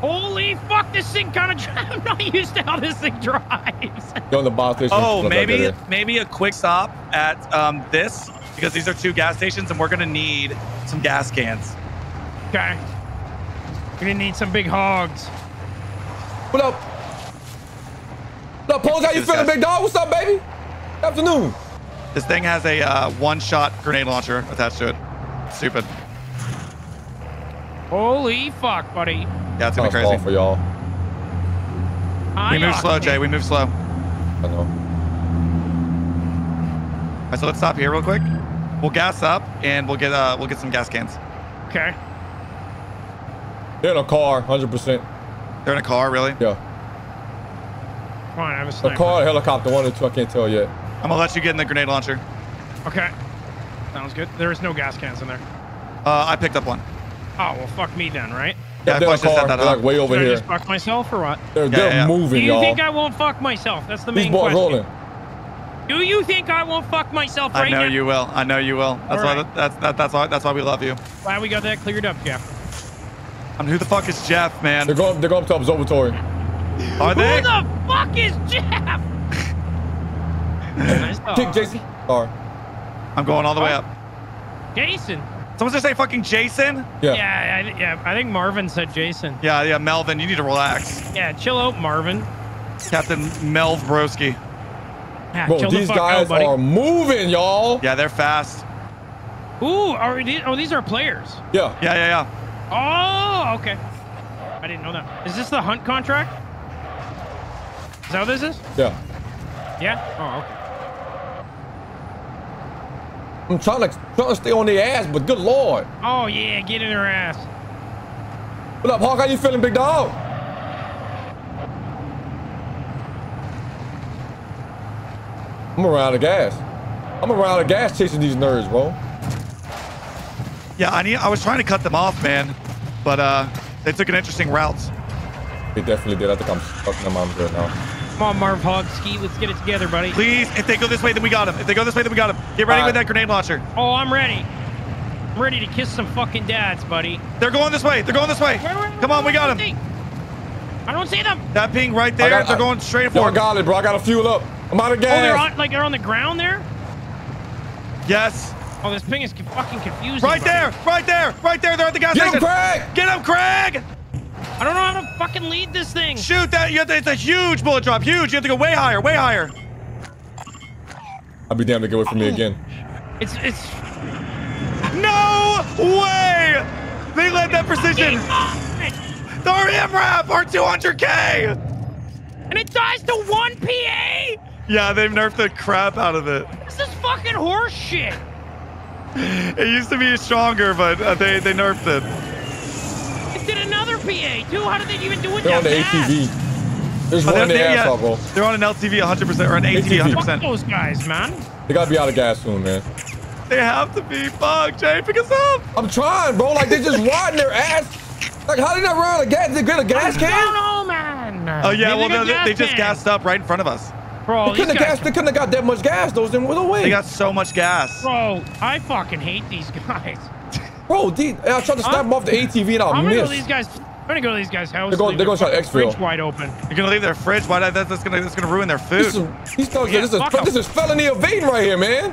Holy fuck, this thing kind of drives. I'm not used to how this thing drives. Go in the bottom station. Oh, maybe, maybe a quick stop at um, this because these are two gas stations and we're going to need some gas cans. Okay. We're going to need some big hogs. What up? Look, Pose, how you feeling, big dog? What's up, baby? Afternoon. This thing has a uh, one-shot grenade launcher attached to it. Stupid. Holy fuck, buddy. Yeah, it's gonna be crazy. Fall for y'all. We move slow, Jay. We move slow. I know. All right, so let's stop here real quick. We'll gas up and we'll get uh we'll get some gas cans. Okay. They're in a car, one hundred percent. They're in a car, really? Yeah. Come on, I have a sniper. A car, a helicopter, one or two, I can't tell yet. I'm gonna let you get in the grenade launcher. Okay. Sounds good. There is no gas cans in there. Uh, I picked up one. Oh, well, fuck me then, right? Yeah, they're, I they're, car, that they're like way over Should here. I just fuck myself or what? They're, they're yeah, yeah. moving, y'all. Do you think I won't fuck myself? That's the main These question. Rolling. Do you think I won't fuck myself right now? I know now? you will. I know you will. That's right. why that's that, that's why that's why we love you. Glad we got that cleared up, Jeff. And who the fuck is Jeff, man? They're going. They're going up to observatory. Are they? Who the fuck is Jeff? Nice Kick, Jason. Sorry. I'm going all the way up. Jason. Someone's gonna say fucking Jason? Yeah. Yeah, I, yeah, I think Marvin said Jason. Yeah, yeah, Melvin, you need to relax. Yeah, chill out, Marvin. Captain Melvbroski. Yeah, Bro, these the guys out, are moving, y'all. Yeah, they're fast. Ooh, are these, oh, these are players. Yeah. Yeah, yeah, yeah. Oh, okay. I didn't know that. Is this the hunt contract? Is that what this is? Yeah. Yeah? Oh, okay. I'm trying to, trying to stay on their ass, but good Lord. Oh, yeah, get in her ass. What up, Hawk? How you feeling, big dog? I'm around the gas. I'm around the gas chasing these nerds, bro. Yeah, I need, I was trying to cut them off, man, but uh, they took an interesting route. They definitely did. I think I'm fucking them out right now. Come on, Marv Hogski. Let's get it together, buddy. Please, if they go this way, then we got him. If they go this way, then we got him. Get ready right. with that grenade launcher. Oh, I'm ready. I'm ready to kiss some fucking dads, buddy. They're going this way. They're going this way. Where, where, Come where, on, where, we got him. Think? I don't see them. That ping right there. Got, they're I, going straight for him. I got it, bro. I got to fuel up. I'm out of gas. Oh, they're on, like they're on the ground there? Yes. Oh, this ping is fucking confusing. Right buddy. there. Right there. Right there. They're at the gas station. Get him, Craig. Get him, Craig. I don't know how to fucking lead this thing. Shoot that! You have to, it's a huge bullet drop. Huge. You have to go way higher. Way higher. I'll be damned to get away from oh. me again. It's it's. No way! They led that precision. The M RAP are two hundred K. And it dies to one P A. Yeah, they've nerfed the crap out of it. This is fucking horse shit. It used to be stronger, but uh, they they nerfed it. P A, too? How did they even do it? They're on the A T V. There's oh, one in the ass off, bro. They're on an L T V one hundred percent or an A T V one hundred percent. Fuck those guys, man. They gotta be out of gas soon, man. They have to be. Fuck, Jay, pick us up. I'm trying, bro. Like, they're just riding their ass. Like, how did they not run out of gas? Did they get a gas can? I don't know, man. Oh, yeah, well, no, they, they just gassed up right in front of us. Bro, they couldn't, gas, they couldn't have got that much gas. Those in with a way. They got so much gas. Bro, I fucking hate these guys. Bro, dude, I tried to snap them off the A T V and I'll I'm miss. Gonna these guys I'm gonna go to these guys' house. They're going, they're going to try to exfil. Fridge wide open. You're gonna leave their fridge wide open. That's, that's gonna, that's gonna ruin their food. This is, these thugs, yeah, this, is, this is felony evading right here, man.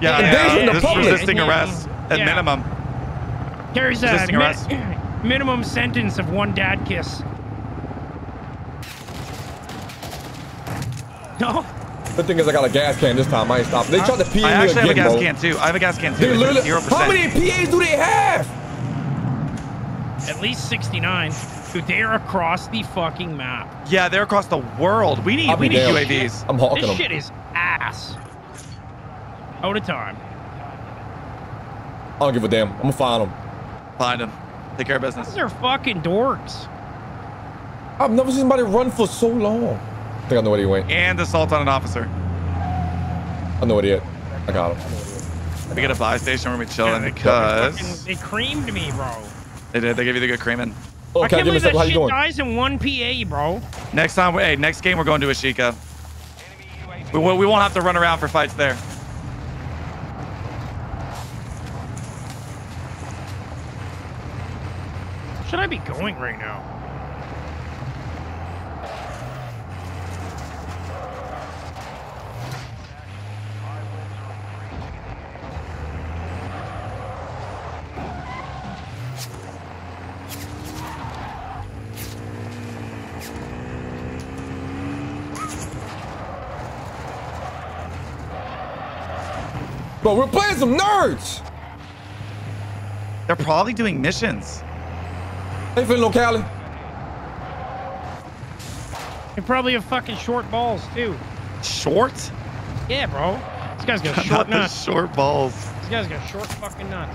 Yeah, yeah, yeah. The this public. resisting arrest at yeah. minimum. Carries a mi minimum sentence of one dad kiss. No. Good thing is I got a gas can this time. I ain't stopping. They tried to P A me again, I actually have a gas bro. can too. I have a gas can too. zero percent. How many P As do they have? At least sixty-nine. Dude, they are across the fucking map. Yeah, they're across the world. We need, we need U A Vs. I'm hawking them. This shit is ass. Out of time. I don't give a damn. I'm gonna find them. Find them. Take care of business. These are fucking dorks. I've never seen somebody run for so long. I think I know what he went. And assault on an officer. I know what he hit. I got him. We got a buy station where we chilling yeah, because fucking, they creamed me, bro. They did. They gave you the good creaming. Oh, I can't believe that shit dies in one P A, bro. Next time, hey, next game we're going to Ashika. We, we won't have to run around for fights there. Should I be going right now? But we're playing some nerds. They're probably doing missions. They finna locale. And probably have fucking short balls too. Short? Yeah, bro. These guys got short nuts. Short balls. These guys got short fucking nuts.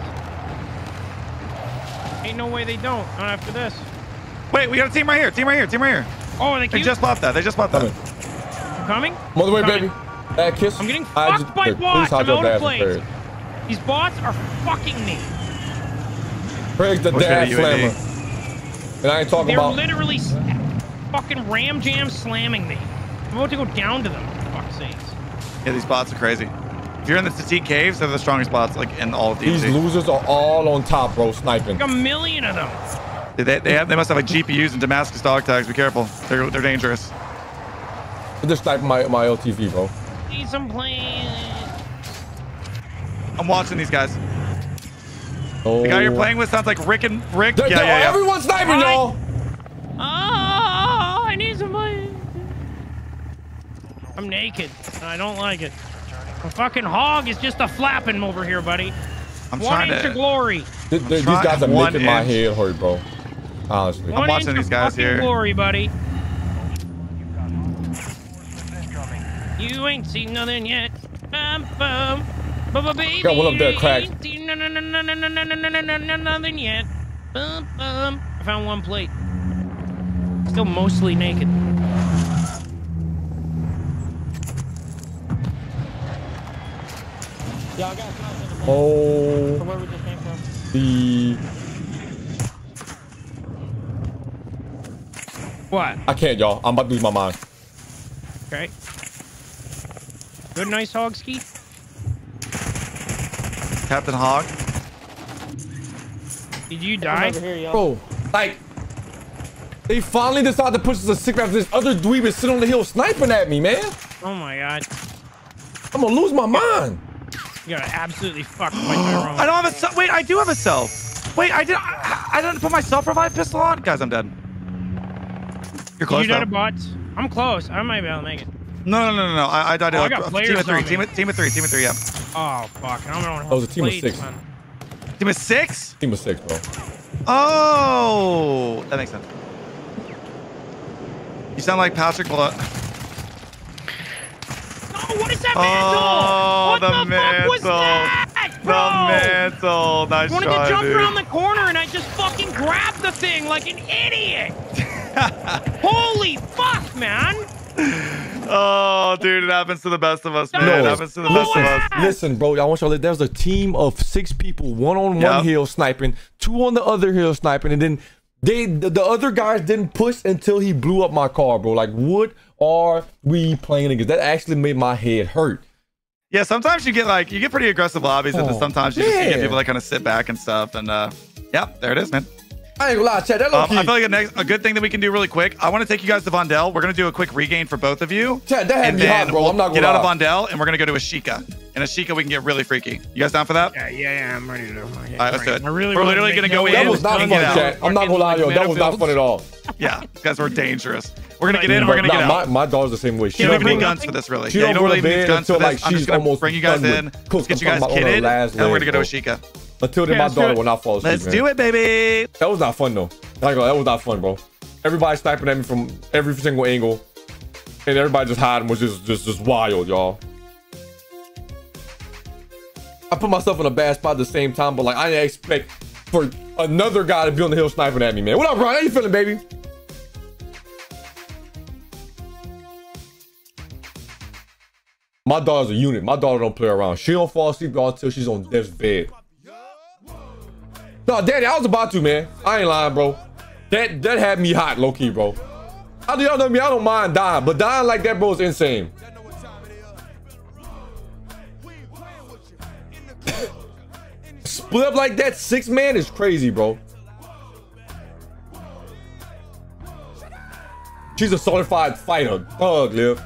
Ain't no way they don't. Not after this. Wait, we got a team right here. Team right here. Team right here. Oh, are they cute? They just bought that. They just bought that. You coming? All the way, baby. That kiss. I'm getting fucked just, by bots. I'm out of place. These bots are fucking me. Craig's the dad slammer. And I ain't talking They're about. They're literally fucking ram jam slamming me. I'm about to go down to them. For fuck's sakes. Yeah, these bots are crazy. If you're in the Tzatziki caves, they're the strongest bots like in all of these. These losers are all on top, bro. Sniping. Like a million of them. They, they, have, they must have like G P Us and Damascus dog tags. Be careful. They're, they're dangerous. I'm just typing my, my L T V, bro. Need some play. I'm watching these guys. Oh. The guy you're playing with sounds like Rick and Rick. They're, yeah, they're, yeah, yeah. Everyone's sniping, y'all. Oh, I need some play. I'm naked. I don't like it. A fucking hog is just a flapping over here, buddy. I'm One trying inch to... of glory. These guys are making my head hurt, bro. Honestly. I'm watching these guys here. Glory, buddy. You ain't seen nothing yet. Bum, bum, bum, baby. Got one up there, cracked. Nothing yet. Bum, bum. I found one plate. Still mostly naked. Yeah, I got nothing. Oh. From where we just came from. The. What? I can't, y'all. I'm about to lose my mind. Okay. Good, nice hog ski. Captain Hog. Did you die? Here, bro, like, they finally decided to push us a sick rap. This other dweeb is sitting on the hill sniping at me, man. Oh my god. I'm gonna lose my mind. You gotta absolutely fuck my I don't have a self. Wait, I do have a self. Wait, I did. I, I didn't put my self revive pistol on. Guys, I'm dead. You're close. You got a bot. I'm close. I might be able to make it. No, no, no, no, no. I, I died. Oh, I got players team of three. Team of, team of three. Team of three. Yeah. Oh fuck! I don't know. That was a team of six. Man. Team of six. Team of six, bro. Oh, that makes sense. You sound like Patrick Blood. Oh, what is that mantle? Oh, what the, the mantle. Fuck was that, bro? The mantle. Nice I wanted try, to jump dude. around the corner and I just fucking grabbed the thing like an idiot. Holy fuck, man. Oh, dude, it happens to the best of us, man. No, it happens to the best of us. Listen, bro, I want y'all to let, there was a team of six people, one on one yep. hill sniping, two on the other hill sniping, and then they the, the other guys didn't push until he blew up my car, bro. Like, what are we playing against? That actually made my head hurt. Yeah, sometimes you get like you get pretty aggressive lobbies, oh, and then sometimes you, just, you get people that kind of sit back and stuff. And uh, yeah, there it is, man. I ain't gonna lie, Chad, that um, I feel like a, next, a good thing that we can do really quick. I want to take you guys to Vondel. We're gonna do a quick regain for both of you. Chad, that had me hot, bro. We'll I'm not gonna get lie. out of Vondel, and we're gonna go to Ashika. And Ashika, we can get really freaky. You guys down for that? Yeah, yeah, yeah. I'm ready to do it. All right, let's do it. I really, we're really literally gonna go in. That was not fun, Chad. I'm not gonna lie, yo. That was not fun at all. Yeah, these guys were dangerous. We're gonna get in. We're gonna get out. My dog's the same way. She don't even need guns for this, really. She don't really need guns for this. I'm just gonna bring you guys in. Let's get you guys kitted, and we're gonna go to Ashika. Until then, yeah, my daughter will not fall asleep. Let's man. do it, baby. That was not fun, though. That was not fun, bro. Everybody sniping at me from every single angle. And everybody just hiding was just, just, just wild, y'all. I put myself in a bad spot at the same time, but like, I didn't expect for another guy to be on the hill sniping at me, man. What up, Brian? How you feeling, baby? My daughter's a unit. My daughter don't play around. She don't fall asleep, y'all, until she's on death's bed. No, Daddy, I was about to, man. I ain't lying, bro. That that had me hot, low-key, bro. How do y'all know me? I don't mind dying, but dying like that, bro, is insane. Split up like that, six man is crazy, bro. She's a certified fighter, dog, live.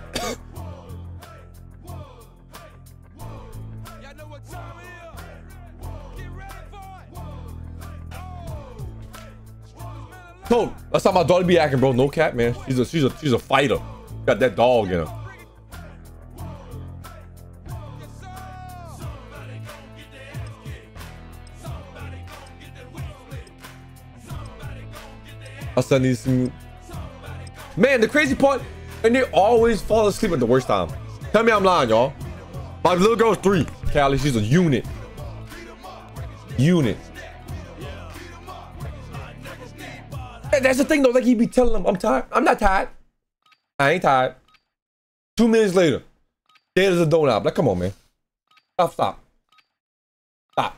No, that's how my daughter be acting, bro. No cap, man. She's a she's a she's a fighter. Got that dog in her. I'll send these some. Man, the crazy part, and they always fall asleep at the worst time. Tell me I'm lying, y'all. My little girl's three. Callie, she's a unit. Unit. That's the thing though, like he be telling them, I'm tired. I'm not tired. I ain't tired. Two minutes later, there's a donut. Like, come on, man. Stop, stop. Stop.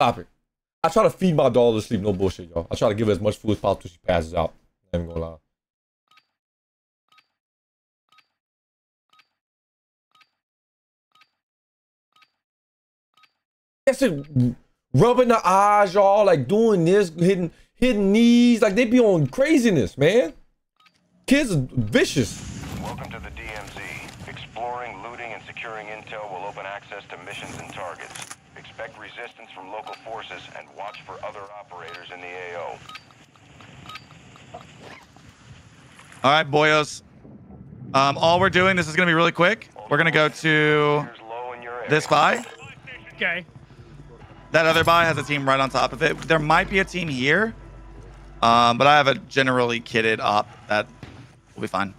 Stop it. I try to feed my daughter to sleep. No bullshit, y'all. I try to give her as much food as possible till she passes out. I ain't gonna lie. That's it. Rubbing the eyes, y'all, like doing this, hitting hitting knees, like they be on craziness, man. Kids are vicious. Welcome to the D M Z. Exploring, looting, and securing intel will open access to missions and targets. Expect resistance from local forces and watch for other operators in the A O. All right, boyos. Um, all we're doing, this is gonna be really quick. We're gonna go to this buy. Okay. That other buy has a team right on top of it. There might be a team here, um, but I have a generally kitted op that will be fine.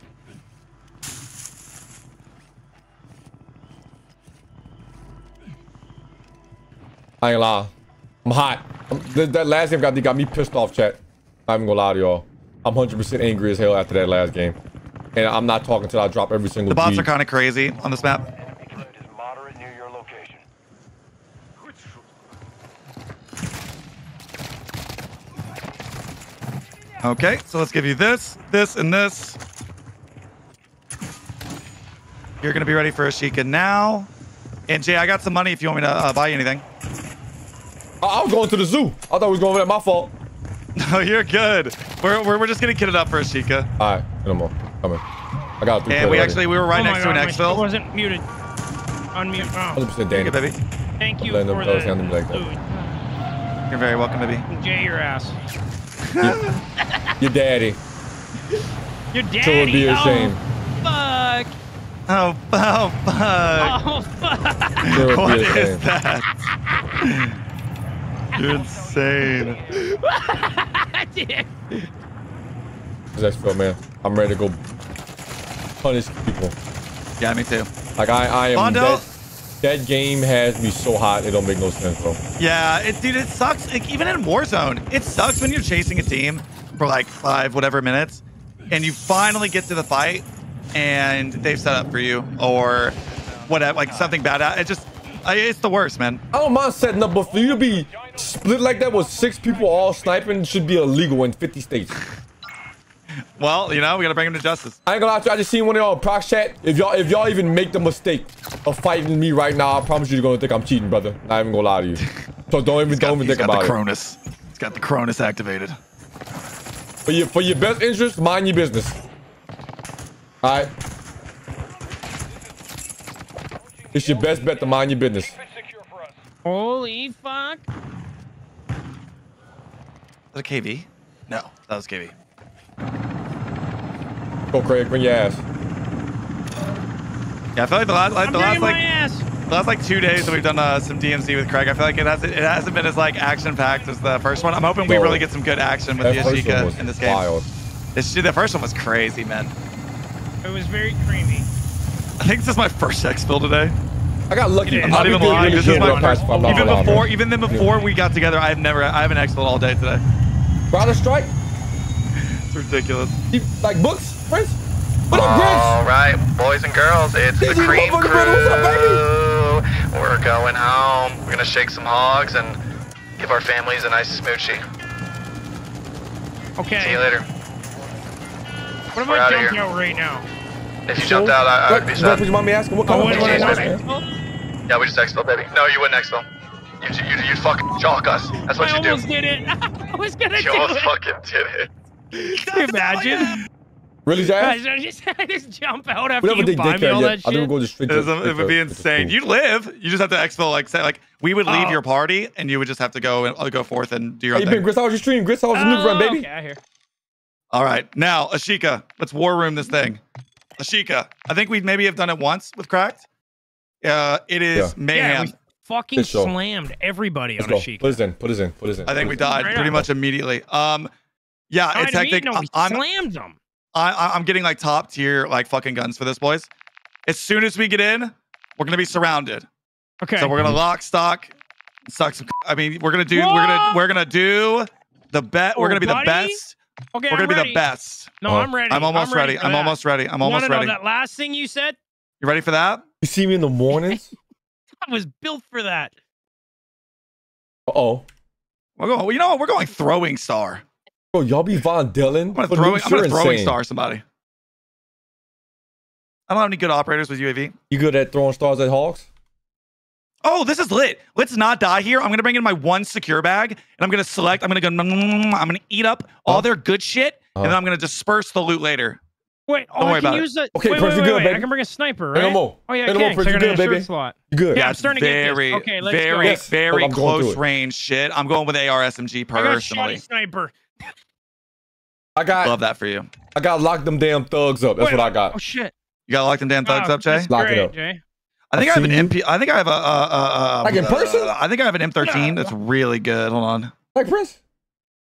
I ain't lie. I'm hot. I'm, th that last game got, got me pissed off, chat. I'm gonna lie to y'all. I'm one hundred percent angry as hell after that last game. And I'm not talking till I drop every single. The bots G. are kind of crazy on this map. Okay, so let's give you this, this, and this. You're going to be ready for Ashika now. And Jay, I got some money if you want me to uh, buy you anything. I, I was going to the zoo. I thought we was going over there. My fault. No, you're good. We're, we're, we're just going to kit it up for Ashika. All right, no more. Come in. I got three. And we already. actually, we were right oh next God, to an exfil. I wasn't muted. Unmute. Oh. one hundred percent Danny. Okay, baby. Thank you for the like that. You're very welcome, baby. Jay, your ass. Your daddy. Your daddy. So it would be a shame. Oh, fuck. Oh, oh, fuck. Oh, fuck. So it would be a shame. What is that? You're insane. That's cool, man. I'm ready to go punish people. Yeah, me too. Like, I, I am dead. That game has me so hot, it don't make no sense, bro. Yeah, it, dude, it sucks. Like, even in Warzone, it sucks when you're chasing a team for like five, whatever minutes, and you finally get to the fight, and they've set up for you or whatever, like something bad. It just, it's the worst, man. I don't mind setting up, but for you to be split like that with six people all sniping should be illegal in fifty states. Well, you know, we gotta bring him to justice. I ain't gonna lie to you, I just seen one of y'all prox chat. If y'all if y'all even make the mistake of fighting me right now, I promise you you're gonna think I'm cheating, brother. Not even gonna lie to you. So don't even got, don't even think about it. Cronus. It's got the Cronus activated. For your for your best interest, mind your business. Alright. It's your best bet to mind your business. Holy fuck. Is that a K V? No, that was K V. Go, Craig. Bring your ass. Yeah, I feel like the last, like, the last, like, the last like two days that we've done uh, some D M Z with Craig, I feel like it hasn't, it hasn't been as like action-packed as the first one. I'm hoping we really get some good action with the Ashika in this game. This, the first one was crazy, man. It was very creamy. I think this is my first exfil today. I got lucky. I'm not even lying. This is my first. Even before, even then, before we got together, I've never, I haven't exfilled all day today. Brother strike. It's ridiculous. Like books. Prince. What up, Prince? All right, boys and girls, it's the Cream Crew. What's up, baby? We're going home. We're gonna shake some hogs and give our families a nice smoochie. Okay. See you later. What if I jumped out right now? If you so, jumped out, I, I would be sad. You want me asking what kind oh, of cheese, baby? Oh. Yeah, we just exfil, baby. No, you wouldn't exfil. You, you, you, you fucking chalk us. That's what I you do. I almost did it. I was gonna you do it. You almost fucking did it. Can you imagine? Really, Jazz? I just, I just jump out after you buy me all that shit. I didn't go to straight. It would be insane. You live. You just have to exfil, like, say, like, we would leave oh. your party, and you would just have to go and uh, go forth and do your hey, own you thing. Grits, how was your stream? Grits, how was your oh, new run, baby? Okay, I hear. All right. Now, Ashika, let's war room this thing. Ashika, I think we maybe have done it once with Cracked. Uh, it is yeah. mayhem. Yeah, fucking slammed everybody let's on go. Ashika. Put us in. Put us in. Put us in. I think we died right pretty on. much immediately. Um, Yeah, Trying it's hectic. Him, I'm, slammed them. I, I'm getting like top tier like fucking guns for this, boys. As soon as we get in, we're gonna be surrounded. Okay. So we're gonna lock, stock, suck some. I mean, we're gonna do. Whoa! We're gonna we're gonna do the bet. We're gonna be the best. Okay, we're gonna I'm be the best. No, oh, I'm ready. I'm almost I'm ready. ready. I'm that. almost ready. I'm almost no, no, ready. No, that last thing you said. You ready for that? You see me in the mornings. I was built for that. Uh oh. We're going. You know what? We're going throwing star. Bro, y'all be Vondel. I'm gonna throwing, I'm gonna throwing star somebody. I don't have any good operators with U A V. You good at throwing stars at Hawks? Oh, this is lit. Let's not die here. I'm gonna bring in my one secure bag, and I'm gonna select. I'm gonna go. I'm gonna eat up all oh. their good shit, uh-huh. and then I'm gonna disperse the loot later. Wait, oh, don't worry I can about use it. A, okay, wait, wait, wait, good, wait. I can bring a sniper, right? Animal. Oh yeah, I Animal, can. So you're good, baby. Slot. You're good. Yeah, yeah, I'm starting very, to get this. Okay, let's very, go. Yes. very well, close range shit. I'm going with A R S M G personally. I got a sniper. I got. Love that for you. I got lock them damn thugs up. That's wait, what I got. Oh shit. You got lock them damn thugs oh, up, Jay. Lock great, it up, Jay. I think I, I have an M P. I think I have a. Uh, uh, like in person? Uh, I think I have an M thirteen. That's really good. Hold on. Like Prince?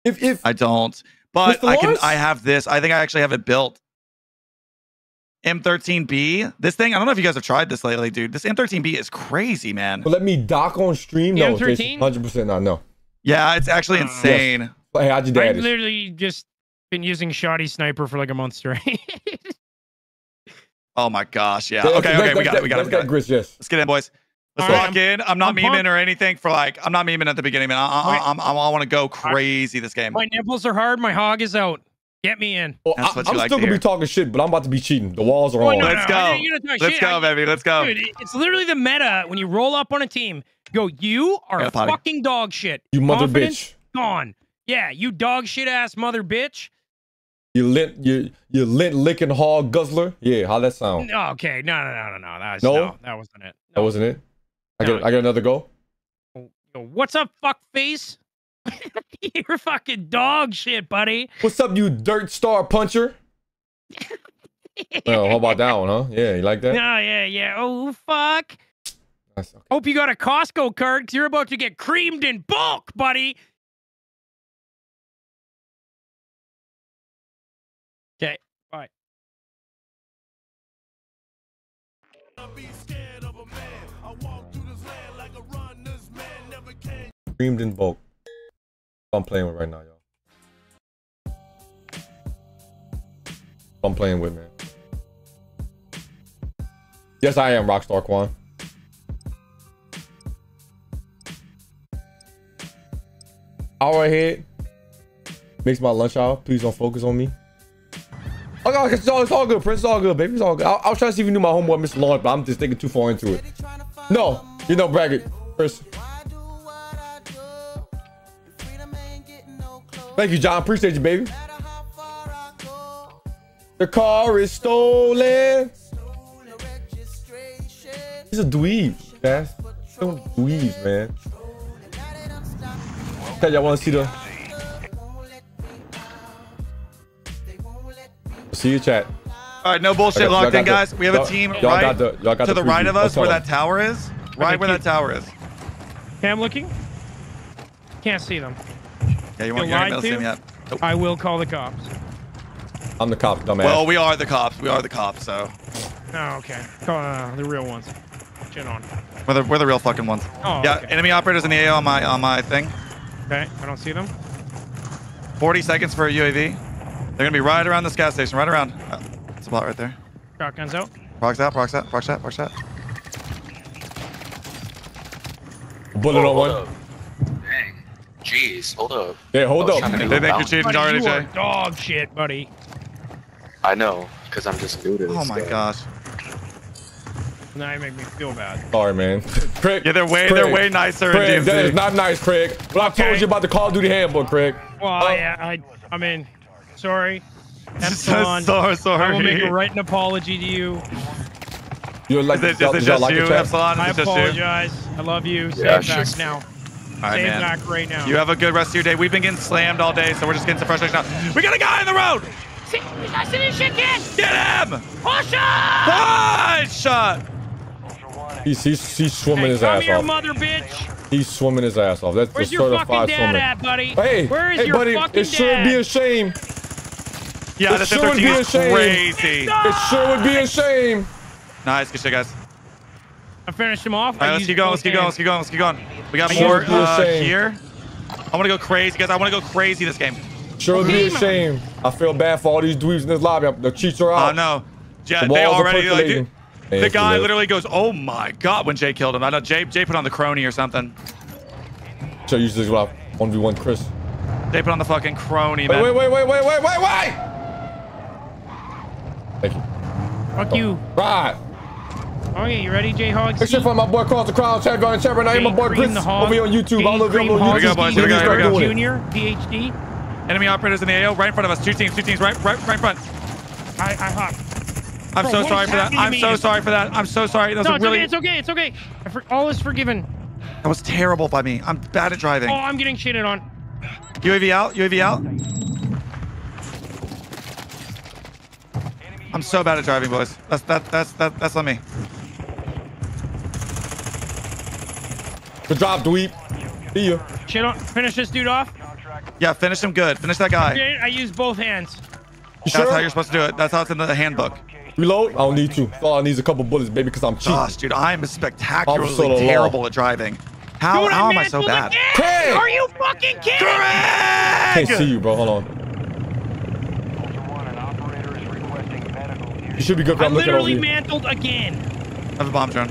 If if I don't, but I can. I have this. I think I actually have it built. M thirteen B, this thing, I don't know if you guys have tried this lately, dude. This M thirteen B is crazy, man. But let me dock on stream, though. M thirteen? one hundred percent not, no. Yeah, it's actually uh, insane. Yes. Hey, how'd you I've literally just been using shoddy sniper for like a month straight. Oh my gosh, yeah. Okay, okay, okay, we got it, we got it. We got it. Let's get in, boys. Let's All walk right, I'm, in. I'm not I'm memeing pumped. or anything for like, I'm not memeing at the beginning, man. I, I, I, I, I want to go crazy this game. My nipples are hard, my hog is out. Get me in. Well, I, I'm like still going to be talking shit, but I'm about to be cheating. The walls are oh, on. No, Let's no, go. Let's shit. go, baby. Let's go. Dude, it's literally the meta when you roll up on a team. Go, you are fucking dog shit. You mother Confidence, bitch. Gone. Yeah, you dog shit ass mother bitch. You lint, you, you lint licking hog guzzler. Yeah, how that sound? No, okay. No, no, no, no, no. That was, no? no that wasn't it. No. That wasn't it? I, no, got, I got another go. What's up, fuckface? You're fucking dog shit, buddy. What's up, you dirt star puncher? Well, how about that one, huh? Yeah, you like that? No, yeah, yeah. Oh, fuck. That's okay. Hope you got a Costco card, because you're about to get creamed in bulk, buddy. Okay, bye. Creamed in bulk. I'm playing with right now, y'all. I'm playing with, man. Yes, I am Rockstar Quan. Hour ahead makes my lunch hour. Please don't focus on me. Oh God, it's all, it's all good, Prince. It's all good, baby. It's all good. I, I was trying to see if you knew my homeboy, Mister Lawrence, but I'm just thinking too far into it. No, you know, bracket, Prince. Thank you, John. Appreciate you, baby. The car is stolen. He's a dweeb, man. Some dweebs, man. Tell y'all want to see the. See you, chat. All right, no bullshit. Locked in, guys. We have a team right to the right of us where that tower is. Right where that tower is. Okay, I'm looking. Can't see them. Yeah, you won't get emails to me yet. Nope. I will call the cops. I'm the cop, dumbass. Well, we are the cops. We are the cops, so. Oh, okay. Call uh, the real ones. Chin on. We're the, we're the real fucking ones. Oh, yeah, okay. Enemy operators in the A O on my, on my thing. Okay, I don't see them. forty seconds for a U A V. They're going to be right around this gas station, right around. Uh, that's a bot right there. Shotgun's out. Procs out, procs out, procs out, procs out. Bullet oh, on one. Jeez, hold up. Yeah, hold up. They think you're cheating, buddy, you are dog shit, buddy. I know, because I'm just new to this. Oh my gosh. Now you make me feel bad. Sorry, man. Craig, yeah, they're way, Craig, they're way nicer Craig, in D M Z. That is not nice, Craig. But I okay. told you about the Call of Duty handbook, Craig. Well, uh, yeah, I, I mean, sorry. That's so sorry, sorry. I will make a right an apology to you. You're like, is it, is it just like you, Epsilon? I apologize. I love you. Yeah, Stay back now. All right, man. Back right now. You have a good rest of your day. We've been getting slammed all day, so we're just getting some frustration out. We got a guy on the road! See, I see this shit, kid! Get him! Push up! Push! Shot! Ultra one He's, he's, he's swimming hey, his ass here, off. Mother bitch. He's swimming his ass off. That's Where's the certified swimmer. At, buddy? Hey, Where is hey, your buddy, fucking it dad? Should be a shame. Yeah, it sure would be a shame. Crazy. It sure would be a shame. Nice, good shit, guys. I finished him off. All right, let's keep going. Let's keep going. Let's keep going. Let's keep going. We got more uh, here. I want to go crazy, guys. I want to go crazy this game. Sure would be a shame. I feel bad for all these dweebs in this lobby. The cheats are out. I know. Yeah, they already like. Dude, the guy literally goes, "Oh my god!" when Jay killed him. I know Jay. Jay put on the crony or something. So usually what I one v one Chris. They put on the fucking crony, man. Wait, wait, wait, wait, wait, wait, wait! Thank you. Fuck you. Right. Oh yeah, you ready, Jay Hogg? Make sure for my boy Cross the Crowd, Chad Garden, Chad Garden. I am my boy Chris. Over here on YouTube. I love you on YouTube. Here we go, boys. Here we go. Here we go. Junior, PhD. Enemy operators in the A O, right in front of us. Two teams, two teams, right, right, right in front. I, I hop. I'm so sorry for that. I'm so sorry for that. I'm so sorry. That was really. No, it's okay. It's okay. It's okay. All is forgiven. That was terrible by me. I'm bad at driving. Oh, I'm getting shitted on. U A V out. U A V out. I'm so bad at driving, boys. That's that. That's that. That's on me. Good job, dweeb. See you. Shit on. Finish this dude off. Yeah, finish him good. Finish that guy. I use both hands. That's sure? how you're supposed to do it. That's how it's in the handbook. Reload? I don't need to. All I need is a couple bullets, baby, because I'm cheap. Gosh, dude, I'm spectacularly I'm so terrible at driving. How, how am I so bad? Craig! Are you fucking kidding me? I can't see you, bro. Hold on. You should be good, bro. I'm looking over you. I literally mantled again. I have a bomb drone.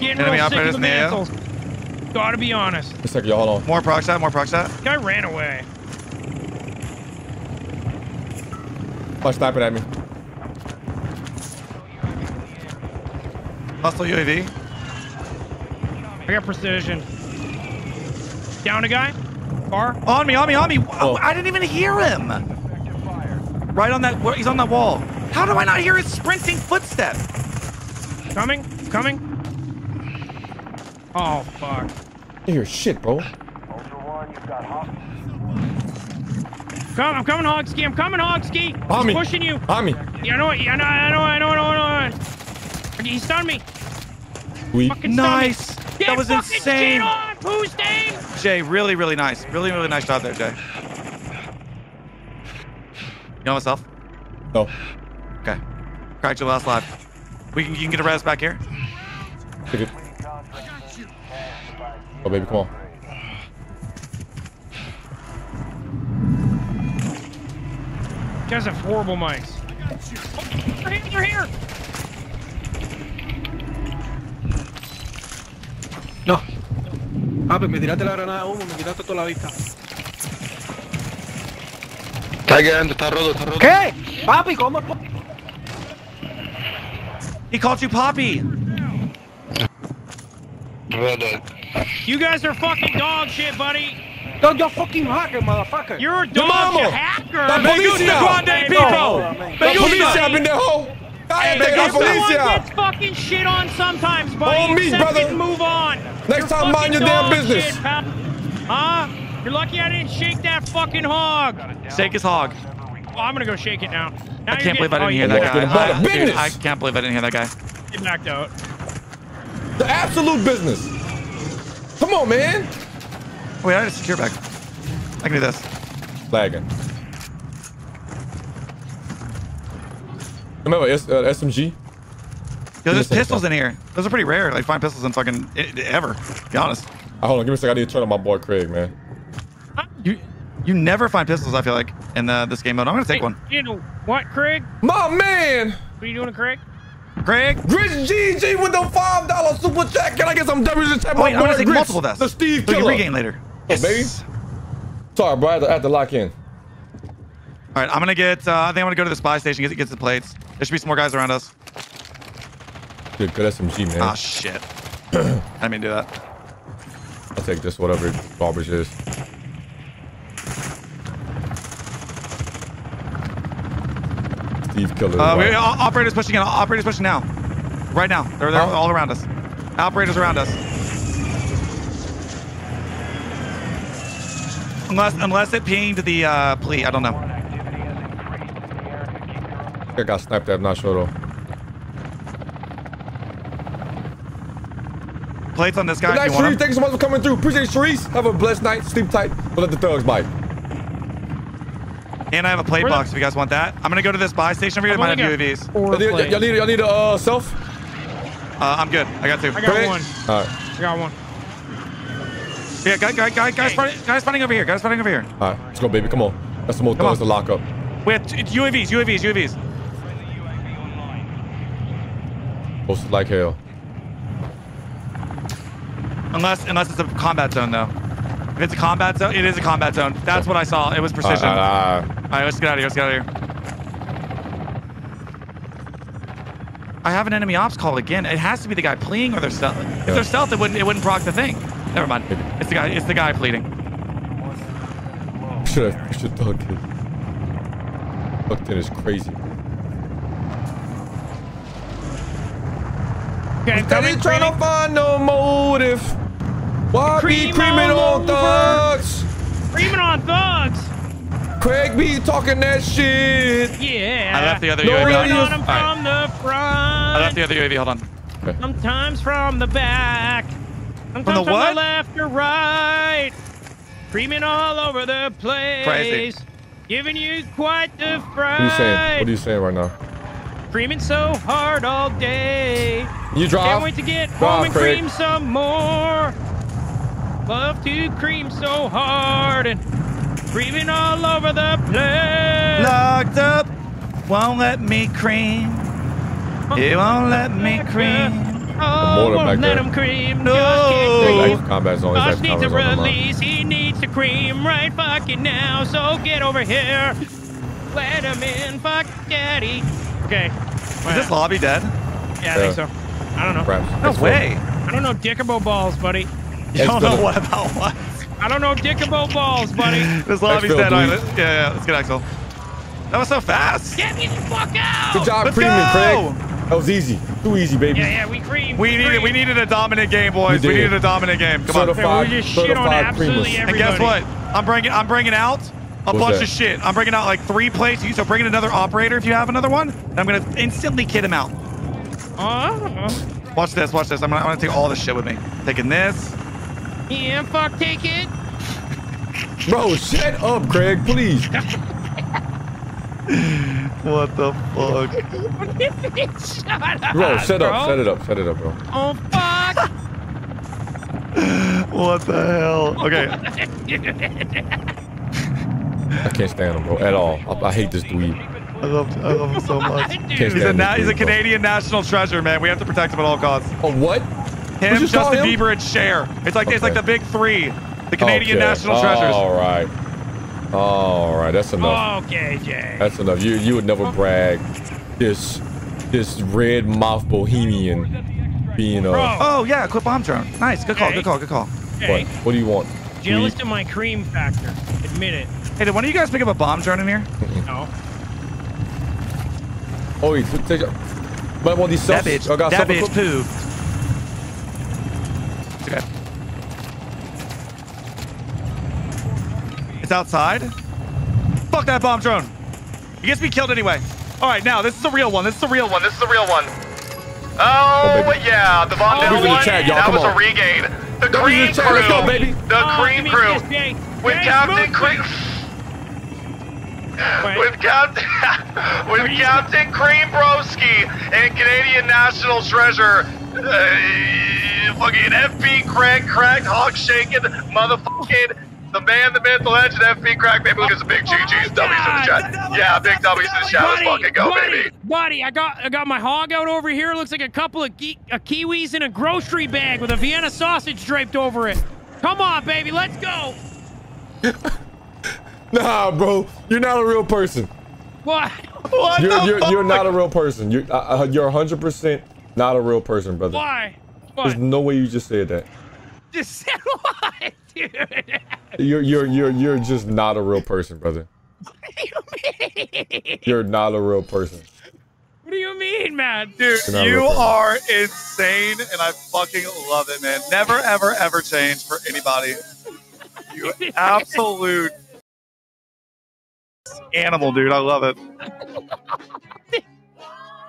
Getting Enemy real sick of the mantles. Gotta be honest. It's like, y'all, hold on. More proc shot, more proc shot. This guy ran away. Sniping at me. Hostile U A V. I got precision. Down a guy. Bar. On me, on me, on me. Oh. I didn't even hear him. Right on that. He's on that wall. How do I not hear his sprinting footstep? Coming, coming. Oh fuck. You hear shit, bro. Come, I'm coming, Hogski. I'm coming, Hogski. I'm pushing you. On me. You know what? I know, I know, I know, I know, I know. He stunned me. We. Fucking nice. Stunned me. That was insane. On. Who's name? Jay, really, really nice. Really, really nice job there, Jay. You know myself? No. Okay. Cracked your last life. We can, you can get a res back here. Take it. Oh, baby, come on. You guys have horrible mics. I got you. Oh, they're here, they're here. No. Ah, pero me tiraste la granada humo, me quitaste toda la vista. Está quedando, está roto, está roto. ¿Qué? Papi, ¿cómo? He called you Poppy. Roto. You guys are fucking dog shit, buddy. You're fucking hacker, motherfucker. You're a dog, you hacker. La policia, grande people. La policia up in the hole. I am the policia. Everyone gets fucking shit on sometimes, buddy. On me, brother. Move on. Next time, mind your damn business. Huh? You're lucky I didn't shake that fucking hog. Shake his hog. Well, I'm gonna go shake it now. now I can't believe I didn't hear that guy. Dude, I can't believe I didn't hear that guy. Get knocked out. The absolute business. Come on, man. Wait, I had a secure back. I can do this. Lagging. Remember, S uh, S M G? Yo, there's pistols in here. Those are pretty rare. Like, find pistols in fucking it, it, ever. To be honest. Oh, hold on, give me a second. I need to turn on my boy Craig, man. You you never find pistols, I feel like, in uh, this game mode. I'm gonna take hey, one. You know what, Craig? My man! What are you doing, Craig? Greg? Gritch G G with the five dollar super chat. Can I get some W's to chat? Oh, wait, I'm gonna take multiple deaths. The Steve Killer. So you regain later. Oh, yes. Baby. Sorry, bro. I had, to, I had to lock in. All right, I'm gonna get, uh, I think I'm gonna go to the spy station, get, get the plates. There should be some more guys around us. Dude, good S M G, man. Oh, shit. I didn't mean to do that. I'll take this, whatever garbage is. Killer, uh, we, operators pushing in. Operators pushing now. Right now. They're, they're huh? all around us. Operators around us. Unless unless it pinged the uh, plea. I don't know. I got sniped. I'm not sure though. plates on this guy. Good night, if you want Sharice. Thank you so much for coming through. Appreciate Sharice. Have a blessed night. Sleep tight. But let the thugs bite. And I have a plate Where box if you guys want that. I'm going to go to this buy station over here. It might have U A Vs. Y'all need, y'all need a uh, self? Uh, I'm good. I got two. I got Great. one. All right. I got one. Yeah, guy, guy, guy, guys, fighting, guys fighting over here. Guys fighting over here. All right. Let's go, baby. Come on. That's the more thugs to lock up. We have t U A Vs, U A Vs, U A Vs. Posted like hell. Unless, unless it's a combat zone though. If it's a combat zone, it is a combat zone. That's what I saw. It was precision. Uh, uh, uh, All right, let's get out of here. Let's get out of here. I have an enemy ops call again. It has to be the guy pleading or their stealth. Yeah. If they're stealth, it wouldn't it wouldn't proc the thing. Never mind. It's the guy. It's the guy pleading. Should I should thug him? Fuck, that is crazy. Okay, I ain't trying to find no motive. Why Cream be creaming on, on thugs? Creaming on thugs. Craig be talking that shit. Yeah. I left the other no U A V. Really on him from right. the front. I left the other U A V. Hold on. Okay. Sometimes from the back. Sometimes from the, from what? the left or right. Creaming all over the place. Crazy. Giving you quite the fright. What are you saying? What are you saying right now? Creaming so hard all day. You drive. Can't wait to get drive, home and Craig. cream some more. Love to cream so hard and creaming all over the place. Locked up, won't let me cream. It won't let me cream. Oh, won't let him cream. No. Boss needs a release. He needs to cream right fucking now. So get over here. Let him in, fuck daddy. Okay. Is this lobby dead? Yeah, I think so. I don't know. Perhaps. No That's way. Cool. I don't know Dickabo balls, buddy. You don't know what about what? I don't know Dickabo balls, buddy. This lobby's dead on it. Yeah, yeah, let's get Axel. That was so fast. Get me the fuck out. Good job, let's creaming, go. Craig. That was easy. Too easy, baby. Yeah, yeah, we creamed. We, we needed, creamed. we needed a dominant game, boys. We needed a dominant game. Come certified, on. We just shit on absolutely everybody. And guess what? I'm bringing, I'm bringing out a What's bunch that? of shit. I'm bringing out like three plates. So bring in another operator if you have another one. And I'm gonna instantly kid him out. Uh, watch this, watch this. I'm gonna, I'm gonna take all this shit with me. Taking this. Yeah, fuck, take it. Bro, shut up, Craig, please. What the fuck? Shut up, bro, set bro. up, set it up, set it up, bro. Oh, fuck. What the hell? Okay. I can't stand him, bro, at all. I, I hate this dweeb. I love, I love him so much. He's a, na he's a Canadian national treasure, man. We have to protect him at all costs. Oh, what? Him, Justin him? Bieber, and Cher. It's like okay. it's like the big three, the Canadian okay. national treasures. All right, all right, that's enough. Okay, Jay. That's enough. You you would never okay. brag this this red mouth bohemian being a. Uh, oh yeah, clip bomb drone. Nice, good call, hey. good call, good call. Hey. What? What do you want? Jealous to my cream factor. Admit it. Hey, did one of you guys pick up a bomb drone in here? No. Oh, wait, take a, might want these subs. That bitch, I got that bitch pooped. It's okay. It's outside. Fuck that bomb drone. He gets me killed anyway. All right, now, this is the real one. This is the real one. This is the real one. Oh, oh yeah, the Vondel oh, one. Chat, that was on. a regain. The Don't Cream Crew. Let's go, baby. The oh, Cream Crew. With Jay, Captain Cream. Wait. With Captain, with Captain Cream Broski and Canadian National Treasure, uh, fucking F B Crack, crack, hog shaking, motherfucking, the man, the myth, the legend, F B Crack, baby, look at some big G Gs, W's in the chat. Yeah, big W's in the chat, let's fucking go, buddy, baby. Buddy, I got, I got my hog out over here, looks like a couple of ki a kiwis in a grocery bag with a Vienna sausage draped over it. Come on, baby, let's go. Nah, bro, you're not a real person. What? What you're, you're, you're not a real person. You're uh, you're one hundred percent not a real person, brother. Why? What? There's no way you just said that. Just said what, dude? You're you're you're you're just not a real person, brother. What do you mean? You're not a real person. What do you mean, man? Dude, you are insane, and I fucking love it, man. Never, ever, ever change for anybody. You absolute. Animal, dude, I love it.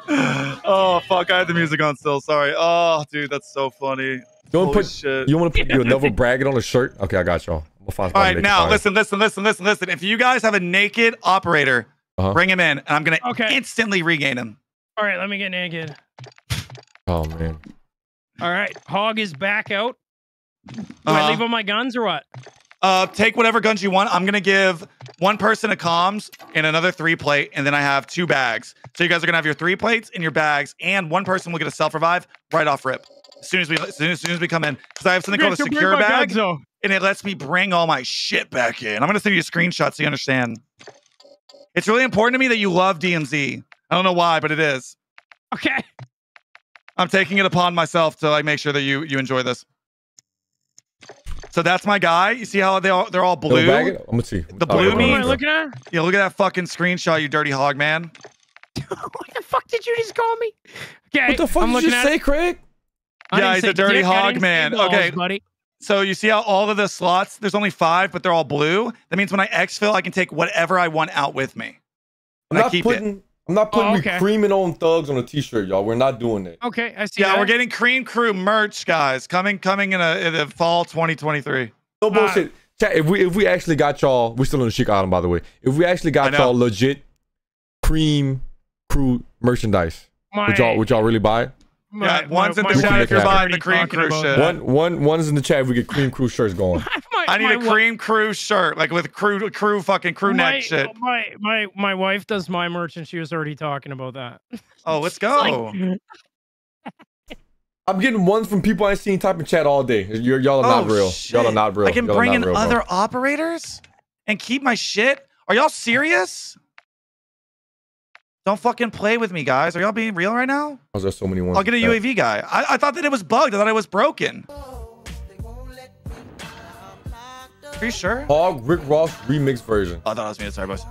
Oh, fuck. I had the music on still. Sorry. Oh, dude, that's so funny. You want to put, shit. You want to put your Neville Braggett on a shirt? Okay, I got y'all. We'll find all right, now, listen, listen, listen, listen, listen. If you guys have a naked operator, uh-huh. bring him in, and I'm going to okay. instantly regain him. All right, let me get naked. Oh, man. All right, Hog is back out. Do uh, I leave all my guns or what? Uh, take whatever guns you want. I'm going to give one person a comms and another three plate, and then I have two bags. So you guys are going to have your three plates and your bags, and one person will get a self-revive right off rip. As soon as we, as soon as, as, soon as we come in. Because I have something called a secure bag, guns, and it lets me bring all my shit back in. I'm going to send you a screenshot so you understand. It's really important to me that you love D M Z. I don't know why, but it is. Okay. I'm taking it upon myself to like make sure that you, you enjoy this. So that's my guy. You see how they all, they're all blue? I'm gonna see. The blue means... Am I looking at? Yeah, look at that fucking screenshot, you dirty hog, man. What the fuck did you just call me? Okay, what the fuck I'm did you at say, it? Craig? I yeah, he's a dirty dick, hog, man. Balls, okay, buddy. So you see how all of the slots, there's only five, but they're all blue? That means when I exfil, I can take whatever I want out with me. I'm I not keep putting... It. I'm not putting oh, okay. creaming on thugs on a t-shirt, y'all. We're not doing it. Okay, I see. Yeah, that. We're getting Cream Crew merch, guys. Coming, coming in a, in a fall twenty twenty-three. No bullshit. Uh, Chat, if we if we actually got y'all, we're still on the Chic Island, by the way. If we actually got y'all legit Cream Crew merchandise, my, would y'all would y'all really buy it? My, yeah, one's my, in the chat if you're buying the Cream Crew shirt. One one one's in the chat if we get Cream Crew shirts going. My, I need a Cream wife. Crew shirt, like with crew, crew, fucking crew my, neck shit. My, my, my wife does my merch, and she was already talking about that. Oh, let's go. Like... I'm getting ones from people I ain't seen type in chat all day. Y'all are oh, not real. Y'all are not real. I can bring in real, other operators and keep my shit? Are y'all serious? Don't fucking play with me, guys. Are y'all being real right now? Oh, there's so many ones. I'll get a U A V that... guy. I, I thought that it was bugged. I thought it was broken. Are you sure? Hog Rick Ross remix version. Oh, I thought I was muted. Sorry, boys.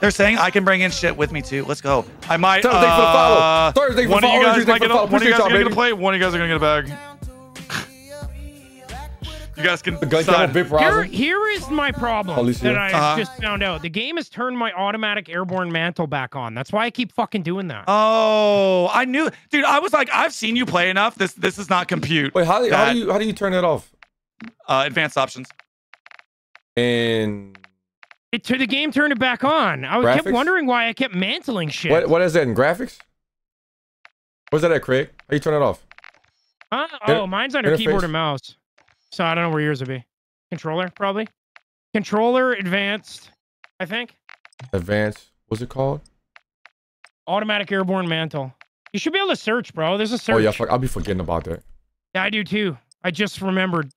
They're saying I can bring in shit with me too. Let's go. I might. Thursday uh, for follow. Thursday for follow. Thursday for follow. One of you guys is gonna get a plate. One of you guys are gonna get a bag. You guys can decide. Here, here is my problem oh, that I uh-huh. just found out. The game has turned my automatic airborne mantle back on. That's why I keep fucking doing that. Oh, I knew, dude. I was like, I've seen you play enough. This, this is not compute. Wait, how, how do you, how do you turn that off? Uh, advanced options. And it to the game turned it back on. I graphics? Kept wondering why I kept mantling shit. What, what is that in graphics? What's that at, Craig? How you turn it off? Uh, oh, mine's under interface. Keyboard and mouse. So I don't know where yours would be. Controller, probably. Controller advanced, I think. Advanced. What's it called? Automatic airborne mantle. You should be able to search, bro. There's a search. Oh yeah, I'll be forgetting about that. Yeah, I do too. I just remembered.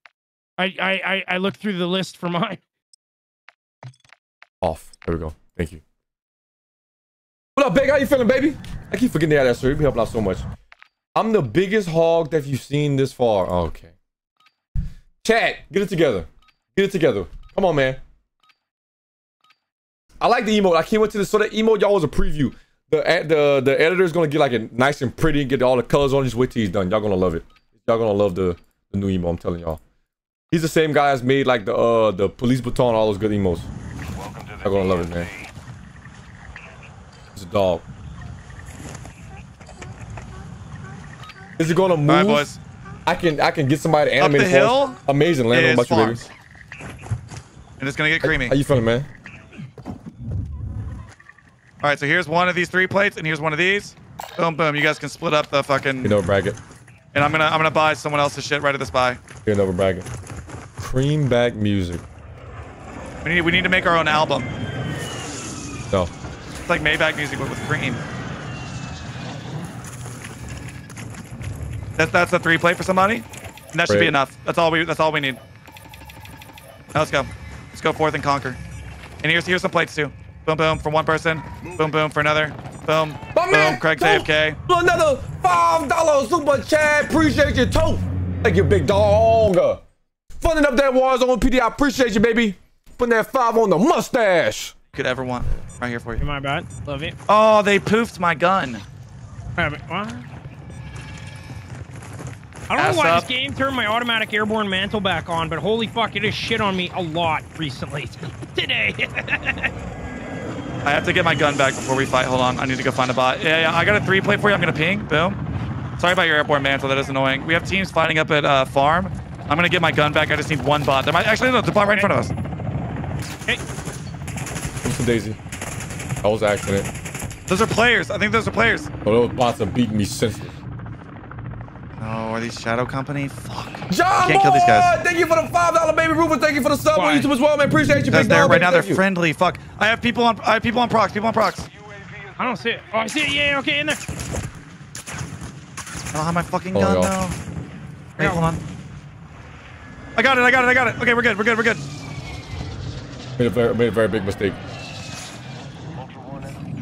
I, I, I looked through the list for mine. Off. There we go. Thank you. What up, Big? How you feeling, baby? I keep forgetting that story. You've been helping out so much. I'm the biggest hog that you've seen this far. Okay. Chat, get it together. Get it together. Come on, man. I like the emote. I can't wait to this. So the emote, y'all, was a preview. The, the, the editor's going to get like a nice and pretty and get all the colors on. Just wait till he's done. Y'all going to love it. Y'all going to love the, the new emote. I'm telling y'all. He's the same guy that's made like the uh the police baton, all those good emotes. Welcome to the I'm gonna D M Z. Love it, man. It's a dog. Is it gonna move? All right, boys. I can I can get somebody to animate it for us. Amazing, Lando, about you, baby. And it's gonna get creamy. How, how you feeling, man? All right, so here's one of these three plates, and here's one of these. Boom, boom. You guys can split up the fucking. You know, bracket. And I'm gonna I'm gonna buy someone else's shit right at this buy. You're another bracket. Cream bag music. We need, we need to make our own album. No. It's like Maybach music, but with cream. That's that's a three plate for somebody. And that should be enough. That's all we that's all we need. Now let's go. Let's go forth and conquer. And here's here's some plates too. Boom boom for one person. Boom boom for another. Boom. My boom. Man, Craig's A F K. Another five dollar super chat. Appreciate you too. Thank you, big dog. Funding up that Warzone P D. I appreciate you, baby. Putting that five on the mustache. Could ever want. Right here for you. My bad. Love you. Oh, they poofed my gun. I don't Ass know why up. This game turned my automatic airborne mantle back on, but holy fuck, it has shit on me a lot recently. Today. I have to get my gun back before we fight. Hold on. I need to go find a bot. Yeah, yeah. I got a three play for you. I'm going to ping. Boom. Sorry about your airborne mantle. That is annoying. We have teams fighting up at uh, farm. I'm going to get my gun back. I just need one bot. There might actually, no, the bot right in front of us. Hey. What's the daisy? That was an accident. Those are players. I think those are players. Oh, those bots are beating me senseless. No, are these Shadow Company? Fuck. John, can't kill these guys. Thank you for the five dollar baby Ruben. Thank you for the sub Why? on YouTube as well, man. Appreciate you, big dog. Right now they're you. friendly. Fuck. I have people on. I have people on procs. People on procs. I don't see it. Oh, I see it. Yeah, okay, in there. I don't have my fucking oh, gun now. Wait, hold on. I got it. I got it. I got it. Okay, we're good. We're good. We're good. Made a very, made a very big mistake.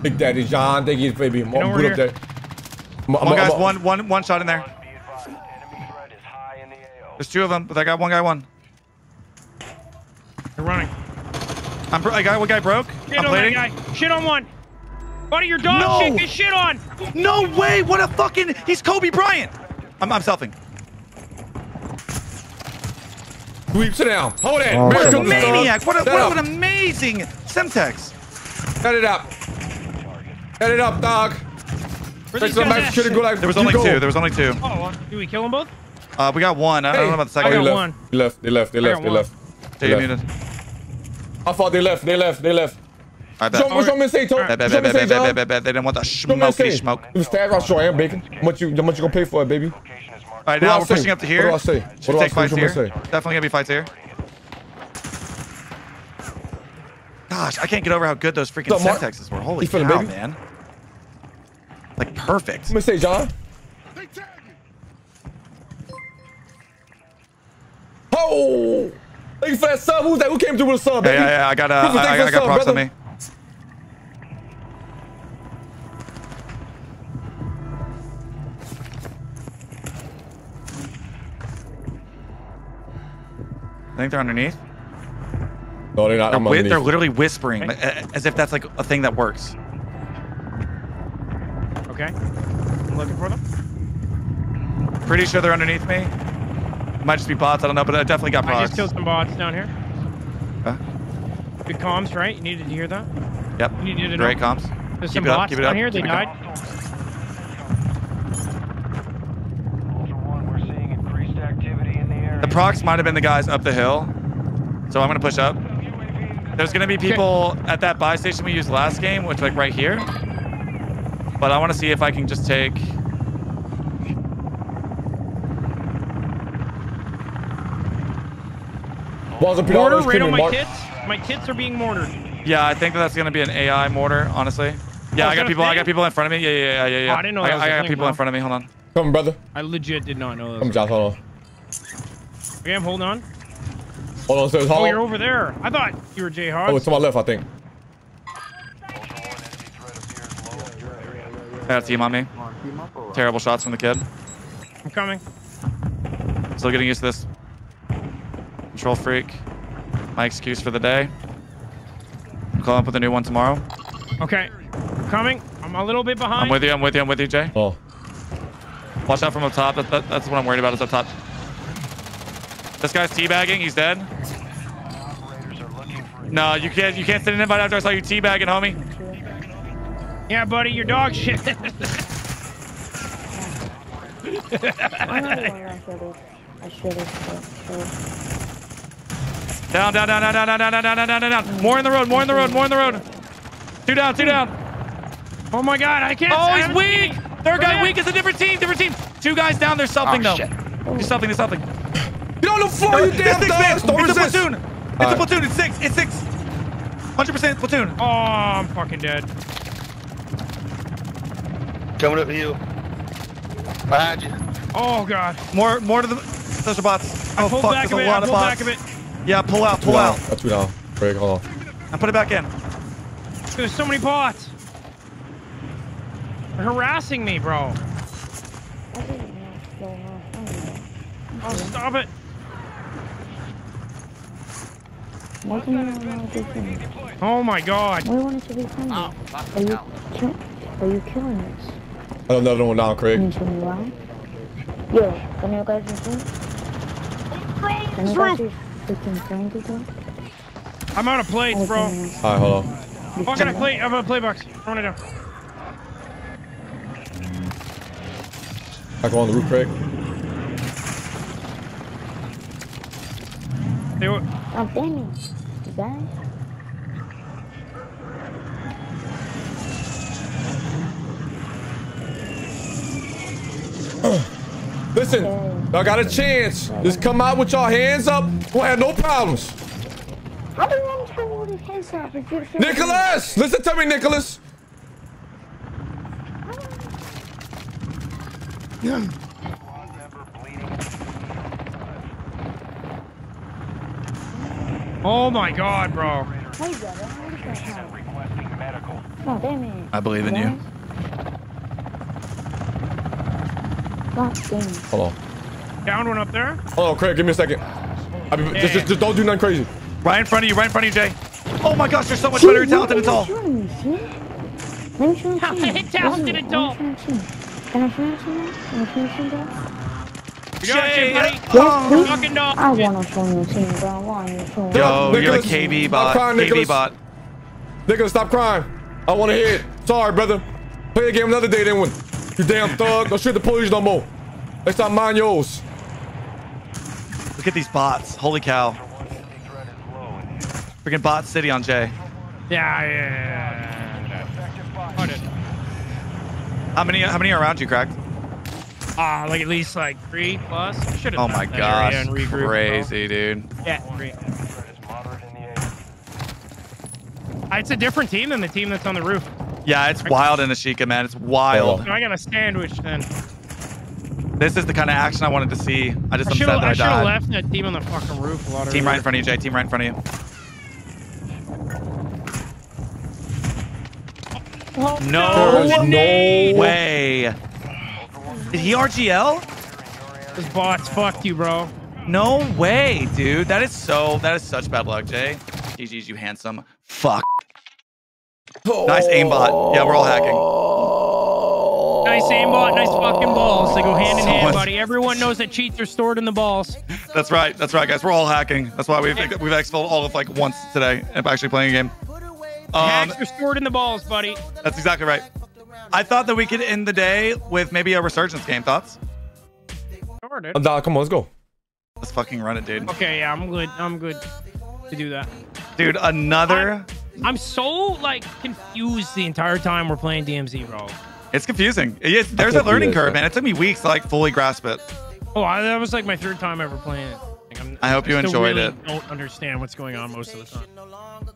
Big Daddy John, thank you for being more good up there. Come on, guys, one, one, one shot in there. There's two of them, but I got one guy one. They're running. I'm I got one guy broke. Shit I'm on plating. that guy. Shit on one. Buddy, your dog no. shit, get shit on. No way! What a fucking he's Kobe Bryant. I'm I'm selfing. Weep, sit down. Hold it. Oh, what a maniac! What, a, what an amazing Semtex. Cut it up. Head it up, dog. Max, like, there was only go. two. There was only two. Oh, did we kill them both? Uh, we got one. I, hey. I don't know about the second. I got they one. They left. They left. They left. They left. They left. I thought they left. They left. They left. I bet. What's your mistake, Tom? They didn't want that smoky smoke. You stab out your air, bacon. How much you gonna pay for it, baby? All right, now we're pushing up to here. What do I say? What do I say? Definitely gonna be fights here. Gosh, I can't get over how good those freaking Semtexes were. Holy cow, man. Like perfect. Let me say, John. Oh! Thank you for that sub. Who's that? Who came through with a sub, baby? Yeah, yeah, yeah. I got, uh, I, I, I got sub, props brother. on me. I think they're underneath. No, they're not. They're, underneath. they're literally whispering okay. as if that's like a thing that works. Okay, I'm looking for them. Pretty sure they're underneath me. Might just be bots, I don't know, but I definitely got bots. I just killed some bots down here. Huh? Good comms, right? You needed to hear that? Yep, you needed to great know. comms. There's keep some bots up, down up. here, they keep died. The procs might have been the guys up the hill. So I'm gonna push up. There's gonna be people okay. at that buy station we used last game, which like right here. But I want to see if I can just take. Mortar right on my kits. My kits are being mortared. Yeah, I think that that's gonna be an A I mortar, honestly. Yeah, I got people. I got people in front of me. Yeah, yeah, yeah, yeah. yeah. Oh, I didn't know. I, I got people in front of me. Hold on. Come, brother. I legit did not know. Come, Josh. Hold on. Okay, I'm holding on. Hold on, so oh, you're over there. I thought you were Jay Hawk. Oh, it's to my left, I think. I got a team on me. Terrible shots from the kid. I'm coming. Still getting used to this. Control Freak. My excuse for the day. I'm calling up with a new one tomorrow. Okay. I'm coming. I'm a little bit behind. I'm with you. I'm with you. I'm with you, Jay. Oh. Watch out from up top. That, that, that's what I'm worried about is up top. This guy's teabagging. He's dead. No, you can't. You can't send an invite after I saw you teabagging, homie. Yeah, buddy, your dog shit. Down, down, down, down, down, down, down, down, down, down. More in the road, more in the road, more in the road. Two down, two down. Oh my God, I can't. Oh, he's weak. Third guy weak. It's a different team, different team. Two guys down. There's something though. There's something. There's something. Get on the floor, you damn dogs. It's a platoon. It's a platoon. It's six. It's six. one hundred percent platoon. Oh, I'm fucking dead. Coming up to you. Behind you. Oh God. More, more to the. Those are bots. Oh fuck, there's a lot of bots. Yeah, pull out, pull out. That's what I'll break off. And put it back in. There's so many bots. They're harassing me, bro. Oh, stop it. Oh my God. We wanted to be friendly. Are you? Are you killing us? I don't know another one down, Craig. Yo, can you guys listen? Can you guys freaking find it? I'm out of place, bro. Alright, hold on. I'm gonna play. I'm gonna play box. Run it down. I go on the roof, Craig. They were. I'm finished. You guys. Listen, y'all got a chance. Just come out with y'all hands up. We'll have no problems. I don't want to show all these hands up. Nicholas! Listen to me, Nicholas. Yeah. Oh my God, bro. I believe in you. Hold on. Down one up there. Hold on, Craig. Give me a second. I mean, just, just, just don't do nothing crazy. Right in front of you. Right in front of you, Jay. Oh my gosh, you're so much better and talented and tall. How talented and tall? Jay, oh, fucking dog. I want to show you a team, bro. I want to show you. Yo, you're like K B bot. K B bot. Nicholas, stop crying. I want to hear it. Sorry, brother. Play the game another day, then win. You damn thug. Don't shoot the police no more. Next time, mind yours. Look at these bots. Holy cow. Freaking bot city on Jay. Yeah, yeah, yeah. How many, how many are around you, Crack? Ah, uh, like at least like three plus. Should have. Oh my gosh. And crazy, dude. Yeah, three. It's a different team than the team that's on the roof. Yeah, it's wild in Ashika, man. It's wild. I got a sandwich then. This is the kind of action I wanted to see. I just am sad that I died. I should have left that team on the fucking roof. A lot of team right in front of you, Jay. Team right in front of you. Oh, no, no, no way. Did he R G L? This bot's fucked you, bro. No way, dude. That is so. That is such bad luck, Jay. G G's, you handsome fuck. Oh. Nice aimbot. Yeah, we're all hacking. Nice aimbot, nice fucking balls. They go hand in hand, buddy. Everyone knows that cheats are stored in the balls. That's right. That's right, guys. We're all hacking. That's why we've we've exfilled all of like once today and actually playing a game. Um, Hacks are stored in the balls, buddy. That's exactly right. I thought that we could end the day with maybe a Resurgence game. Thoughts? Sure, dude. Nah, come on, let's go. Let's fucking run it, dude. Okay, yeah, I'm good. I'm good to do that. Dude, another. I I'm so like confused the entire time we're playing D M Z, bro. It's confusing. It's, there's a learning curve, man. It took me weeks to like fully grasp it. Oh, I, that was like my third time ever playing it. Like, I'm, I hope you enjoyed it. I don't understand what's going on most of the time.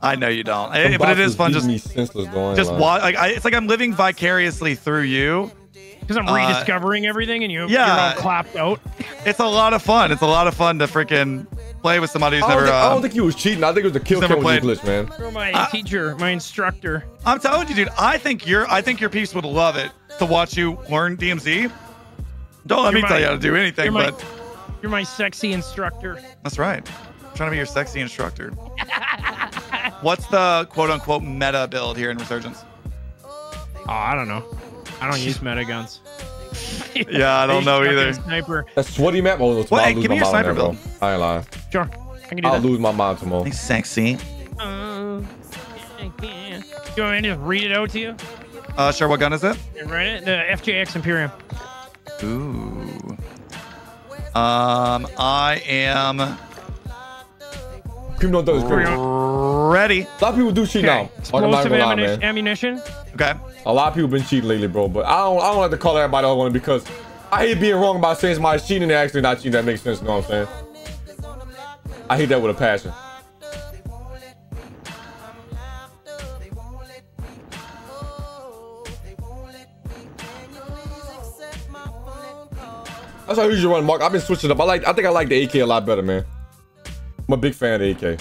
I know you don't, I, but it is fun. Just, just watch. Like I, it's like I'm living vicariously through you. Because I'm rediscovering uh, everything, and you, yeah, you're all clapped out. It's a lot of fun. It's a lot of fun to freaking play with somebody who's I never. Think, uh, I don't think he was cheating. I think it was a kill cam with English, man. You're my uh, teacher, my instructor. I'm telling you, dude. I think your I think your peeps would love it to watch you learn D M Z. Don't let you're me my, tell you how to do anything, you're my, but you're my sexy instructor. That's right. I'm trying to be your sexy instructor. What's the quote unquote meta build here in Resurgence? Oh, I don't know. I don't use meta guns. Yeah, I don't know either. Sniper. That's sweaty map. Oh, that's why I lose my mind there, bro. I ain't lying. Sure, I can do that. I'll lose my mind tomorrow. He's sexy. Uh, I can't. You want me to just read it out to you? Uh, sure. What gun is it? Right, it. The F J X Imperium. Ooh. Um, I am. People don't do this. Ready. A lot of people do cheat okay. now. Explosive lie, ammunition, ammunition. Okay. A lot of people been cheating lately, bro. But I don't. I don't have to call everybody on one because I hate being wrong about saying somebody's cheating and actually not cheating. That makes sense. You know what I'm saying? I hate that with a passion. That's how I usually run, Mark. I've been switching up. I like. I think I like the A K a lot better, man. I'm a big fan of A K.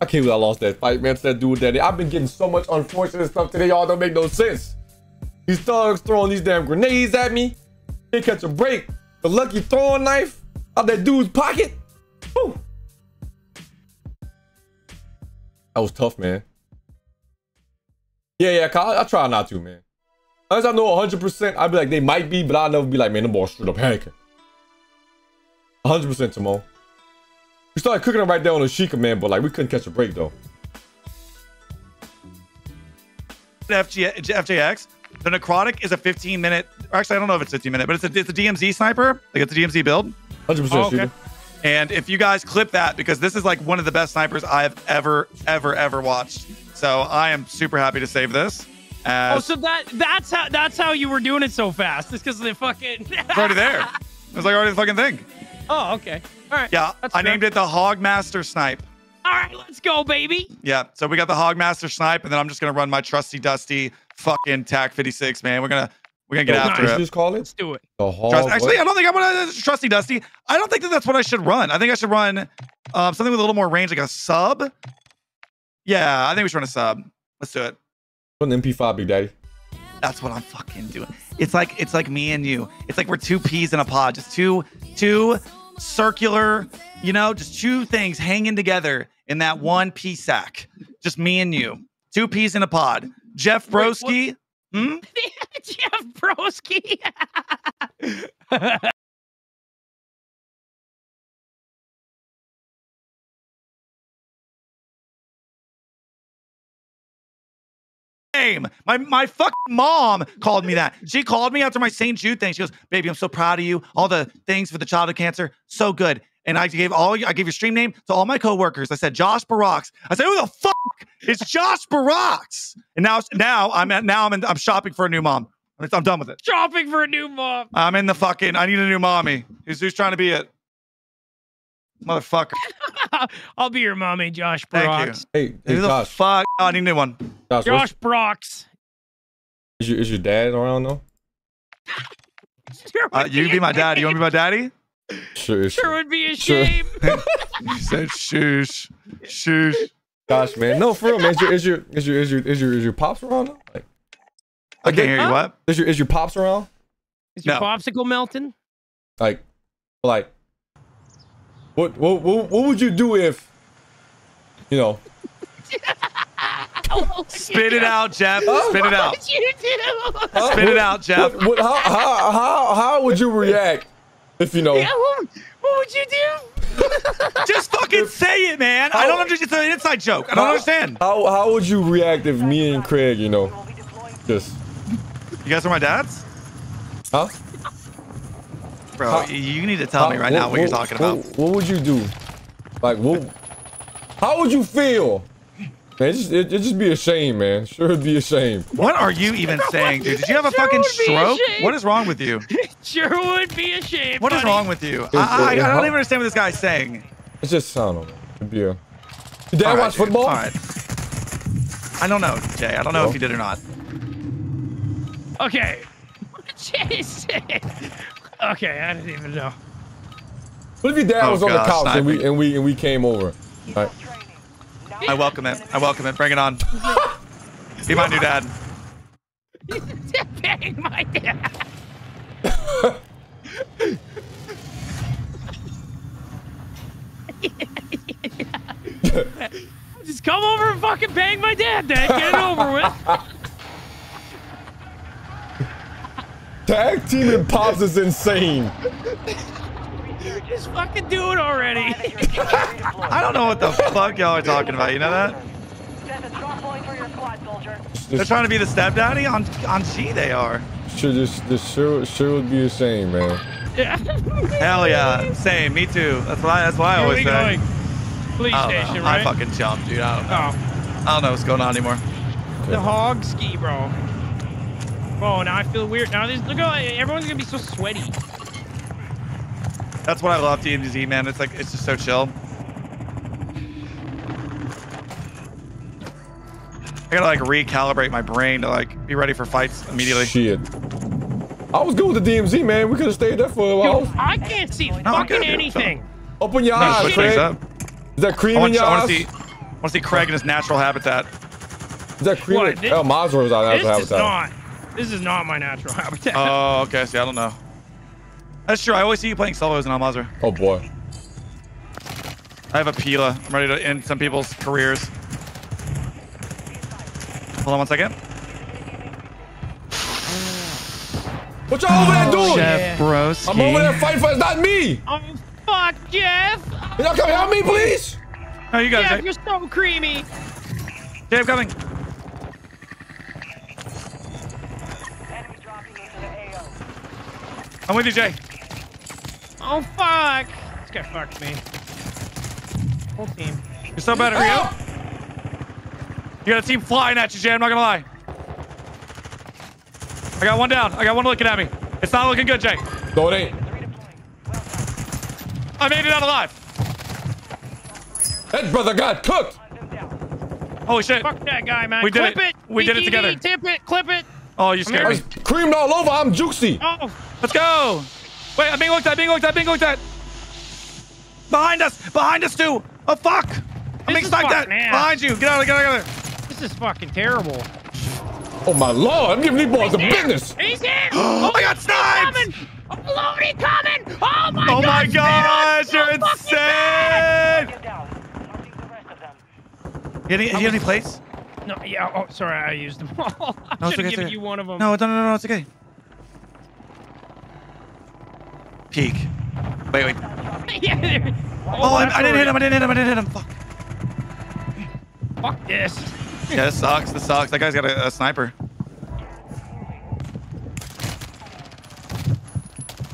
I can't believe I lost that fight, man. It's that dude that day. I've been getting so much unfortunate stuff today. Y'all don't make no sense. These thugs throwing these damn grenades at me. Can't catch a break. The lucky throwing knife out that dude's pocket. Woo. That was tough, man. Yeah, yeah, I, I try not to, man. Unless I know one hundred percent, I'd be like, they might be, but I'll never be like, man, the ball straight up hacking. one hundred percent, Timon. We started cooking them right there on Ashika, man, but like, we couldn't catch a break, though. F G X, the Necrotic is a fifteen minute, or actually, I don't know if it's fifteen minute, but it's a, it's a D M Z sniper. Like, it's a D M Z build. one hundred percent, oh, okay. And if you guys clip that, because this is like one of the best snipers I've ever, ever, ever watched. So I am super happy to save this. Uh, oh, so that that's how that's how you were doing it so fast. It's because of the fucking... It's already there. It was like already the fucking thing. Oh, okay. All right. Yeah, that's I fair. named it the Hogmaster Snipe. All right, let's go, baby. Yeah, so we got the Hogmaster Snipe, and then I'm just gonna run my trusty dusty fucking T A C fifty-six, man. We're gonna we're gonna get oh, after nice. it. Just call it. Let's do it. The hog. Trust, actually, I don't think I want to trusty dusty. I don't think that that's what I should run. I think I should run um, something with a little more range, like a sub. Yeah, I think we should run a sub. Let's do it. Put an M P five, big daddy. That's what I'm fucking doing. It's like it's like me and you. It's like we're two peas in a pod, just two two. circular, you know, just two things hanging together in that one pea sack. Just me and you. Two peas in a pod. Jeff Broski. Hmm? Jeff Broski. My my fucking mom called me that. She called me after my Saint Jude thing. She goes, "Baby, I'm so proud of you. All the things for the child with cancer, so good." And I gave all I gave your stream name to all my coworkers. I said Josh Barrocks. I said, "Who the fuck is Josh Barrocks?" And now now I'm at, now I'm in, I'm shopping for a new mom. I'm done with it. Shopping for a new mom. I'm in the fucking. I need a new mommy. Who's who's trying to be it? Motherfucker. I'll be your mommy, Josh Brox. Hey, hey, who Josh. the fuck? Oh, I need a new one. Josh, Josh Brox. Is your, is your dad around, though? Sure uh, you be my daddy. You want to be my daddy? Sure, sure. Sure would be a sure. shame. You said shoosh. Shoosh. Gosh, man. No, for real, man. Is your, is your, is your, is your, is your, is your pops around? Though? Like, I can't hear you. Huh? What? Is your, is your pops around? Is your no. popsicle melting? Like, like. What, what what what would you do if, you know? Spit it out, Jeff. Spit it out. Spit it out, Jeff. What, what, how, how, how, how would you react if, you know? Yeah, what, what would you do? Just fucking say it, man. How, I don't understand. It's an inside joke. I don't how, understand. How, how would you react if me and Craig, you know, just. You guys are my dads? Huh? Bro, how, you need to tell how, me right what, now what, what you're talking what, about. What would you do? Like, what? How would you feel? Man, it just, it, it just be a shame, man. Sure, it'd be a shame. What are you even saying, dude? Did you have a sure fucking stroke? A what is wrong with you? Sure would be a shame. What buddy. is wrong with you? I, I, I don't even understand what this guy's saying. It's just, I don't know, man. It'd be a... Did Dad right, watch dude. football? All right. I don't know, Jay. I don't know no. if you did or not. Okay. Jason. Okay, I didn't even know. What if your dad oh, was on gosh, the couch and we and we and we came over? All right. I welcome it. I welcome it. Bring it on. Be my new dad. Bang my dad. Just come over and fucking bang my dad, Dad. Get it over with. Tag team and Pops is insane. You're just fucking do it already. I don't know what the fuck y'all are talking about. You know that? They're trying to be the stepdaddy on on G. They are. Sure, just the sure sure would be the same, man. Yeah. Hell yeah, same. Me too. That's why. That's why I always say. Police station, right? I fucking jumped, dude. I don't know. Oh. I don't know what's going on anymore. The hog ski, bro. Oh, now I feel weird. Now this, look at everyone's gonna be so sweaty. That's what I love, D M Z, man. It's like it's just so chill. I gotta like recalibrate my brain to like be ready for fights immediately. Shit. I was good with the D M Z, man. We could have stayed there for a while. Dude, I can't see no, fucking anything. Open your no, eyes, Craig. Up. Is that cream I want, in your I want eyes? To see, I want to see Craig in his natural habitat. Is that cream? What, this, Al Mazrah was out of natural habitat. Not. This is not my natural habitat. Oh, okay. See, I don't know. That's true. I always see you playing solos in Al Mazrah. Oh, boy. I have a Pila. I'm ready to end some people's careers. Hold on one second. What y'all over oh, there doing? Jeff Broski. I'm over there fighting for it. It's not me. Oh, fuck, Jeff. Can y'all come help me, please? No, you got it. Jeff, you're so creamy. Jeff, coming. Enemy dropping into the A O. I'm with you, Jay. Oh, fuck. This guy fucked me. Whole team. You're so bad at Rio. You got a team flying at you, Jay. I'm not going to lie. I got one down. I got one looking at me. It's not looking good, Jay. No, it ain't. I made it out alive. That brother got cooked. Holy shit. Fuck that guy, man. We did it. We did it together. Tip it. Clip it. Oh, you scared me. Creamed all over. I'm juicy. Oh. Let's go. Wait, I'm being looked at. Being looked at. Being looked at. Behind us. Behind us, too. Oh, fuck. I'm being sniped at. Behind you. Get out of there. Get out of there. This is fucking terrible. Oh, my Lord. I'm giving these boys the business. He's here. Oh, I got sniped. Oh, Lordy coming. Oh, my God. Oh, my gosh. You're insane. You have any, any plates? No, yeah. Oh, sorry. I used them all. I no, should have okay, given okay. you one of them. No, no, no, no. It's okay. Peek. Wait, wait. yeah, oh, oh I, I didn't hit him. I didn't hit him. I didn't hit him. Fuck. Fuck this. Yeah, this sucks. This sucks. That guy's got a, a sniper.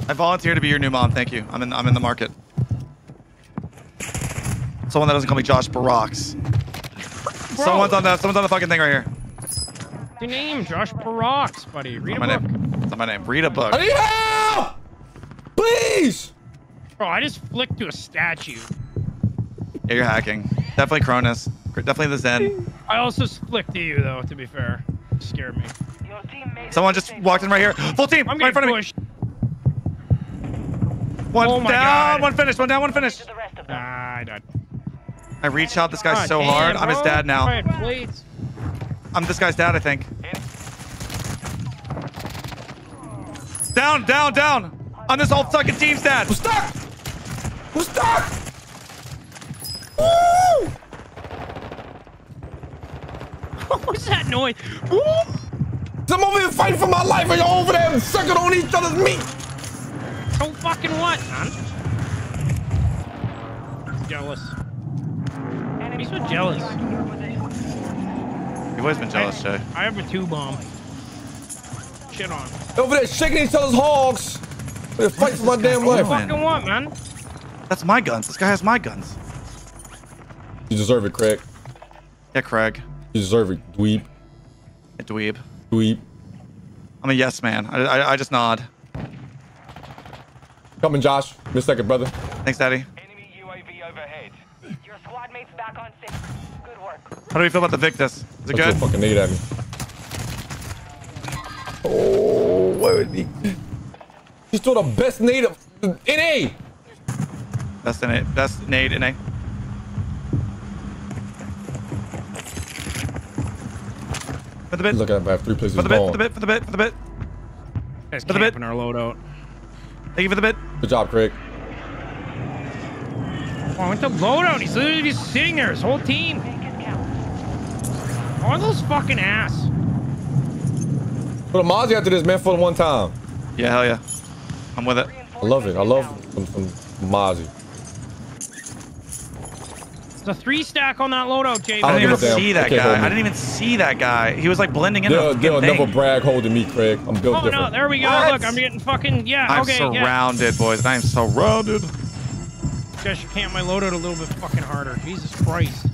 I volunteer to be your new mom. Thank you. I'm in. I'm in the market. Someone that doesn't call me Josh Barrocks. Bro. Someone's on the. Someone's on the fucking thing right here. What's your name, Josh Barrocks, buddy. Read a book. Name. It's not my name. Read a book. I need help! Please! Bro, I just flicked to a statue. Yeah, you're hacking. Definitely Cronus. Definitely the Zen. I also flicked to you, though, to be fair. It scared me. Someone just walked in right here. Full team! I'm right in front pushed. of me. One oh down, God. one finished, one down, one finished. Nah, I died. I reached out this guy God, so damn, hard. Bro. I'm his dad now. Right, I'm this guy's dad, I think. Yeah. Down, down, down. I'm this whole fucking team's dad. We're stuck. We're stuck. Woo! What was that noise? Woo! I'm over here fighting for my life, and y'all over there sucking on each other's meat. Don't fucking what, man? Jealous. He's so jealous. You've always been jealous, Jay. I have a two bomb. Shit on. Over there shaking each other's hogs. They're fighting for my damn life. What do you fucking want, man? That's my guns. This guy has my guns. You deserve it, Craig. Yeah, Craig. You deserve it, dweeb. A dweeb. Dweeb. I'm a yes man. I, I, I just nod. Coming, Josh. Miss second, brother. Thanks, Daddy. Enemy U A V overhead. Your squad mate's back on six. Good work. How do we feel about the Victus? Is it That's good? Fucking need at me. Oh, where would he? He's still the best nade of N A. Best N A. Best nade N A. For the bit. Look at him. I have three places. For the bit. For the bit. For the bit. For the bit. That's for the bit. Our loadout. Thank you for the bit. Good job, Craig. Oh, I went to loadout. He's literally just sitting there, his whole team. All those fucking ass. Put a Mozzie after this, man, for the one time. Yeah, hell yeah. I'm with it. I love it. I love some, some Mozzie. There's a three stack on that loadout, J B. I didn't even see that guy. I didn't even see that guy. He was like blending in. They'll, they'll never brag holding me, Craig. I'm built oh, different. Oh, no, there we go. What? Look, I'm getting fucking, yeah, I'm okay. I'm surrounded, yeah. boys. I am surrounded. Guys, you can't my loadout a little bit fucking harder. Jesus Christ.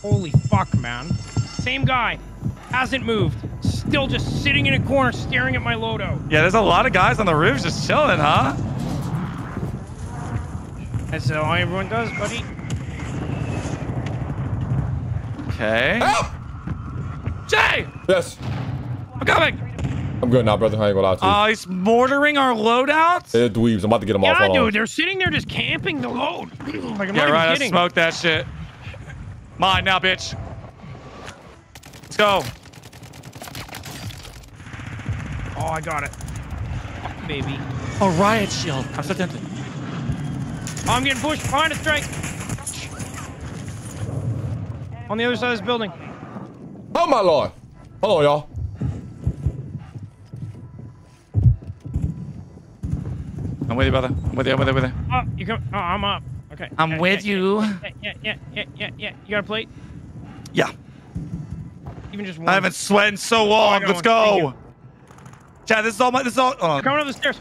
Holy fuck, man. Same guy. Hasn't moved. Still just sitting in a corner staring at my loadout. Yeah, there's a lot of guys on the roofs just chilling, huh? That's how everyone does, buddy. Okay. Help! Jay! Yes. I'm coming. I'm good now, brother. I ain't gonna lie to you. Uh, he's mortaring our loadouts? They're dweebs. I'm about to get them yeah, off. Yeah, dude. On. They're sitting there just camping the load. Like, I'm yeah, not right. Even I smoked that shit. Mine now, bitch. Let's go. Oh, I got it. Fuck, baby. A riot shield. I'm so tempted. Oh, I'm getting pushed. Behind a strike. On the other side of this building. Oh my lord. Hold on, y'all. I'm with you, brother. I'm with you. I'm with you. I'm with you. Oh, you come. Oh, I'm up. Okay. I'm yeah, with yeah, you. Yeah, yeah, yeah, yeah, yeah, yeah. You got a plate? Yeah. Even just one. I haven't sweated so long. Oh, let's go. Chad, this is all my. This is all. Oh. They're coming up the stairs.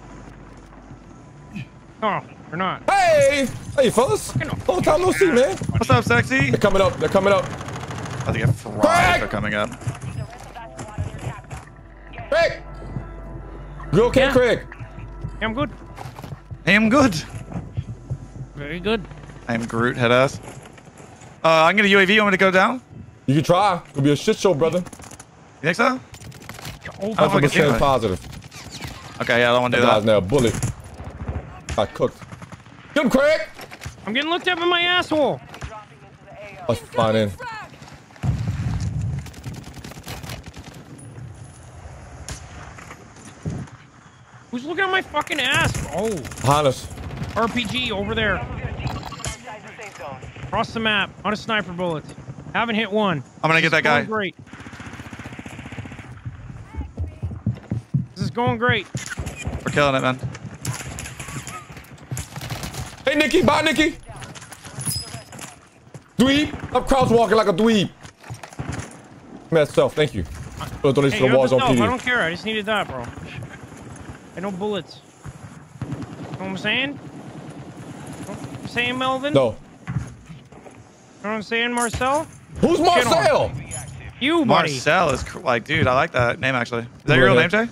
Oh, they're not. Hey, hey, fellas. Long time no see, man. What's up, sexy? They're coming up. They're coming up. I think I fried for coming up. Craig! You okay, yeah. Craig? Yeah, I'm good. I am good. Very good. I am Groot, head ass. Uh, I'm gonna U A V. You want me to go down? You can try. It'll be a shit show, brother. You think so? I'm one hundred percent positive. Okay, yeah, I don't want to do that. That guy's now a bullet. I cooked. Get him, Craig! I'm getting looked up in my asshole. Let's find in. Who's looking at my fucking ass? Oh. Honest. R P G over there. Across the map on a sniper bullet. Haven't hit one. I'm gonna this get that guy. Great. This is going great. We're killing it, man. Hey, Nikki. Bye, Nikki. Dweeb. I'm crouch walking like a dweeb. Myself. Thank you. Hey, the you walls on I don't care. I just needed that, bro. No bullets. You know what I'm saying? You know what I'm saying, Melvin? No. You know what I'm saying, Marcel? Who's Marcel? You, buddy. Marcel is like, dude, I like that name, actually. Is that your real name, Jay?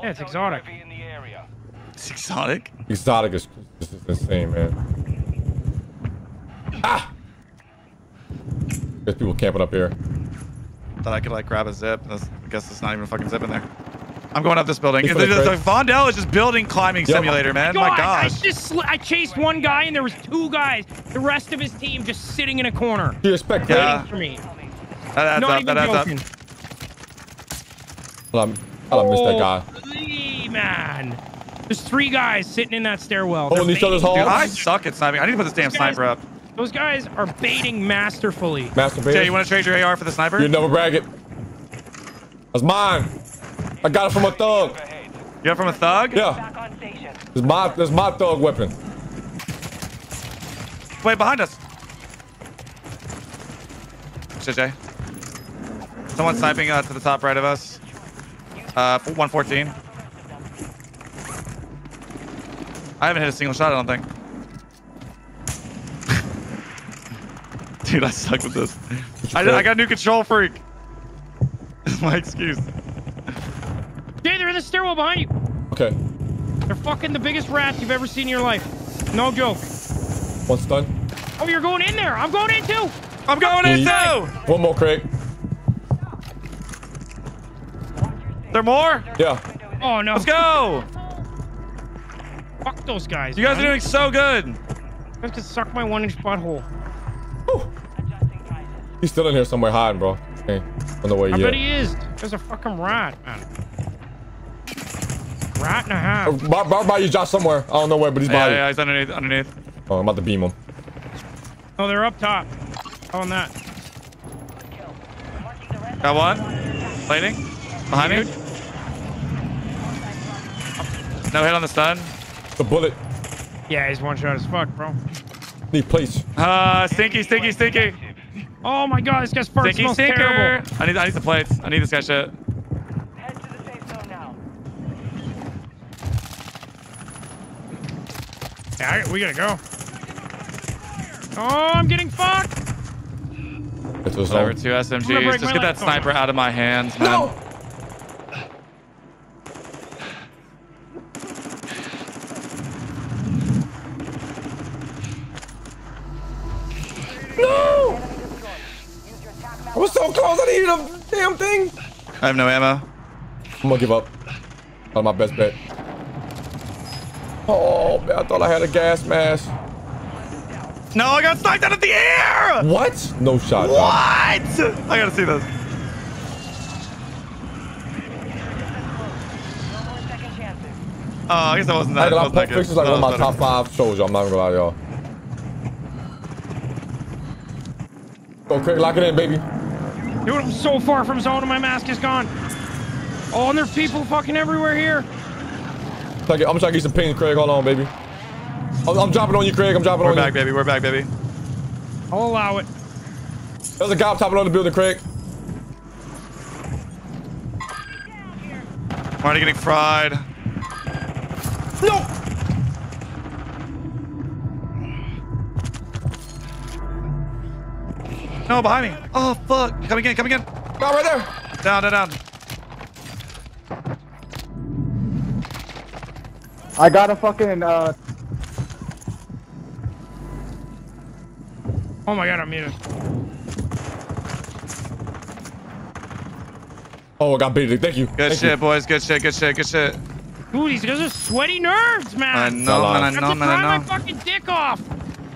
Yeah, it's exotic. It's exotic? Exotic is just insane, man. Ah! There's people camping up here. Thought I could, like, grab a zip. That's, I guess it's not even a fucking zip in there. I'm going up this building. It's, it's, it's, Vondel is just building climbing yep. simulator, man. God, my God. I just I chased one guy and there was two guys. The rest of his team just sitting in a corner. Do you expect waiting yeah. for me? That adds up. That adds joking. up. Well, I oh, missed that guy. Man, there's three guys sitting in that stairwell. Oh, each other's holes. Dude, I suck at sniping. I need to put this damn guys, sniper up. Those guys are baiting masterfully. Masterfully. Jay, you want to trade your A R for the sniper? You never brag it. That's mine. I got it from a thug. You got it from a thug? Yeah. This is my, this is my thug weapon. Wait, behind us. Shit, Jay. Someone's sniping uh, to the top right of us. Uh, one fourteen. I haven't hit a single shot, I don't think. Dude, I suck with this. I, I got a new Control Freak. That's my excuse. Jay, they're in the stairwell behind you. Okay. They're fucking the biggest rats you've ever seen in your life. No joke. One's done. Oh, you're going in there. I'm going in too. I'm going in too. One more, Craig. There more? Yeah. Oh, no. Let's go. Fuck those guys. You guys man. are doing so good. I have to suck my one inch butthole. Whew. He's still in here somewhere hiding, bro. Hey, on the way I yet. bet he is. There's a fucking rat, man. Right in a half. By, by, by you, Josh, somewhere. I don't know where, but he's yeah, by you. Yeah, he's underneath, underneath. Oh, I'm about to beam him. Oh, they're up top. On that. Got one. Lightning. Behind Dude. me. No hit on the stun. The bullet. Yeah, he's one shot as fuck, bro. Need place. Uh, stinky, stinky, stinky. Oh my God, this guy's fart smells terrible. I need, I need the plates. I need this guy's shit. Alright, we gotta go. Oh, I'm getting fucked! Whatever, two S M Gs. Just get that sniper out of my hands, man. No! No! I was so close, I needed a damn thing! I have no ammo. I'm gonna give up. That's my best bet. Oh, man, I thought I had a gas mask. No, I got sniped out of the air! What? No shot. What? Man. I gotta see this. Oh, I guess I wasn't that. I Pulp Fiction's like one of my top five shows, y'all. I'm not gonna lie to y'all. Go, Craig, lock it in, baby. Dude, I'm so far from zone and my mask is gone. Oh, and there's people fucking everywhere here. I'm trying to get some ping, Craig. Hold on, baby. I'm, I'm dropping on you, Craig. I'm dropping We're on back, you. Baby. We're back, baby. I'll allow it. There's a guy up top of the building, Craig. I'm already getting fried. No! No, behind me. Oh, fuck. Come again, come again. Down right there. Down, down, down. I got a fucking, uh... oh my god, I'm muted. Oh, I got beat. Thank you. Good Thank shit, you. boys. Good shit, good shit, good shit. Dude, these guys are sweaty nerds, man. I know, man, I know, man, I know. I have to pry my fucking dick off.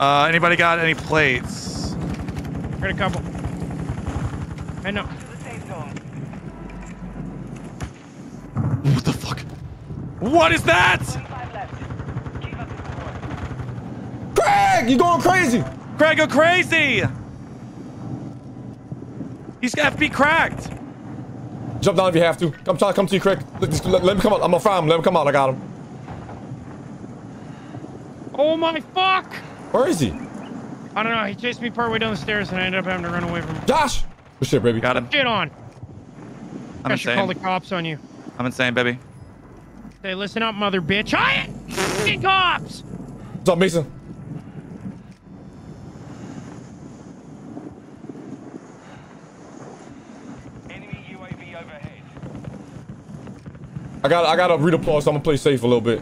Uh, anybody got any plates? I got a couple. I know. What the fuck? What is that? Craig, you going crazy? Craig, go crazy! He's F B cracked. Jump down if you have to. I'm trying to come to you, Craig. Let, let, let him come out. I'm gonna fry him. Let him come out. I got him. Oh my fuck! Where is he? I don't know. He chased me partway down the stairs, and I ended up having to run away from him. Josh, good shit, baby. Got him. Get on. I'm I insane. Should call the cops on you. I'm insane, baby. Hey, listen up, mother bitch. I ain't cops. What's up, Mason? I got I got to redeploy, so I'm gonna play safe a little bit.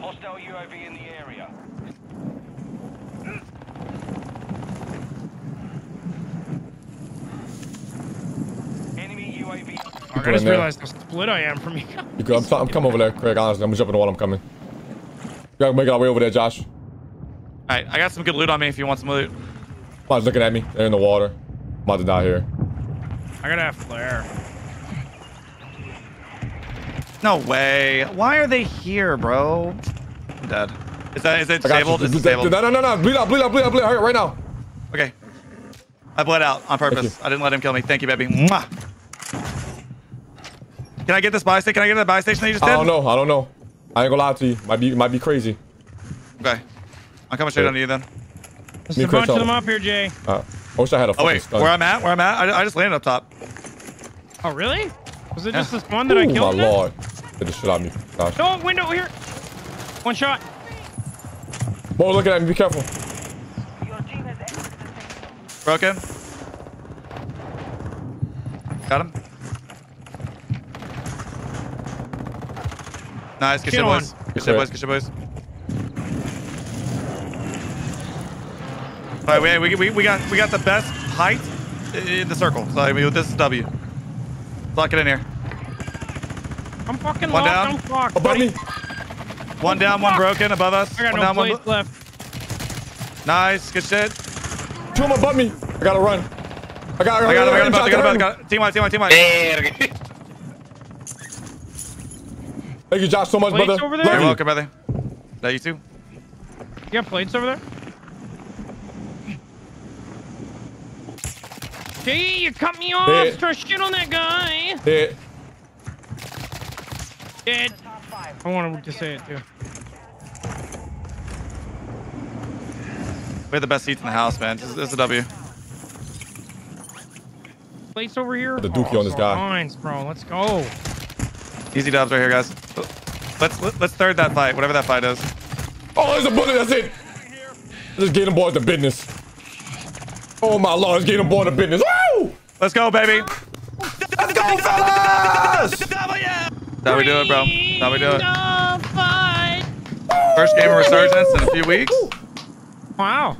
Hostile U A V in the area. Enemy U A V. Right, I just realized how split I am from you. You good? I'm, I'm coming over there, Craig. Honestly, I'm gonna jump in the water. I'm coming. You gotta make our way over there, Josh. All right, I got some good loot on me if you want some loot. Somebody's looking at me. They're in the water. I'm about to die here. I gotta have flare. No way. Why are they here, bro? I'm dead. Is that is it disabled? It's disabled. No, no, no, no. Bleed out, bleed out, bleed out, bleed out. Right now. Okay. I bled out on purpose. I didn't let him kill me. Thank you, baby. Mwah. Can I get this buy station? Can I get the buy station that you just did? I don't know. I don't know. I ain't gonna lie to you. Might be might be crazy. Okay. I'm coming straight under you then. There's a bunch of them up here, Jay. Uh, I wish I had a fucking stun. Oh, wait. Where I'm at? Where I'm at? I, I just landed up top. Oh, really? Was it just yeah. this one that Ooh, I killed? Oh, my Lord. They just shot at me. Gosh. No, window here. One shot. Boy, look at me. Be careful. Your team has entered the Broken. Got him. Nice. Good shit, boys. Good shit, boys. Good shit, boys. All right, we, we, we, we, got, we got the best height in the circle. So, I mean, this is W. Lock it in here. I'm fucking one locked. Down. I'm fucked, above me. One down, one broken above us. I got one no down, place one left. Nice, good shit. Two of them above me. I gotta run. I gotta I got him, I got him, I got him, I got him. Team one, team one, team one. Thank you, Josh, so much, plates brother. You're welcome, brother. Is that you too? You got plates over there? Gee, you cut me off. Dead. Try shit on that guy. Dead. Dead. I wanted to say it too. We have the best seats in the house, man. This is, this is a W. Plates over here. The dookie oh, on this guy. Lines, bro. Let's go. Easy dubs right here, guys. Let's let's third that fight, whatever that fight is. Oh, there's a bullet. That's it. Let's get them boys to business. Oh my Lord, let's get them boys to business. Woo! Let's go, baby. Let's go, fellas! That we do it, bro. That we do it. First game of Resurgence in a few weeks. Wow.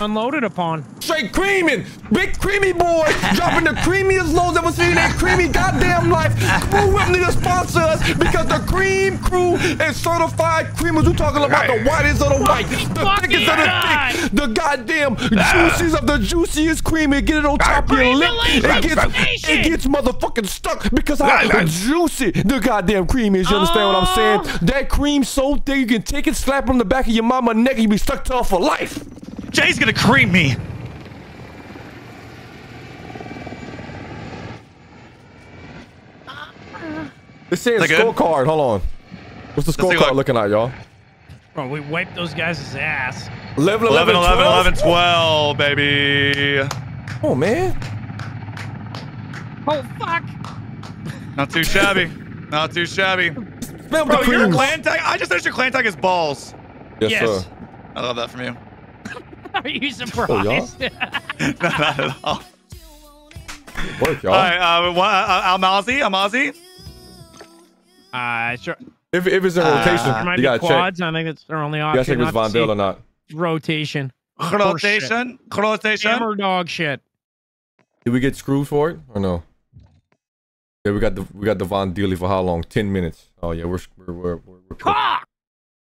Unloaded upon. Straight creaming. Big creamy boy. Dropping the creamiest loads I've ever seen in that creamy goddamn life. Crew Whip need to sponsor us because the Cream Crew is certified creamers. We're talking about the whitest of the white, the thickest of the thick, the goddamn juices of the juiciest creamy. Get it on top of your lip. It gets, it gets motherfucking stuck because how juicy the goddamn cream is. You understand what I'm saying? That cream so thick you can take it, slap it on the back of your mama neck, and you be stuck to her for life. Jay's gonna cream me. This is scorecard. Hold on. What's the scorecard looking like, y'all? Bro, we wiped those guys' ass. eleven, eleven, eleven, twelve, baby. Oh, man. Oh, fuck. Not too shabby. Not too shabby. Bro, your clan tag? I just noticed your clan tag is balls. Yes, yes. Sir. I love that from you. Are you surprised? Oh, not, not at all. Good work, y'all. All right, uh, uh, Al Mazrah, Al Mazrah. Uh, sure. If, if it's in rotation, uh, might you gotta quads, check. I think that's their only option. You gotta check if it's Vondel or not. Rotation. Rotation. Rotation. Hammer dog shit. Did we get screwed for it or no? Yeah, we got the we got the Vondel for how long? Ten minutes. Oh yeah, we're we're we're we're, we're cut.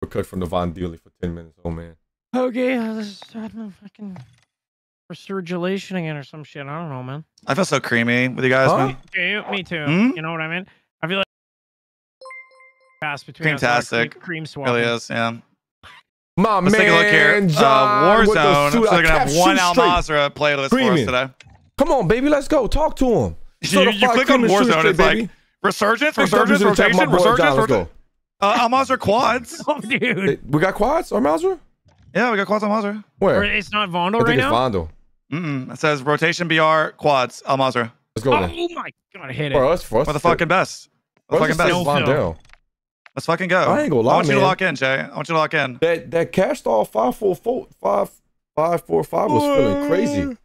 We're cut from the Vondel for ten minutes. Oh man. Okay, I was fucking resurgulation again or some shit. I don't know, man. I feel so creamy with you guys, huh? man. Yeah, me too. Hmm? You know what I mean? I feel like. Between Creamtastic. Cream, cream really is, yeah. My Let's man, take a look here. John uh, Warzone. So we're going to have one Al Mazrah playlist Creaming. for us today. Come on, baby. Let's go. Talk to him. So you you click on Warzone. It's like Resurgence, Resurgence, Rotation, Resurgence. Let's go. Uh, Al Mazrah Quads. Oh, dude. We got Quads on Mazrah? Yeah, we got Quads on Mazrah. Where? It's not Vondel right now? I think it's Vondel. Mm-mm. It says Rotation, B R, Quads, Al Mazrah. Let's go. Oh, my God. I hit it. We're the fucking best. We're the fucking best. Let's fucking go. I ain't gonna lie, I want man. you to lock in, Jay. I want you to lock in. That that cash stall five four four five five four five was feeling crazy. I'm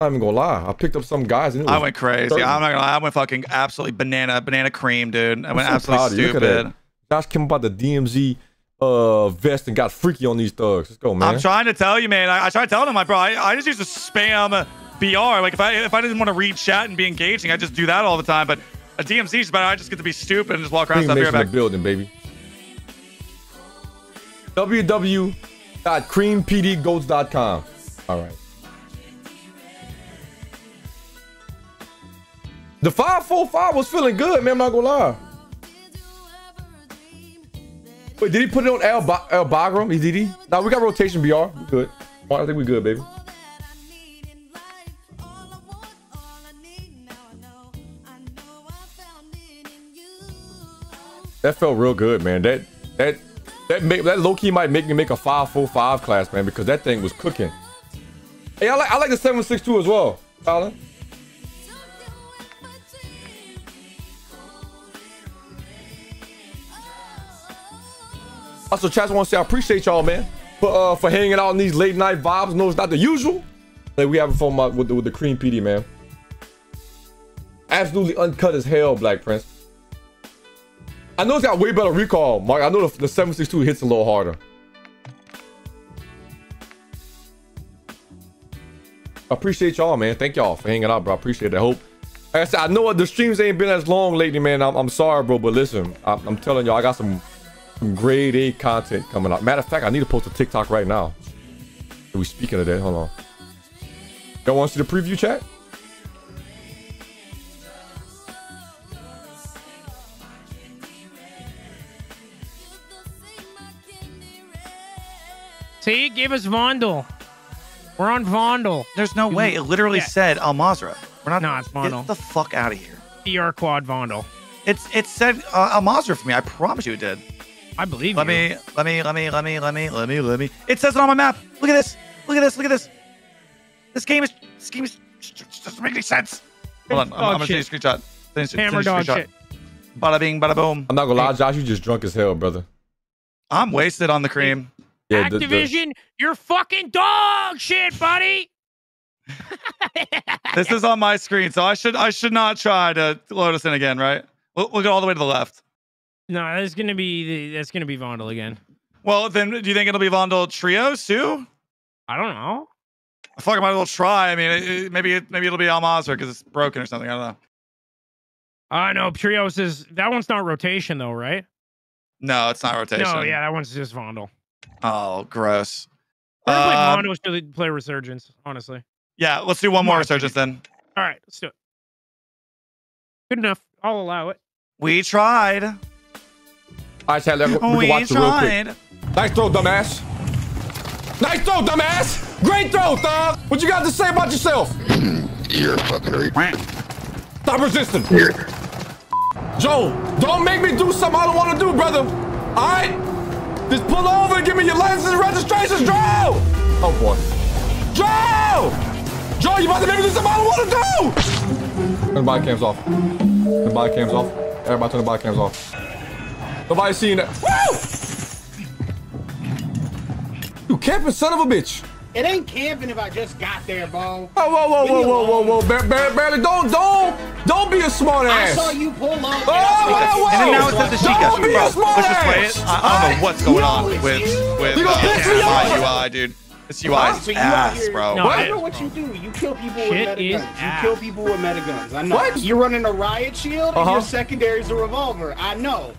not even gonna lie. I picked up some guys and it was I went crazy. thirty. I'm not gonna lie. I went fucking absolutely banana banana cream, dude. I went I'm absolutely so stupid. Josh came about the D M Z uh, vest and got freaky on these thugs. Let's go, man. I'm trying to tell you, man. I, I tried telling him, like, bro. I, I just used to spam B R. Like if I if I didn't want to read chat and be engaging, I just do that all the time. But a D M Z is better. I just get to be stupid and just walk around stuff here back. Building, baby. w w w dot cream p d goats dot com. All right. The five four five was feeling good, man. I'm not gonna lie. Wait, did he put it on El Bagram? He did he? Nah, we got rotation B R. We're good. I think we good, baby. That felt real good, man. That that that make, that low key might make me make a five four five class, man, because that thing was cooking. Hey, I like I like the seven six two as well, Tyler. Also, chat, want to say I appreciate y'all, man, for uh for hanging out in these late night vibes. No, it's not the usual that like we have fun with the, with the Cream P D, man. Absolutely uncut as hell, Black Prince. I know it's got way better recall, Mark. I know the, the seven six two hits a little harder. I appreciate y'all, man. Thank y'all for hanging out, bro. I appreciate it. I hope. Like I said, I know the streams ain't been as long lately, man. I'm, I'm sorry, bro. But listen, I, I'm telling y'all, I got some, some grade A content coming up. Matter of fact, I need to post a TikTok right now. Are we speaking of that? Hold on. Y'all want to see the preview chat? See, give us Vondel. We're on Vondel. There's no way. It literally yeah. said Al Mazrah. We're not. No, it's Vondel. Get the fuck out of here. B R Quad Vondel. It's it said uh, Al Mazrah for me. I promise you it did. I believe let you. Let me, let me, let me, let me, let me, let me. It says it on my map. Look at this. Look at this. Look at this. This game is. This game is. Doesn't make any sense. Hold on. I'm, I'm gonna take a screenshot. Hammer dog shit. Bada bing, bada boom. I'm not gonna lie, Josh. You just drunk as hell, brother. I'm wasted on the cream. Yeah, Activision, the, the... you're fucking dog shit, buddy. This is on my screen, so I should I should not try to load us in again, right? We'll, we'll go all the way to the left. No, that's gonna be that's gonna be Vondel again. Well, then, do you think it'll be Vondel trios too? I don't know. I fucking might as well try. I mean, it, it, maybe it, maybe it'll be Al Mazrah because it's broken or something. I don't know. I uh, know trios is that one's not rotation though, right? No, it's not rotation. No, yeah, that one's just Vondel. Oh, gross. We're gonna play Mondo to play Resurgence, honestly. Yeah, let's do one more Resurgence then. All right, let's do it. Good enough. I'll allow it. We tried. All right, chat, we, we can watch it real quick. Nice throw, dumbass. Nice throw, dumbass. Great throw, thug. What you got to say about yourself? You're fucking retarded. Stop resisting. You're Joe, don't make me do something I don't want to do, brother. All right? Just pull over and give me your license and registrations, Joe! Oh, boy. Joe! Joe, you about to make me do something I don't want to do! Turn the body cams off. Turn the body cams off. Everybody turn the body cams off. Nobody seeing that. Woo! You camping son of a bitch. It ain't camping if I just got there, bro. Oh, whoa, whoa, whoa, whoa, whoa, whoa, whoa, Barely, bar bar don't, don't, don't be a smart ass. I saw you pull up. Oh, whoa, whoa. And now it's at the Ashika. Don't be a smart ass. I don't know what's going on with, with my U I, dude. This U I is ass, bro. No, I know what you do. You kill people with metaguns. You kill people with metaguns. I know. What? You're running a riot shield and your secondary is a revolver. I know.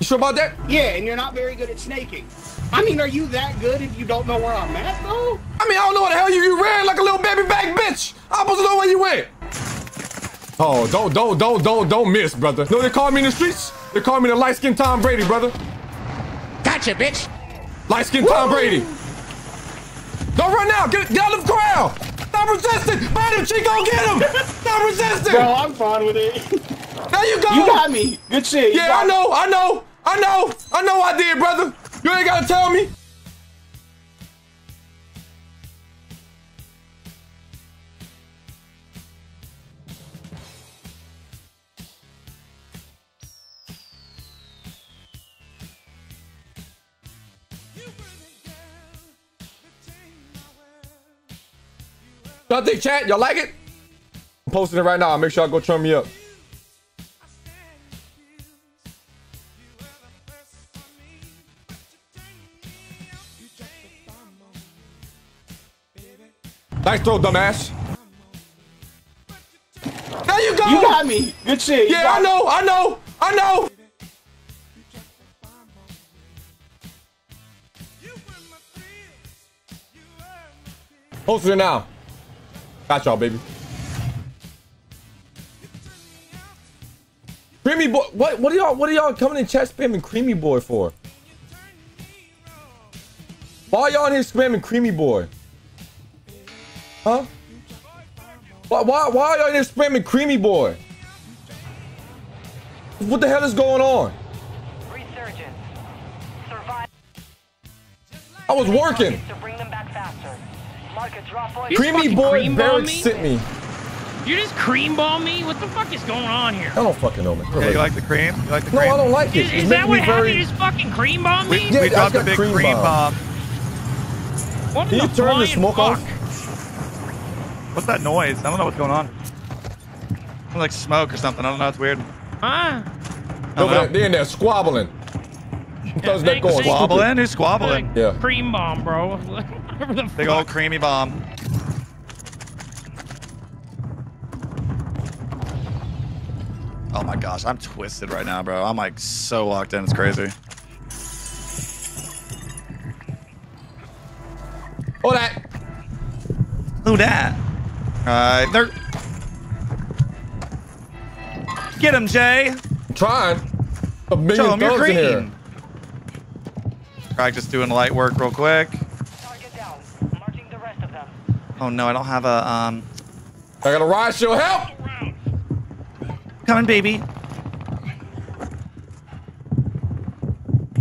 You sure about that? Yeah, and you're not very good at snaking. I mean, are you that good if you don't know where I'm at, though? I mean, I don't know what the hell you, you ran like a little baby back bitch. I'm supposed to know where you went. Oh, don't, don't, don't, don't, don't miss, brother. No, they call me in the streets. They call me the light-skinned Tom Brady, brother. Gotcha, bitch. Light-skinned Tom Brady. Don't run now. Get, get out of the crowd. Stop resisting. Find him, Chico. Get him. Stop resisting. Bro, I'm fine with it. There you go. You got me. Good shit. Yeah, I know. I know. I know. I know I did, brother. You ain't gotta tell me. Y'all think, chat? Y'all like it? I'm posting it right now. Make sure y'all go turn me up. Nice throw, dumbass. There you go. You got me. Good shit. Yeah, I know. I know. I know. Posting it now. Got y'all, baby. Creamy boy. What? What are y'all? What are y'all coming in chat spamming creamy boy for? Why y'all in here spamming creamy boy? Huh? Why, why, why are y'all in here spamming creamy boy? What the hell is going on? Resurgence. Survive. I was working. To bring them back faster. Mark a drop boy. Creamy boy Barrett sent me. You just cream ball me? What the fuck is going on here? I don't fucking know, man. Yeah, you like the cream? You like the cream? No, I don't like it. Is, is it that what happened? Very... You just fucking cream ball me? We, yeah, we dropped a big cream, cream bomb. bomb. Can you turn the smoke fuck? off? What's that noise? I don't know what's going on. It's like smoke or something. I don't know. It's weird. Huh? They're in there squabbling. How's that going? Squabbling? Who's squabbling? Like, yeah. Cream bomb, bro. the Big old creamy bomb. Oh my gosh, I'm twisted right now, bro. I'm like so locked in. It's crazy. Oh that. Who that? Uh, they're... Get him, Jay. I'm trying. A million Show him your cream. In here. Practice doing light work real quick. Target down. Marking the rest of them. Oh no, I don't have a um. I got a ride shield. Help! Coming, baby.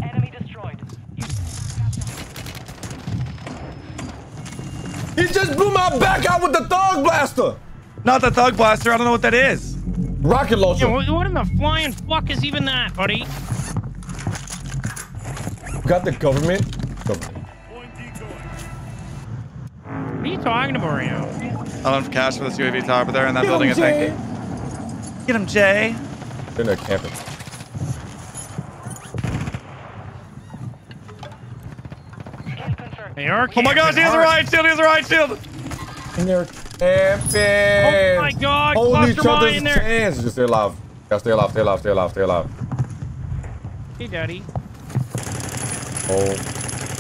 Enemy destroyed. He just blew my back out with the thug blaster! Not the thug blaster, I don't know what that is. Rocket launcher. Yeah, what in the flying fuck is even that, buddy? Got the government? Government. What are you talking about right now? I don't have cash for this U A V tower, but they're in that Get building, him, I think. Get him, Jay. They're in there camping. They are oh my gosh, he has hard. a riot shield, he has a riot shield! And they're camping! Oh my god, Holy cluster mine in there! Hands. Just stay alive. Gotta stay alive, stay alive, stay alive, stay alive. Hey, daddy. Oh,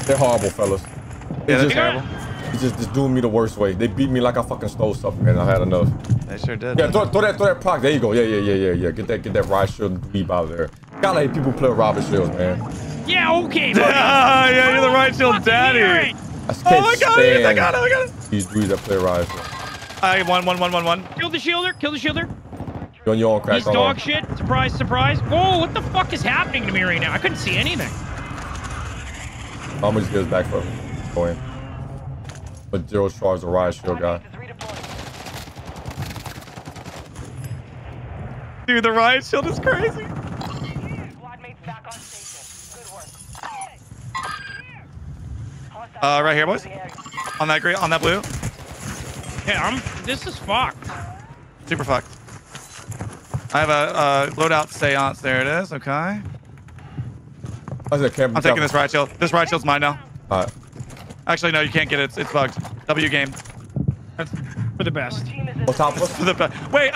they're horrible, fellas. Yeah, they're terrible. They just, just doing me the worst way. They beat me like I fucking stole something and I had enough. They sure did. Yeah, throw, throw that, throw that proc. There you go. Yeah, yeah, yeah, yeah, yeah. Get that, get that riot shield dweeb out there. Gotta let people play with riot shields, man. Yeah, okay, buddy. Yeah, yeah, you're the right shield daddy. I oh my god, yes, I got it, I got it. These dudes that play Rise. Alright, one, one, one, one, one. Kill the shielder, kill the shielder. On your crack. He's dog shit. Surprise, surprise. Whoa, what the fuck is happening to me right now? I couldn't see anything. Almost goes back for him. But zero stars a rise shield guy. Dude, the riot shield is crazy. Uh, right here, boys. On that green, on that blue. Yeah, I'm. This is fucked. Super fucked. I have a, a loadout seance. There it is. Okay. I was at camp, I'm taking this riot shield. This riot shield's mine now. All right. Actually, no, you can't get it. It's, it's bugged. W game. That's for the best. Wait, I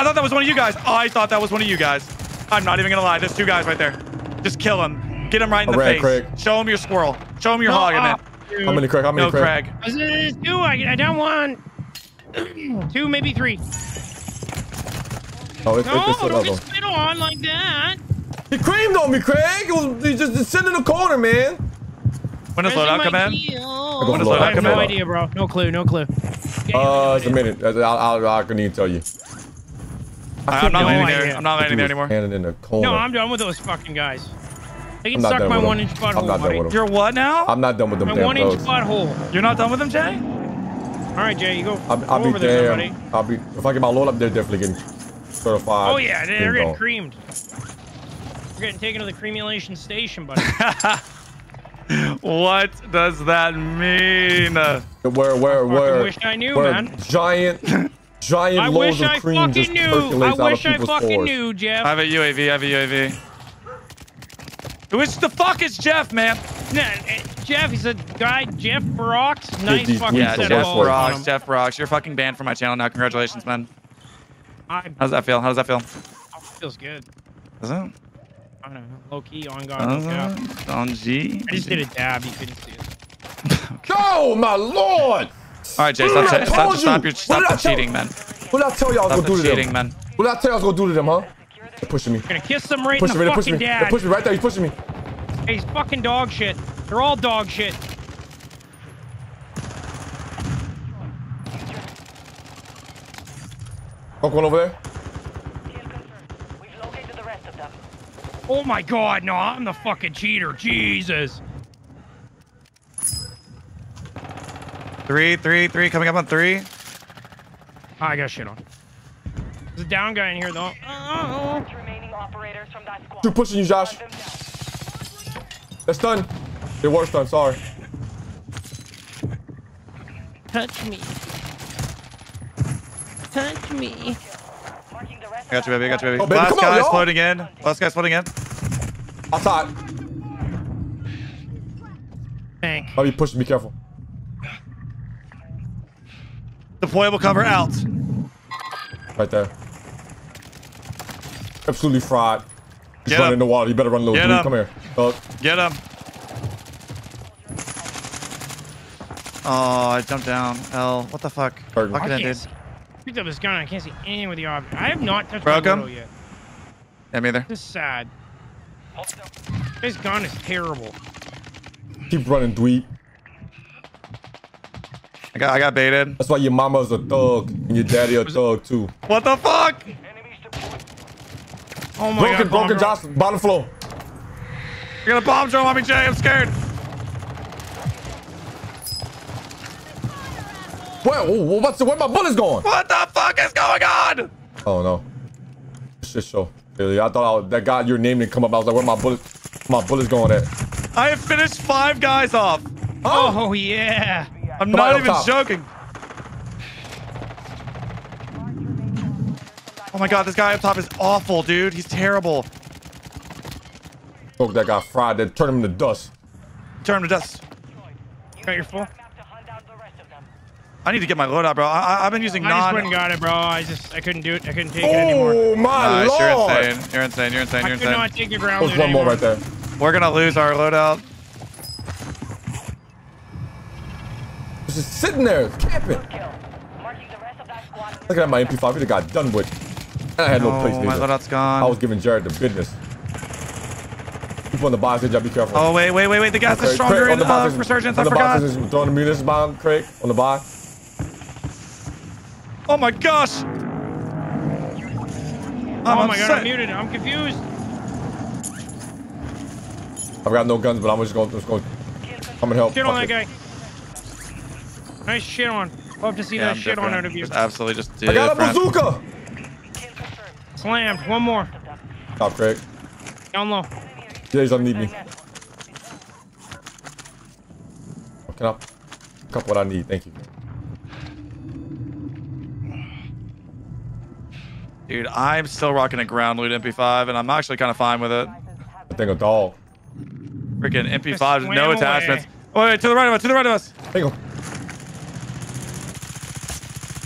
thought that was one of you guys. I thought that was one of you guys. I'm not even gonna lie. There's two guys right there. Just kill him. Get him right in the face. Craig. Show him your squirrel. Show him your hog in it. How many Craig? How many no, Craig? Craig. There's two. I, I down one. Two, maybe three. Oh, it's, no, it's just don't just spit on like that. He creamed on me, Craig. It was, he just, just sit in the corner, man. When does loadout come in? When does loadout come in? I have no idea, bro. No clue. No clue. Uh, it's a minute. I'll, I'll, I can even tell you. I I'm, not no there. I'm not landing there anymore. In the corner. No, I'm done with those fucking guys. They can suck my one-inch butthole. I'm not done with them. You're what now? I'm not done with them. My one-inch butthole. You're not done with them, Jay? All right, Jay, you go. I'll, I'll go be over there, buddy. I'll be. If I get my load up, they're definitely getting certified. Oh yeah, they're getting creamed. You're getting taken to the creamulation station, buddy. What does that mean? Where, where, where? I wish I knew, where man. Giant, giant loads of cream I just knew. Percolates I wish out of I fucking stores. Knew, Jeff. I have a U A V. I have a U A V. Which the fuck is Jeff, man? Nah, Jeff, he's a guy. Jeff Brock's nice Dude, fucking yeah, set of balls. Jeff Brock's. Jeff Brock's. You're fucking banned from my channel now. Congratulations, man. How does that feel? How does that feel? It feels good. Does it? I don't know. Low key on guard. Uh, on G. I just did a dab. You couldn't see it. Okay. Oh my lord! All right, Jay. Stop, stop, stop, stop, your, stop the cheating, man. What did I tell you I was stop gonna do to cheating, them? Man. What did I tell you I was gonna do to them, huh? They're pushing me. You're gonna kiss them right push in the me, fucking me. Dad. They push me right there. He's pushing me. Hey, he's fucking dog shit. They're all dog shit. Fuck one over there. Oh my god, no, I'm the fucking cheater. Jesus. Three, three, three, coming up on three. Oh, I got shit on. There's a down guy in here, though. Uh-oh. Two pushing you, Josh. They're stunned. They were stunned, sorry. Touch me. Touch me. I got you, baby. I got you, baby. Oh, baby Last guy's on, floating in. Last guy's floating in. Outside. Thank. Oh, you pushed. Be careful. Deployable cover out. Right there. Absolutely fried. He's running in the water. You better run, little Get dude. Up. Come here. Oh. Get him. Oh, I jumped down. L. What the fuck? Fucking ended. Picked up his gun and I can't see anything with the object. I have not touched Broke my loadout yet. Yeah, me either. This is sad. His gun is terrible. Keep running, dweeb. I got I got baited. That's why your mama's a thug and your daddy a thug too. What the fuck? Oh my broken, god. Broken, broken Johnson. Bottom floor. You're gonna bomb drone on me, Jay. I'm scared. Where, what's the, where my bullets going? What the fuck is going on? Oh no. Shit show. Really, I thought I was, that guy your name didn't come up. I was like, where my bullets, my bullets going at? I have finished five guys off. Oh, oh yeah. I'm Somebody not even top. Joking. Oh my god, this guy up top is awful, dude. He's terrible. Oh, that guy fried. That turned him to dust. Turn him to dust. Got your full. I need to get my loadout, bro. I, I've been using I non- I just went and got it, bro. I just, I couldn't do it. I couldn't take oh, it anymore. Oh my nice. Lord. You're insane. You're insane. You're insane. You're I insane. I could not take your ground There's one anymore. More right there. We're going to lose our loadout. It's just sitting there, camping. Look at my M P five. We just got done with. And I had no, no place. My loadout's gone. I was giving Jared the business. People on the box, I'll be careful. Oh, wait, wait, wait, wait. The guys are stronger in uh, Resurgence. I forgot. On the box, throwing the munis bomb, Craig, on the box. Oh my gosh! I'm oh my upset. God, I'm muted. I'm confused. I've got no guns, but I'm just going. Just going. I'm gonna help. Shit on Fuck that it. guy. Nice shit on. Love to see yeah, that I'm shit different. on out of you. Just absolutely, just. I got a bazooka. Slammed. One more. Top Craig. Down low. Yeah, he's underneath me. Can I pick up what I need? Thank you. Dude, I'm still rocking a ground loot M P five, and I'm actually kind of fine with it. I think a doll. Freaking M P five, no away. attachments. Oh, wait, to the right of us, to the right of us. Hang on.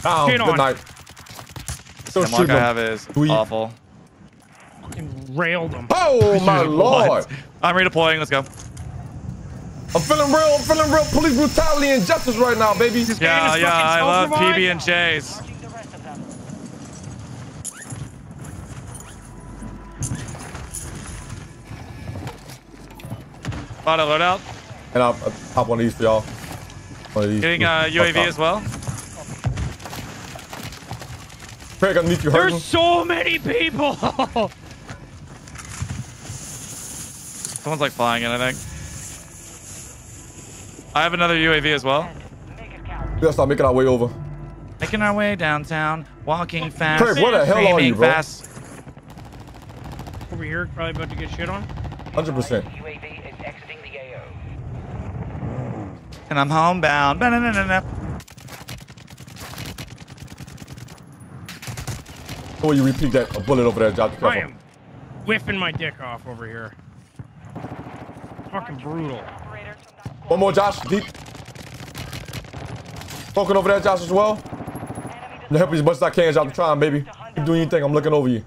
Oh, good on. night. So the mark I have is Sweet. awful. Fucking railed him. Oh, Dude, my lord. What? I'm redeploying. Let's go. I'm feeling real. I'm feeling real police brutality and justice right now, baby. This yeah, yeah. I love P B and J's. Lot of loadout. And I'll, I'll pop one of these for y'all. Getting uh, U A V as well. Craig, underneath you. There's so many people. Someone's like flying in, I think. I have another U A V as well. We'll start making our way over. Making our way downtown, walking fast. Craig, where the hell are you, bro? Fast. Over here, probably about to get shit on. one hundred percent. And I'm homebound. Ba -na -na -na -na. Oh, you repeat that a bullet over there, Job. I am whiffing my dick off over here. Fucking brutal. One more, Josh. Deep. Poking over there, Josh, as well. I'm gonna help you as much as I can, Josh. I'm trying, baby. Keep doing your thing. I'm looking over you.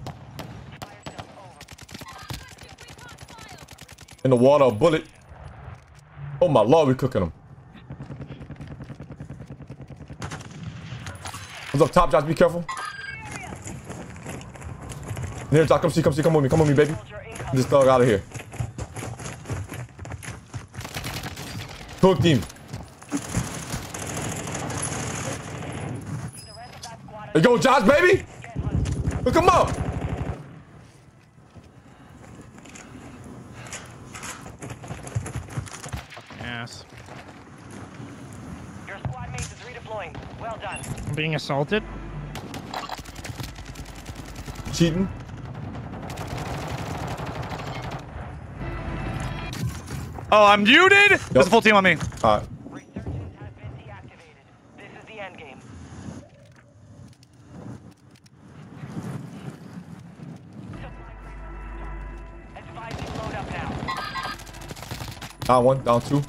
In the water, a bullet. Oh my lord, we cooking them. What's up top, Josh? Be careful. Here, Josh, come see, come see, come with me, come with me, baby. Get this thug out of here. Cook team. There you go, Josh, baby. Look him up. Being assaulted. Cheating. Oh, I'm muted. Yep. There's a full team on me. All right. Resurgence has been deactivated. This is the end game. Advising load up now. Down one, down two.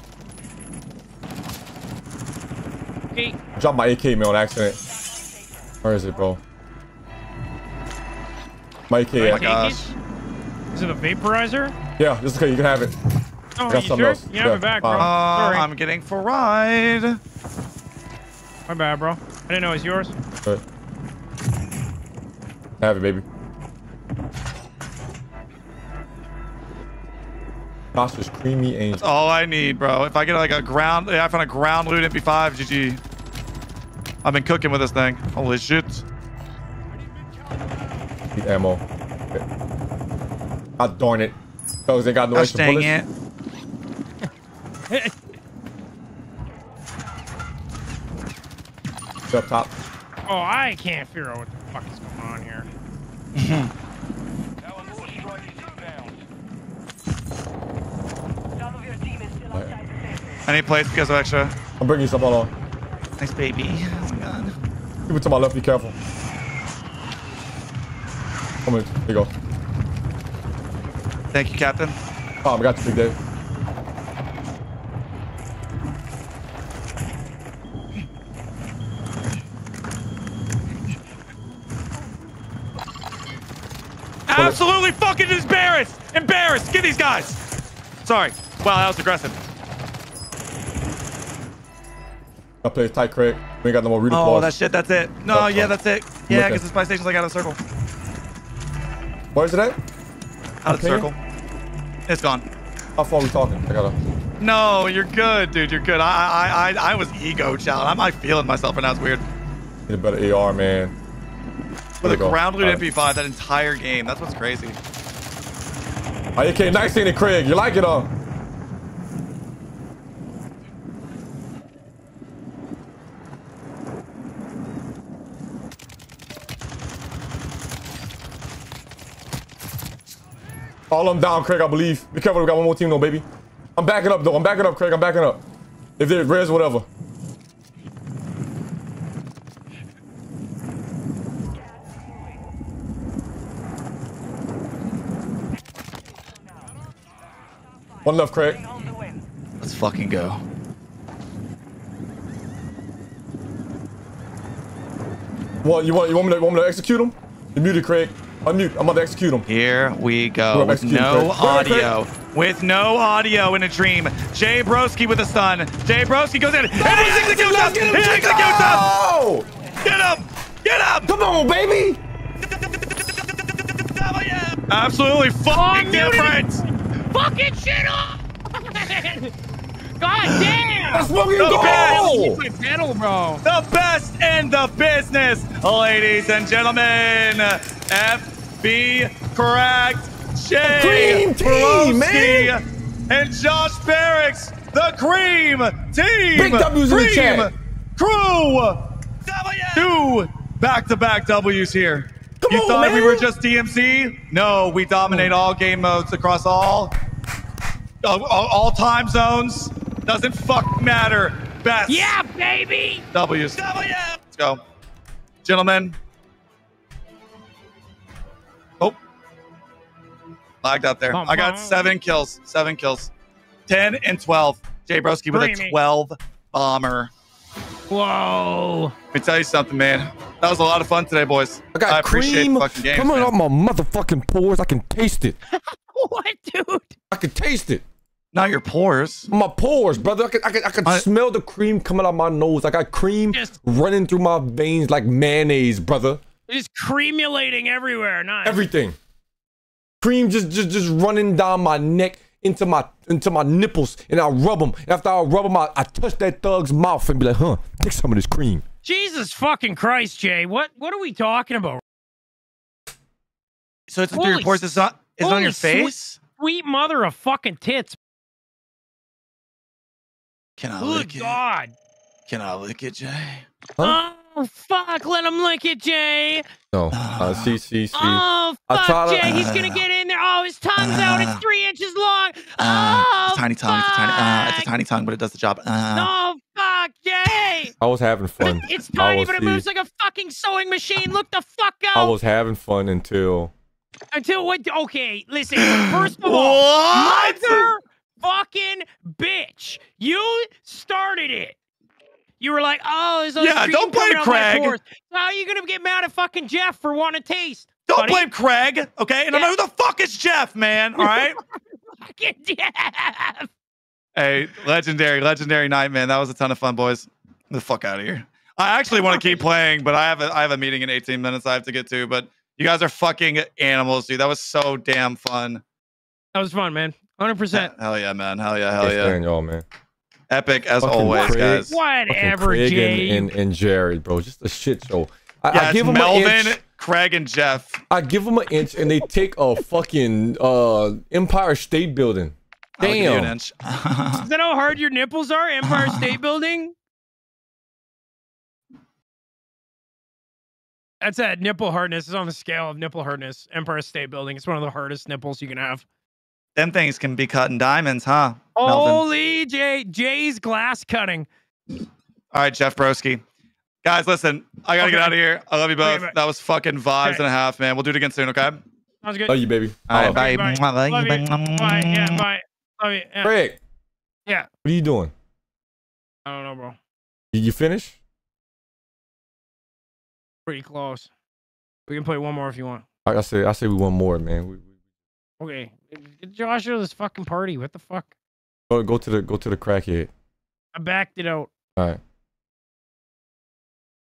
Okay. Dropped my A K, man, on accident. Where is it, bro? My A K. Oh my gosh. Is it a vaporizer? Yeah, this is okay. You can have it. Oh, I got you sure? Else. You yeah. have it back, bro. Uh, Sorry. I'm getting for ride. My bad, bro. I didn't know it was yours. All right. Have it, baby. Gosh, is creamy angel. That's all I need, bro. If I get like a ground, I found a ground loot M P five, G G. I've been cooking with this thing. Holy shit. Need ammo. Okay. God darn it. Those ain't got no extra bullets. Gosh dang it. Up top. Oh, I can't figure out what the fuck is going on here. I need plates because of extra. I'm bringing you some on. Nice baby. Oh my god. People to my left, be careful. Come in. Here you go. Thank you, Captain. Oh, I got you, Big Dave. Absolutely fucking embarrassed! Embarrassed! Get these guys! Sorry. Wow, that was aggressive. I play tight, Craig. We ain't got no more redeploys. Oh, that shit. That's it. No, oh, yeah, oh. that's it. Yeah, because the spy station's like out of circle. Where is it at? Out of circle. It's gone. How far are we talking? I gotta. No, you're good, dude. You're good. I, I, I, I was ego child. I'm, I feeling myself, and that's weird. Need a better A R, man. With a ground loot M P five that entire game. That's what's crazy. Oh, you came nice in it, Craig. You like it, all? All I'm down, Craig, I believe. Be careful, we got one more team, though, baby. I'm backing up, though. I'm backing up, Craig. I'm backing up. If there's res, whatever. One left, Craig. Let's fucking go. What, you want, you want me to, want me to execute him? You muted, Craig. Unmute. I'm about to execute him. Here we go. With no audio. With no audio in a dream. Jaybroski with a stun. Jaybroski goes in. And he executes us. He executes us. Get him. Get him. Come on, baby. Absolutely fucking different. Fucking shit up. God damn. That's fucking gold. The best. Bro. The best in the business. Ladies and gentlemen. F B Cracked, Jay Broski, and Josh Barracks, the Cream Team, Big W's Cream in the Crew, two back-to-back W's here. Come you on, thought man. We were just D M Z? No, we dominate all game modes across all, all, all time zones. Doesn't fuck matter. Best. Yeah, baby. W's. W. Let's go. Gentlemen. Lagged out there. I got seven kills. Seven kills. ten and twelve. Jaybroski with a twelve bomber. Whoa. Let me tell you something, man. That was a lot of fun today, boys. I, got I appreciate cream the fucking games, coming out my motherfucking pores. I can taste it. What, dude? I can taste it. Not your pores. My pores, brother. I can, I can, I can I, smell the cream coming out my nose. I got cream just running through my veins like mayonnaise, brother. It's creamulating everywhere. Nice. Everything. Cream just, just, just running down my neck into my, into my nipples, and I rub them. And after I rub them, I, I touch that thug's mouth and be like, "Huh, take some of this cream." Jesus fucking Christ, Jay! What, what are we talking about? So it's through your pores. It's not, it's on your face. Sweet, sweet mother of fucking tits! Can I Good lick God. it? Can I lick it, Jay? Huh? Oh fuck! Let him lick it, Jay. No, uh, see, see, see. Oh fuck, Jay! To, uh, he's gonna get in there. Oh, his tongue's uh, out. It's three inches long. Uh, oh, it's a tiny tongue. It's a tiny. Uh, it's a tiny tongue, but it does the job. Uh, no, fuck, Jay. I was having fun. It's tiny, but it moves like a fucking sewing machine. Look the fuck out. I was having fun until. Until what? Okay, listen. First of all, mother fucking bitch, you started it. You were like, oh, there's a yeah, don't blame Craig. How are you going to get mad at fucking Jeff for wanting to taste? Don't buddy? blame Craig, okay? And yeah. I know who the fuck is Jeff, man, all right? Fucking Jeff. Hey, legendary, legendary night, man. That was a ton of fun, boys. Get the fuck out of here. I actually want to keep playing, but I have, a, I have a meeting in eighteen minutes I have to get to. But you guys are fucking animals, dude. That was so damn fun. That was fun, man. one hundred percent. Hell yeah, man. Hell yeah, hell yeah. Y'all, man. Epic as fucking always, Craig, guys. Whatever, Jay. And, and, and Jerry, bro. Just a shit show. I, yeah, I give them Melvin, an inch, Craig, and Jeff. I give them an inch, and they take a fucking uh, Empire State Building. Damn. I'll give you an inch. Is that how hard your nipples are, Empire State Building? That's that nipple hardness. It's on the scale of nipple hardness. Empire State Building. It's one of the hardest nipples you can have. Them things can be cut in diamonds, huh? Melvin? Holy Jay, Jay's glass cutting. All right, Jeff Broski. Guys, listen, I gotta okay. get out of here. I love you both. That was fucking vibes okay. and a half, man. We'll do it again soon, okay? Sounds good. Love you, baby. All right, bye. Bye. Bye. Love you. Bye. Yeah, bye. Love you. Yeah. Rick. Yeah. What are you doing? I don't know, bro. Did you finish? Pretty close. We can play one more if you want. Like I say, I say we want more, man. We, we... Okay. Josh, this fucking party. What the fuck? Go, go to the go to the crackhead. I backed it out. All right.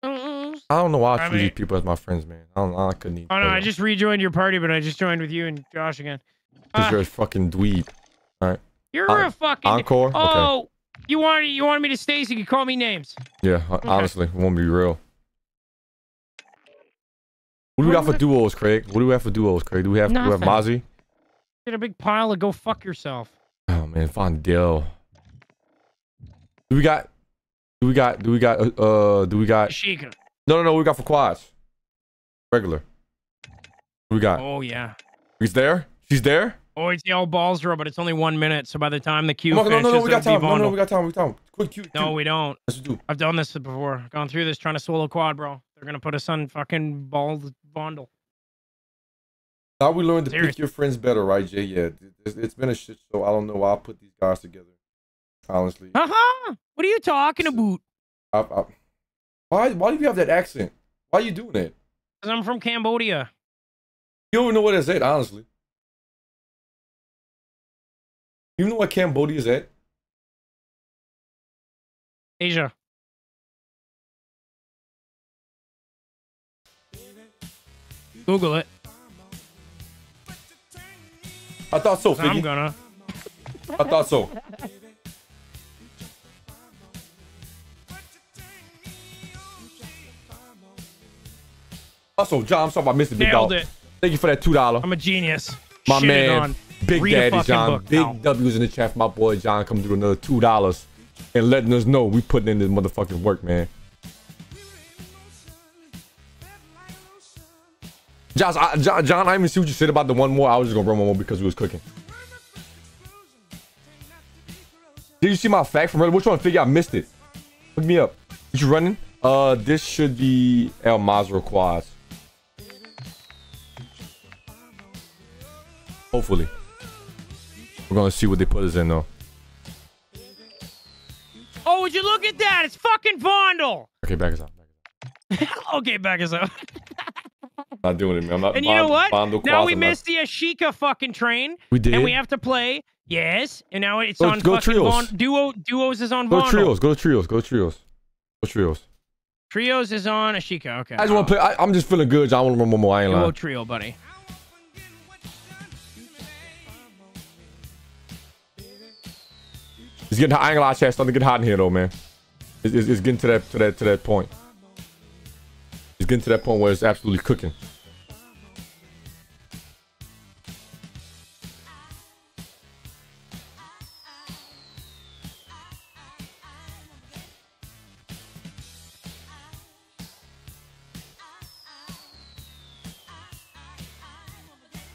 Mm-mm. I don't know why I treat these people as my friends, man. I don't. I couldn't. Even oh no! I just rejoined your party, but I just joined with you and Josh again. Because uh, you're a fucking dweeb. All right. You're uh, a fucking encore. Oh, okay. you wanted you wanted me to stay, so you could call me names. Yeah, okay. Honestly, it won't be real. What do we got for duos, Craig? What do we have for duos, Craig? Do we have, do we have Mozzie? Get a big pile of go fuck yourself. Oh man, Vondel. Do we got? Do we got? Do we got? Uh, do we got? Ashika. No, no, no. What we got for quads. Regular. What we got? Oh yeah. He's there. She's there. Oh, it's the old balls row, but it's only one minute. So by the time the queue finishes, no, no, no, we got time. No, no, we got time. We got time. Quick queue. No, we don't. Yes, we do. I've done this before. Gone through this trying to solo quad, bro. They're gonna put us on fucking bald Vondel. Now we learned to Seriously. pick your friends better, right, Jay? Yeah, it's, it's been a shit show. I don't know why I put these guys together. Honestly. Uh huh. What are you talking about? I, I, why? Why do you have that accent? Why are you doing that? Cause I'm from Cambodia. You don't know what it's at, honestly. You know what Cambodia is at? Asia. Google it. I thought so, Figgy. I'm gonna. I thought so. Also, John, I'm sorry if I missed it, big dog. It. Thank you for that two dollars. I'm a genius. My Shit man, Big Read Daddy John. Big now. W's in the chat for my boy John coming through another two dollars and letting us know we putting in this motherfucking work, man. Josh, I, John, John, I didn't even see what you said about the one more. I was just gonna run one more because we was cooking. Did you see my fact from earlier? Which one? Figure I missed it. Look me up. Did you running? Uh, this should be Al Mazrah quads. Hopefully, we're gonna see what they put us in though. Oh, would you look at that? It's fucking Vondel. Okay, back us up. Okay, back us up. Not doing it, man. I'm not, and you know what? Now we missed the Ashika fucking train. We did. And we have to play. Yes. And now it's go, on go fucking Vondel. Duo, duos is on Vondel. Go trios. Go trios. Go trios. Go trios. Trios is on Ashika. Okay. I just oh. want to play. I, I'm just feeling good. I want to run one more. I ain't lying. Duo trio, buddy. It's getting hot. I ain't gonna lie, chat. It's starting to get hot in here, though, man. It's, it's, it's getting to that, to that, to that point. It's getting to that point where it's absolutely cooking.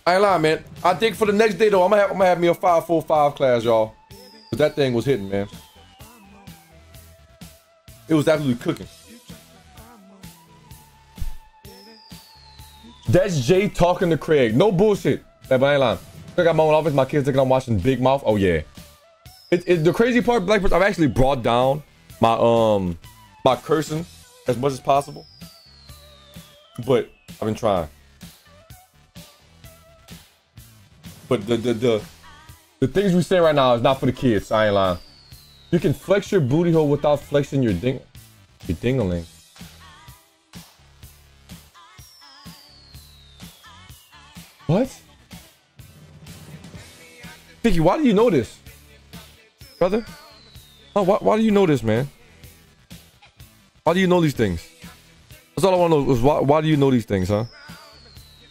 I ain't lying, man. I think for the next day though, I'm gonna have, I'm gonna have me a five four five class, y'all. Cause that thing was hitting, man. It was absolutely cooking. That's Jay talking to Craig. No bullshit. That I ain't lying. I got my own office. My kids thinking I'm watching Big Mouth. Oh yeah. It, it, the crazy part, Black person, I've actually brought down my um my cursing as much as possible. But I've been trying. But the the the, the things we say right now is not for the kids. I ain't lying. You can flex your booty hole without flexing your ding your ding-a-ling. What? Vicky, why do you know this? Brother? Oh, why, why do you know this, man? Why do you know these things? That's all I want to know is why, why do you know these things, huh?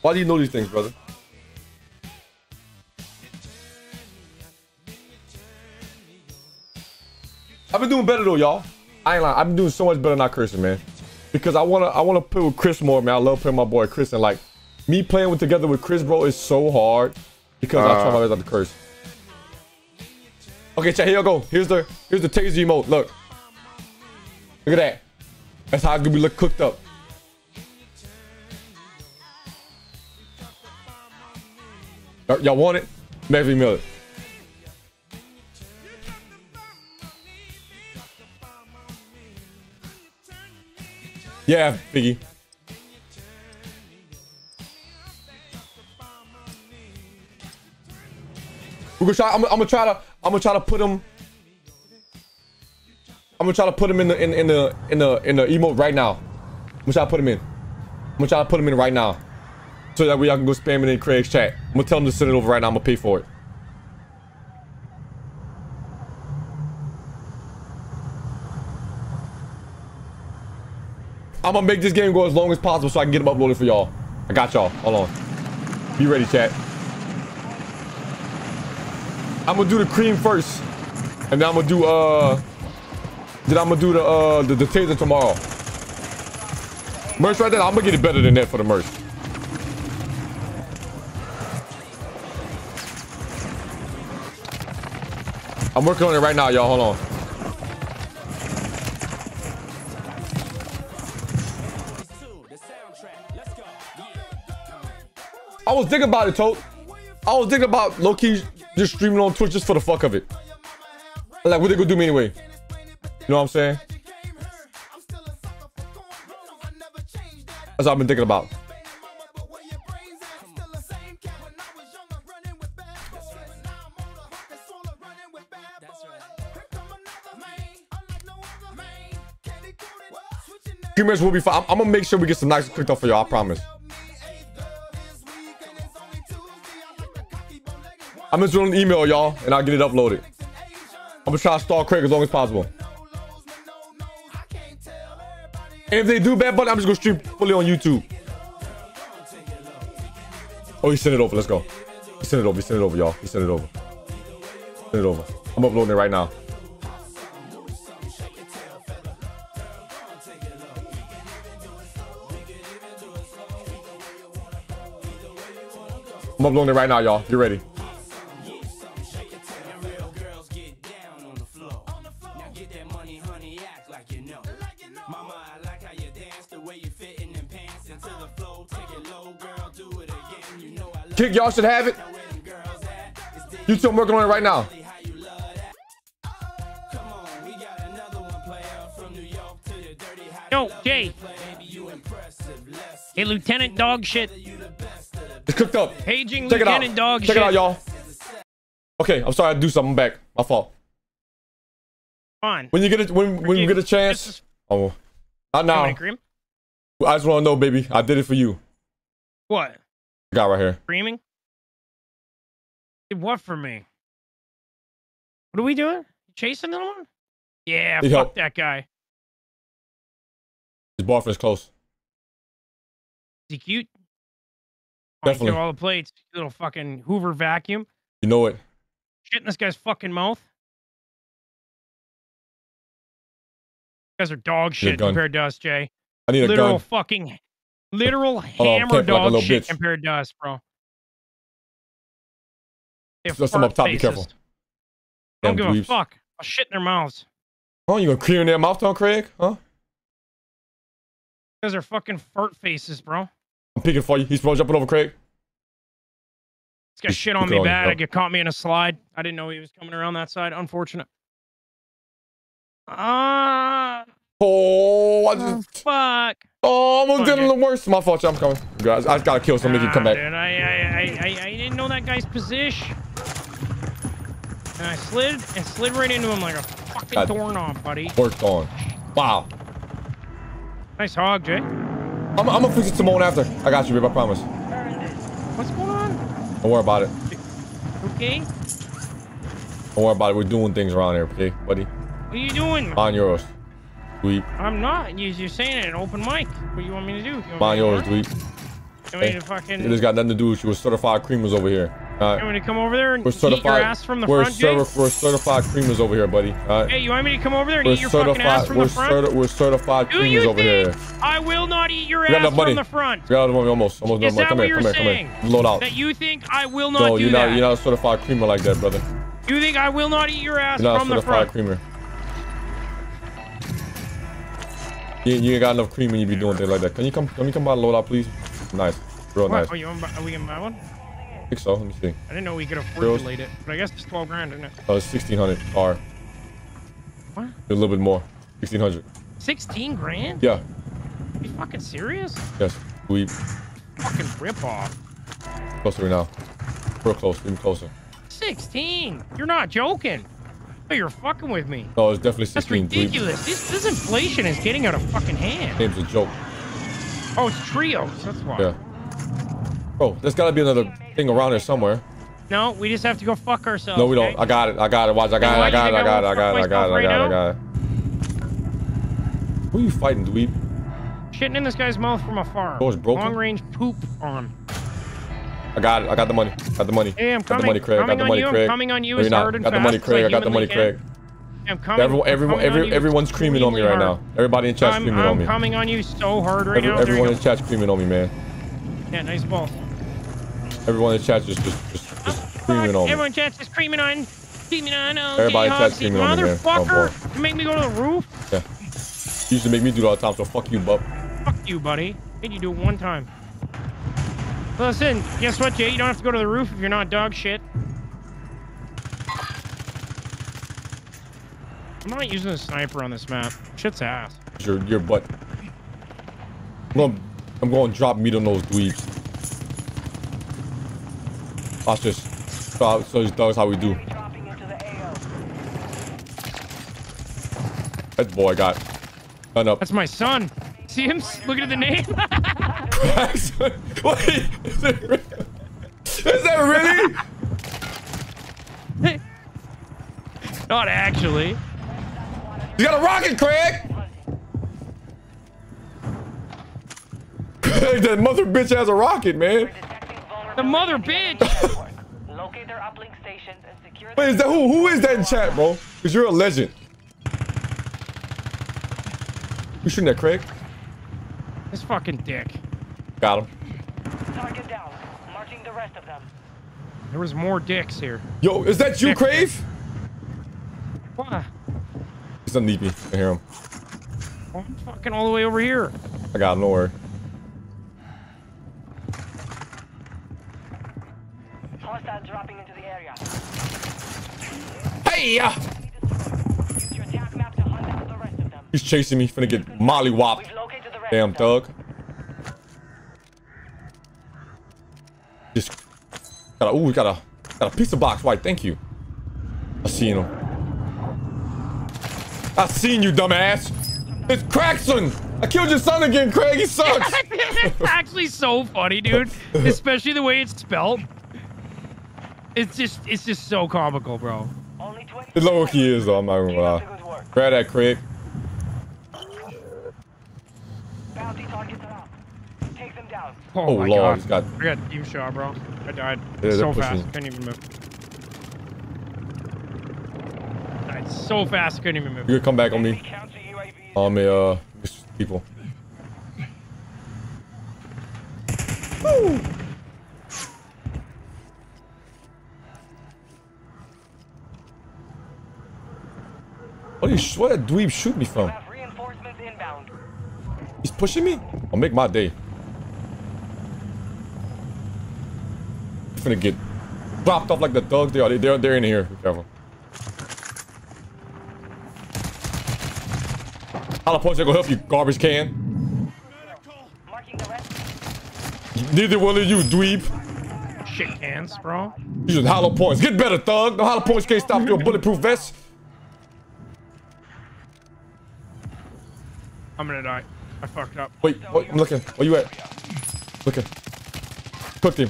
Why do you know these things, brother? I've been doing better, though, y'all. I ain't lying. I've been doing so much better not cursing, man. Because I want to I want to play with Chris more, man. I love playing with my boy Chris and, like, me playing with together with Chris, bro, is so hard because uh, I try my best not to curse. Okay, chat, here you go. Here's the here's the taser emote. Look, look at that. That's how it's gonna be look cooked up. Y'all want it? Make me meal it. Yeah, Biggie. We're gonna try, I'm, I'm gonna try to. I'm gonna try to put him. I'm gonna try to put him in the in, in the in the in the emote right now. I'm gonna try to put him in. I'm gonna try to put him in right now, so that way y'all can go spam it in Craig's chat. I'm gonna tell him to send it over right now. I'm gonna pay for it. I'm gonna make this game go as long as possible so I can get him uploaded for y'all. I got y'all. Hold on. Be ready, chat. I'm gonna do the cream first, and then I'm gonna do uh, then I'm gonna do the uh the, the taser tomorrow. Merch right there. I'm gonna get it better than that for the merch. I'm working on it right now, y'all. Hold on. I was thinking about it, Toad. I was thinking about low-key just streaming on Twitch just for the fuck of it. Like, what they gonna do me anyway? You know what I'm saying? That's what I've been thinking about. Minutes will be fine. I'm gonna make sure we get some nice and quick stuff for y'all. I promise. I'm just doing an email, y'all, and I'll get it uploaded. I'm gonna try to stall Craig as long as possible. And if they do bad, buddy, I'm just gonna stream fully on YouTube. Oh, he sent it over. Let's go. He sent it over. He sent it over, y'all. He sent it over. Send it over. I'm uploading it right now. I'm uploading it right now, y'all. Get ready. Kick, y'all should have it. You two, I'm working on it right now. Yo, Jay. Hey, Lieutenant Dog Shit. It's cooked up. Paging Check Lieutenant it out. Dog Check shit. It out, y'all. Okay, I'm sorry. I do something. I'm back. My fault. On. When you get a when when you get a chance. Is... Oh, not now. I just want to know, baby. I did it for you. What? Got right here. Screaming. Did what for me? What are we doing? Chasing another one? Yeah. Need fuck help. That guy. His boyfriend's close. Is he cute? Definitely. All the plates, little fucking Hoover vacuum. You know it. Shit in this guy's fucking mouth. You guys are dog shit compared to us, Jay. I need a literal gun. fucking, literal hammer dog like shit bitch. compared to us, bro. There's some up top. Faces. Be careful. Damn I don't give dweebs. a fuck. I'll shit in their mouths. Oh, you gonna clear in their mouth, on Craig? Huh? You guys are fucking fart faces, bro. I'm picking for you. He's probably jumping over Craig. This guy shit on me bad. I get caught me in a slide. I didn't know he was coming around that side. Unfortunate. Ah. Uh, oh, I just, oh, fuck. Oh, I'm doing the worst. My fault. I'm coming. Guys, I just gotta kill so nah, make you come back. Dude, I, I, I, I, I didn't know that guy's position. And I slid and slid right into him like a fucking doorknob, buddy. Worked on. Wow. Nice hog, Jay. I'm, I'm gonna fix it Simone after. I got you, babe. I promise. What's going on? Don't worry about it. Okay. Don't worry about it. We're doing things around here, okay, buddy? What are you doing? Mind yours, dweeb. I'm not. You're saying it in open mic. What do you want me to do? You Mind yours, dweeb. You hey, fucking... It has got nothing to do with you. We're certified creamers over here. All right. You want me to come over there and we're eat your ass from the we're front, Jay? We're certified creamers over here, buddy. All right. Hey, you want me to come over there and we're eat your fucking ass from the front? Certi we're certified do creamers over here. I will not eat your ass from the front. We got the money almost. almost Is no that money. Come what here, you're come saying? Here, come here. Load out. That you think I will not no, do you're that? No, you're not a certified creamer like that, brother. You think I will not eat your ass from the front? You're not a certified creamer. You, you ain't got enough cream when you be doing things like that. Can you come? Can you come by the load out, please? Nice. Real what? nice. Oh, you want, are we gonna buy one? I think so. Let me see. I didn't know we could afford Girls. to late it, but I guess it's twelve grand, isn't it? Oh, it's sixteen hundred R. What? A little bit more. sixteen hundred. sixteen grand? Yeah. Are you fucking serious? Yes. We. Fucking ripoff. Closer right now. Real close. Even closer. sixteen. You're not joking. Oh, you're fucking with me. No, it's definitely sixteen. That's ridiculous. This, this inflation is getting out of fucking hand. It's a joke. Oh, it's trios. That's why. Yeah. Oh, there's got to be another thing around here somewhere. No, we just have to go fuck ourselves. No, we don't. Okay? I got it. I got it. Watch. I got it. I got it. I got it. I got it. I got it. I got it. Who are you fighting, dweeb? Shitting in this guy's mouth from afar. Oh, it's broken. Long range poop on. I got it. I got the money. Got the money. Hey, I'm coming. Got the money, Craig. Coming got the money, Craig. I'm coming on you as hard and fast. Got the money, Craig. I got the money, Craig. I'm coming. Everyone, everyone, every, everyone's screaming on me right now. Everybody in chat screaming on me. I'm coming on you so hard right now. Everyone in chat screaming on me, man. Yeah, nice ball. Everyone in chat just, just, just, just screaming on me. Everyone in chat just screaming on, screaming on. Everybody in chat screaming on me, man. Motherfucker, you make me go to the roof. Yeah. You used to make me do it all the time, so fuck you, bub. Fuck you, buddy. Made you do it one time. Listen, guess what, Jay? You don't have to go to the roof if you're not dog shit. I'm not using a sniper on this map. Shit's ass. Your your butt. I'm gonna, I'm gonna drop meat on those dweebs. That's just so, so that's how we do. That boy got done up. That's my son. See him? Look at the name. What? Is that really? Is that really? Not actually. You got a rocket, Craig! Craig, that mother bitch has a rocket, man. The mother bitch! Locate their uplink stations and secure. Wait, is that who? Who is that in chat, bro? Because you're a legend. Who's shooting at, Craig? This fucking dick. Got him. Target down. Marching the rest of them. There was more dicks here. Yo, is that you, Crave? What? He's underneath me. I hear him. Oh, I'm fucking all the way over here. I got him. Don't worry. Hostile dropping into the area. Hey-ya! He's chasing me. Finna get mollywopped. Damn thug. Just got a, ooh, we got a got a pizza box. White, thank you. I seen him. I seen you, dumbass. It's Crackson. I killed your son again, Craig. He sucks. It's actually so funny, dude. Especially the way it's spelled. It's just it's just so comical, bro. The lower key is though. I'm not gonna lie. Grab that, Craig. Oh, oh my Lord, God. He's got... I got deep shot, bro. I died yeah, so fast. Couldn't even move. I died so fast. Couldn't even move. You could come back on me. On me, uh, people. Woo! What did that dweeb shoot me from? He's pushing me? I'll make my day. Finna get dropped off like the thugs. They are. They're they're in here. Be careful. Holla points. They gonna help you. Garbage can. Neither one of you, dweeb. Shit cans, bro. You just hollow points. Get better, thug. No hollow points can't stop your bulletproof vest. I'm gonna die. I fucked up. Wait. Wait I'm looking. Where you at? Looking. Cooked him.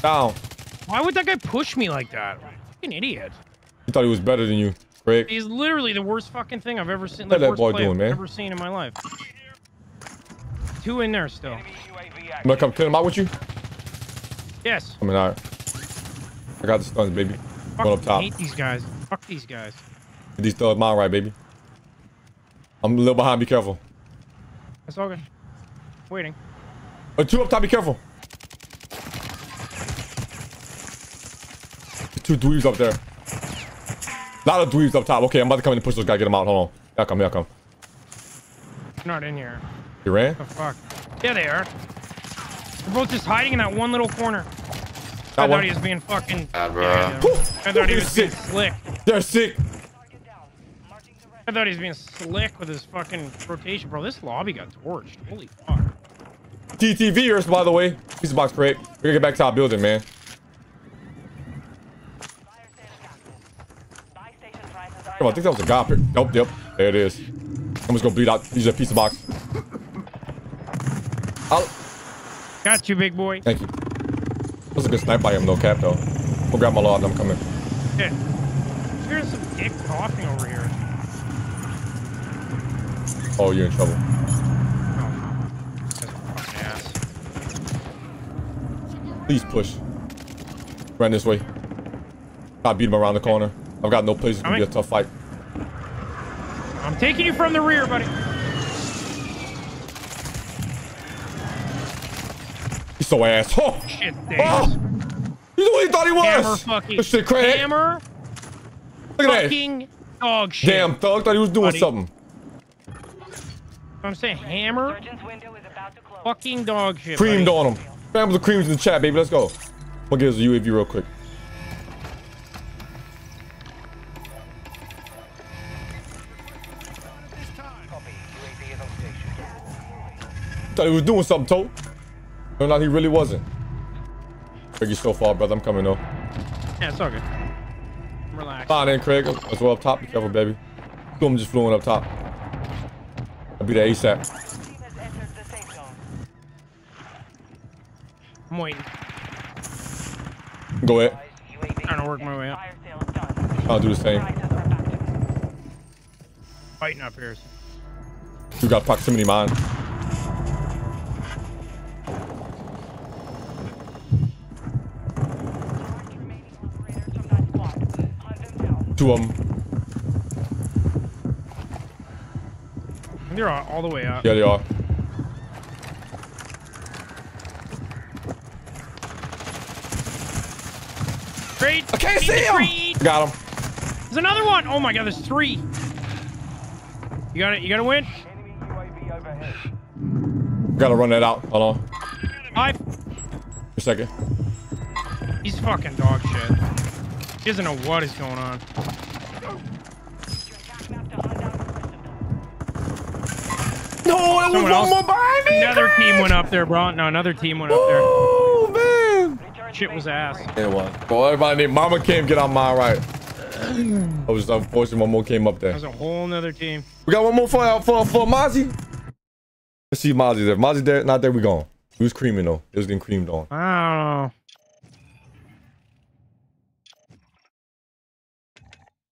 Down. Why would that guy push me like that? Fucking idiot. He thought he was better than you, Rick. He's literally the worst fucking thing I've ever seen. What the worst boy doing, I've man? Ever seen in my life. Two in there still. I'm gonna come clean him out with you. Yes. I mean, all right. I got the stuns, baby. Fuck, going up top. I hate these guys. Fuck these guys. Get these thugs mine right, baby. I'm a little behind. Be careful. That's all good. Waiting. Oh, two up top. Be careful. Two dweebs up there. A lot of dweebs up top. Okay, I'm about to come in and push those guys. Get them out. Hold on. Y'all come. Y'all come. Not in here. You ran? What the fuck? Yeah, they are. They're both just hiding in that one little corner. That I one. Thought he was being fucking... Yeah, yeah. I thought he was sick. being slick. They're sick. I thought he was being slick with his fucking rotation. Bro, this lobby got torched. Holy fuck. T T Vers, by the way. Pizza box crate. We're gonna get back to our building, man. I think that was a guy. Nope, yep. There it is. I'm just gonna bleed out. Use a pizza box. I'll... Got you, big boy. Thank you. That was a good snipe by him, though, cap, though. I'll grab my log and I'm coming. Yeah. There's some dick coughing over here. Oh, you're in trouble. Oh, Please push. Ran this way. I beat him around the corner. I've got no place. It's gonna be a tough fight. I'm taking you from the rear, buddy. He's so ass. Oh. Shit, damn. Oh. He's the way he thought he was. Hammer fucking. This shit crack. Hammer. Look at fucking that. Dog shit. Damn, thug thought he was doing buddy. something. I'm saying hammer. Fucking dog shit. Creamed buddy. on him. Family of creams in the chat, baby. Let's go. I'll give us a U A V real quick. Thought he was doing something, Toad. Turned out he really wasn't. Craig, you so far, brother. I'm coming though. Yeah, it's all good. Relax. Fine then, Craig. As well up top. Be careful, baby. Two of them just flew in up top. I'll be there ASAP. I'm waiting. Go ahead. I'm trying to work my way up. I'll do the same. Fighting up here. You got proximity mine. Two of them. They're all, all the way up. Yeah, they are. Great. I can't see him. Great. Got him. There's another one. Oh my God, there's three. You got it. You got to win. Enemy U A V overhead. Gotta run that out. Hold on. Five. A second. He's fucking dog shit. He doesn't know what is going on. No, it Someone was else. one more behind me. Another Craig. team went up there, bro. No, another team went up there. Oh man, shit was ass. It was. Well, everybody named Mama Cam get on mine right. I was unfortunately one more came up there. There's a whole nother team. We got one more for for for Mozzie. Let's see Mozzie there. Mozzie there, not there. We gone. He was creaming though. It was getting creamed on. I don't know.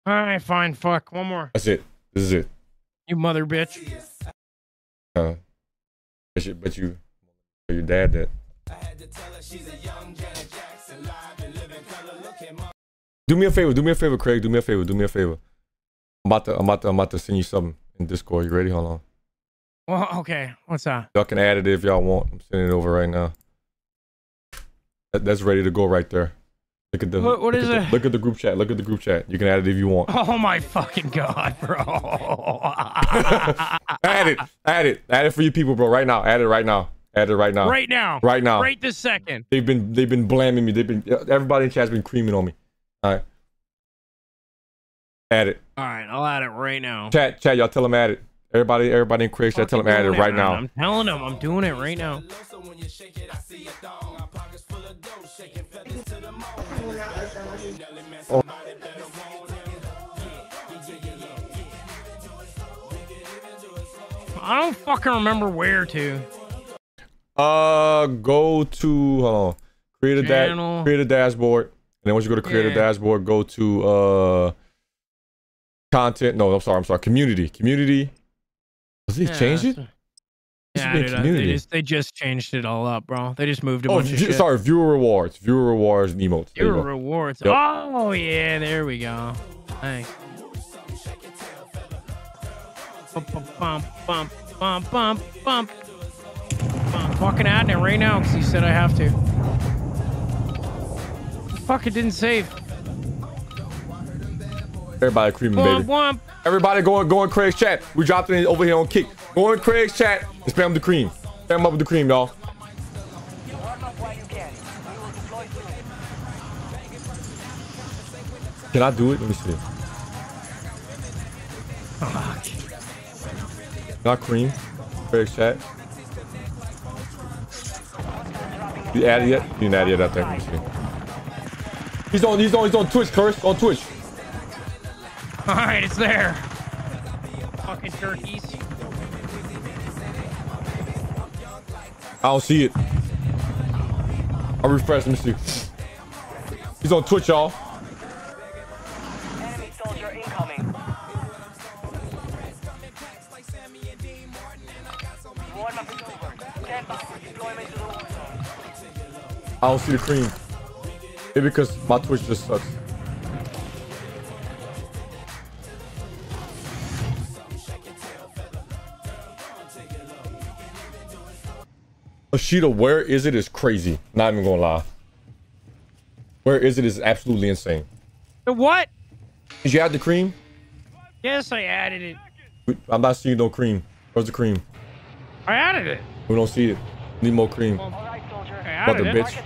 All right, fine. Fuck. One more. That's it. This is it. You mother bitch. Uh, I should bet you tell your dad that. Do me a favor. Do me a favor, Craig. Do me a favor. Do me a favor. I'm about to, I'm about to, I'm about to send you something in Discord. You ready? Hold on. Well, okay. What's that? Y'all can add it if y'all want. I'm sending it over right now. That, that's ready to go right there. Look at the, what, what look, is at the it? look at the group chat. Look at the group chat. You can add it if you want. Oh my fucking God, bro. Add it. Add it. Add it for you people, bro. Right now. Add it right now. Add it right now. Right now. Right now. Right this second. They've been they've been blaming me. They've been everybody in chat's been creaming on me. All right. Add it. All right, I'll add it right now. Chat, chat, y'all tell them add it. Everybody, everybody in Craig chat, tell them add it right now. I'm telling them, I'm doing it right now. Oh. I don't fucking remember where to. Uh, go to hold on, create a da create a dashboard, and then once you go to create yeah. a dashboard, go to uh, content. No, I'm sorry, I'm sorry. Community, community. Was they yeah, changed it? Yeah, dude, community. They, just, they just changed it all up, bro. They just moved a oh, bunch of shit. Sorry, viewer rewards, viewer rewards, and emotes. Viewer rewards. Yep. Oh yeah, there we go. Thanks. Bump, bump, bump, bump, bump, bump. I'm fucking adding it right now because he said I have to. Fuck, it didn't save. Everybody creaming, baby. Womp. Everybody going, going Craig's chat. We dropped it over here on Kick. Go in Craig's chat and spam the cream. Spam up with the cream, y'all. Can I do it? Let me see. Fuck. Not cream. Craig's chat. You added yet? You didn't add yet, I think. Let me see. He's on, he's on, he's on Twitch, Curse. On Twitch. All right, it's there. Fucking turkeys. I don't see it. I'll refresh. Let me see. He's on Twitch, y'all. Enemy soldier incoming. Warm up is over. Stand by for deployment to the war zone. I don't see the cream. Maybe because my Twitch just sucks. Ashika, where is it is crazy. Not even gonna lie. Where is it is absolutely insane. The what? Did you add the cream? Yes, I added it. I'm not seeing no cream. Where's the cream? I added it. We don't see it. Need more cream. All right, soldier. Mother bitch.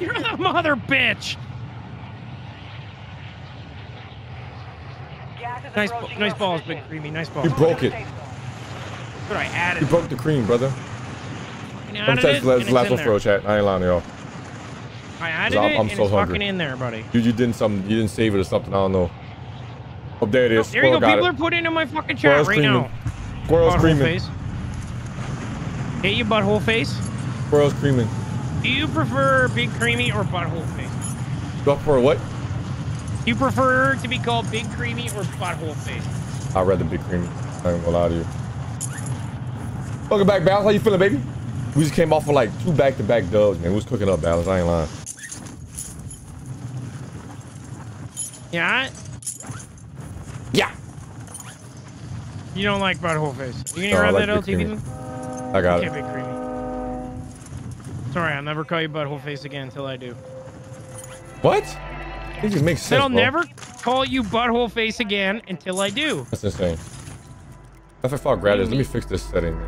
You're the mother bitch. Nice, nice balls, big creamy. Nice balls. You broke it. But I added. You broke the cream, brother. Let me tell you the last one for a chat. I ain't lying to y'all. I added I'm, it I'm so and it's hungry. Fucking in there, buddy. Dude, you didn't something. You didn't save it or something. I don't know. Oh, there it is. Oh, there Squirrel you go. People it. Are putting in my fucking chat Squirrel's right creaming. Now. Squirrel's creaming. Hey, you butthole face. Squirrel's creaming. Do you prefer big creamy or butthole face? Go for what? You prefer to be called big creamy or butthole face? I'd rather big creamy. I ain't gonna lie to you. Welcome back, Balance. How you feeling, baby? We just came off of like two back-to-back dubs, man. We was cooking up, Balance. I ain't lying. Yeah. Yeah. You don't like butthole face. You gonna no, grab like that L T V? I got you it. Can't be creamy. Sorry, I'll never call you butthole face again until I do. What? It just makes sense. I'll bro. Never call you butthole face again until I do. That's insane. That's if I grab this. Let me fix this setting.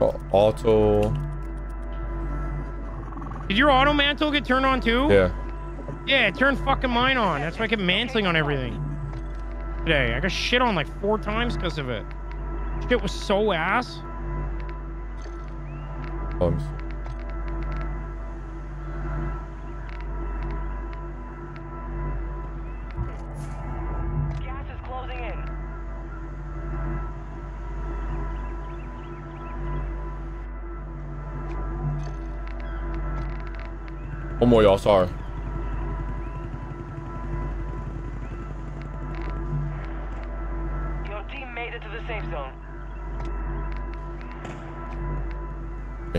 Oh, auto. Did your auto mantle get turned on too? Yeah. Yeah, turn fucking mine on. That's why I kept mantling on everything today. I got shit on like four times because of it. Shit was so ass. Um. Gas is closing in. One more, y'all. Sorry.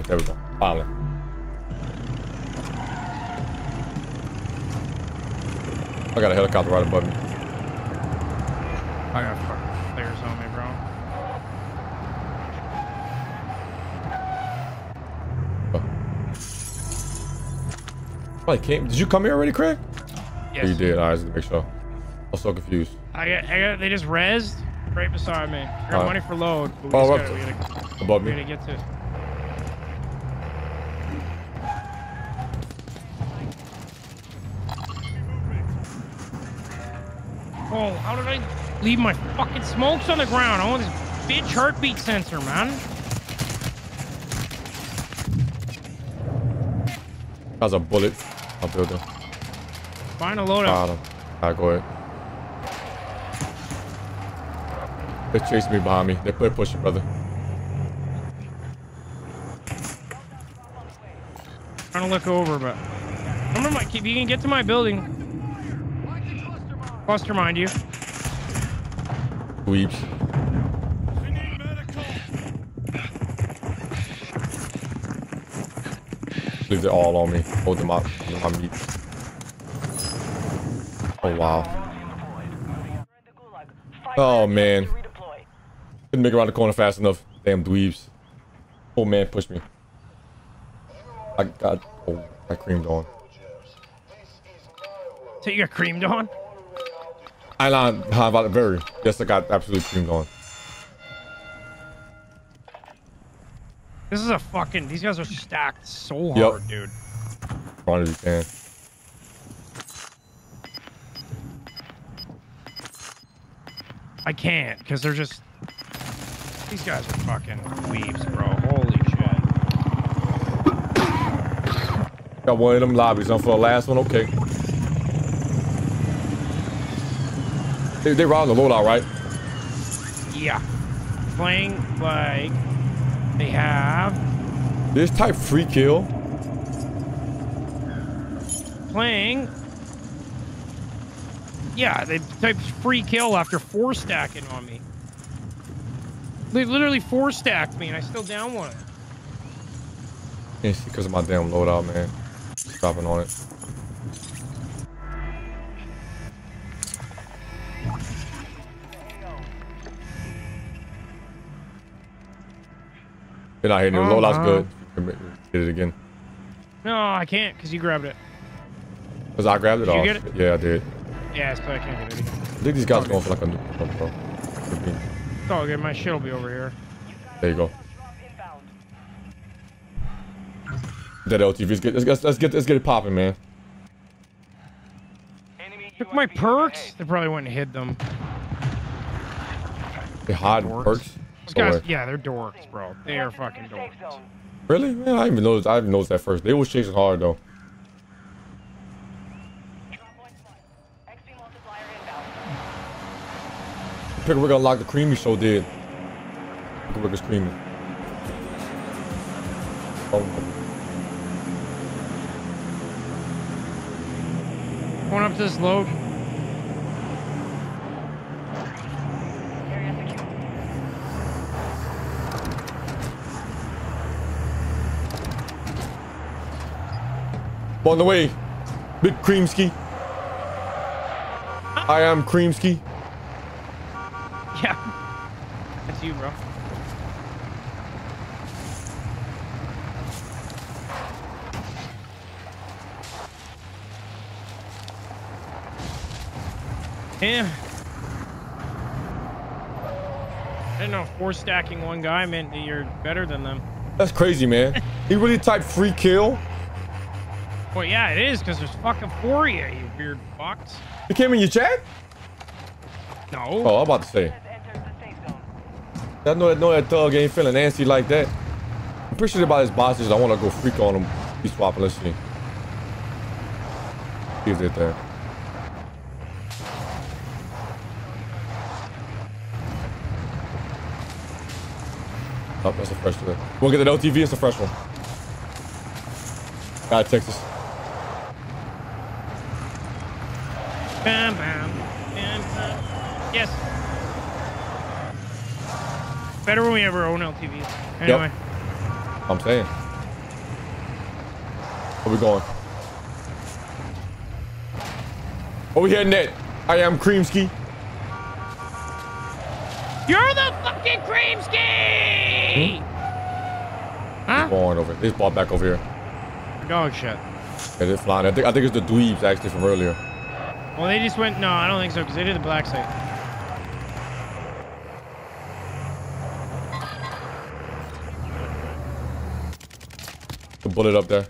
There we go. Finally. I got a helicopter right above me. I got fucking players on me, bro. I came. Did you come here already, Craig? Yes. Oh, you did. All right, just to make sure. I'm so confused. I got. I got. They just rezzed right beside me. I got money for load. But we oh, just gotta, we gotta, above me. We gotta get to it. Oh, how did I leave my fucking smokes on the ground? I want this bitch heartbeat sensor, man. That's a bullet. I'll build it. Find a loadout. All right, go ahead. They're chasing me behind me. They play pushing, brother. I'm trying to look over, but remember, my, if you can get to my building. Cluster mind you. Weeps. We need medical. Leave it all on me. Hold them up. I'm meat. Oh wow. Oh man. Couldn't make it around the corner fast enough. Damn dweebs. Oh man, push me. I got oh I creamed on. So you got creamed on? I lied about it very. Yes, I got absolutely creamed on. This is a fucking. These guys are stacked so hard, yep. Dude. Trying as you can. I can't, because they're just. These guys are fucking weebs, bro. Holy shit. Got one of them lobbies. I'm for the last one. Okay. They, they robbed the loadout, right? Yeah. Playing like they have. This type free kill. Playing. Yeah, they typed free kill after four stacking on me. They literally four stacked me and I still down one. It's because of my damn loadout, man. Stopping on it. Been out here, dude. Uh-huh. Loadout's good. Get it again. No, I can't, because you grabbed it. Because I grabbed it did off. You get it? Yeah, I did. Yeah, it's probably I can't get it again. I think these guys are going for like a new one, bro. It's all good. My shit will be over here. There you go. That L T V's good. Let's, let's, let's get let's get it popping, man. Took my perks. They probably went and hid them. They hide dorks. Perks. Those guys, yeah, they're dorks, bro. They are fucking dorks. Really? Man, I didn't even notice. I didn't notice that first. They was chasing hard though. Pickle Rick unlocked the creamy. So did. Pickle Rick is creamy. Oh. Going up this load. On the way, Big Creamski. I am Creamski. Yeah, that's you, bro. Damn. I didn't know four stacking one guy meant that you're better than them. That's crazy, man. He really typed free kill. Well, yeah, it is because there's fucking four of you, you weird fucks. It came in your chat? No. Oh, I'm about to say. I know that, know that thug ain't feeling nasty like that. I'm pretty sure about his bosses. I want to go freak on him. He's swapping. Let's see. He's it there. Oh, that's a fresh one. We'll get an L T V. It's a fresh one. All right, Texas. Bam, bam, bam, bam. Yes. Better when we have our own L T Vs. Anyway. Yep. I'm saying. Where we going? Where we heading at? I am Creamski. You're the fucking Creamski! Hmm? Huh? It's balling over. It's ball back over here. Dog shit. Yeah, they're flying. I think I think it's the dweebs actually from earlier. Well, they just went. No, I don't think so because they did the black site. The bullet up there.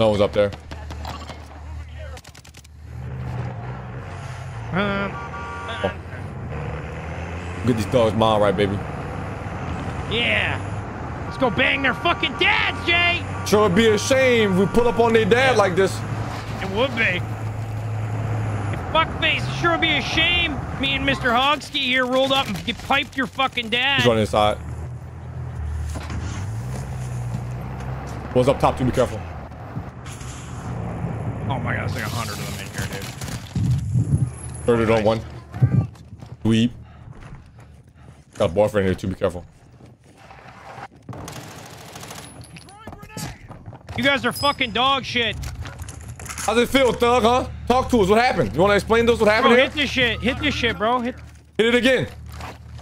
No one's up there. Um, oh. Get these dogs mile right, baby. Yeah. Let's go bang their fucking dads, Jay. Sure would be a shame if we pull up on their dad yeah. like this. It would be. Fuckface, it sure would be a shame. Me and Mister Hogski here rolled up and piped your fucking dad. He's running inside. What's up top, too? Be careful. Oh my god, it's like a hundred of them in here, dude. Murdered on one. Dweeb. Got a boyfriend here too, be careful. You guys are fucking dog shit. How's it feel, thug, huh? Talk to us, what happened? You wanna explain to us what happened bro, here? Hit this shit, hit this shit, bro. Hit, hit it again.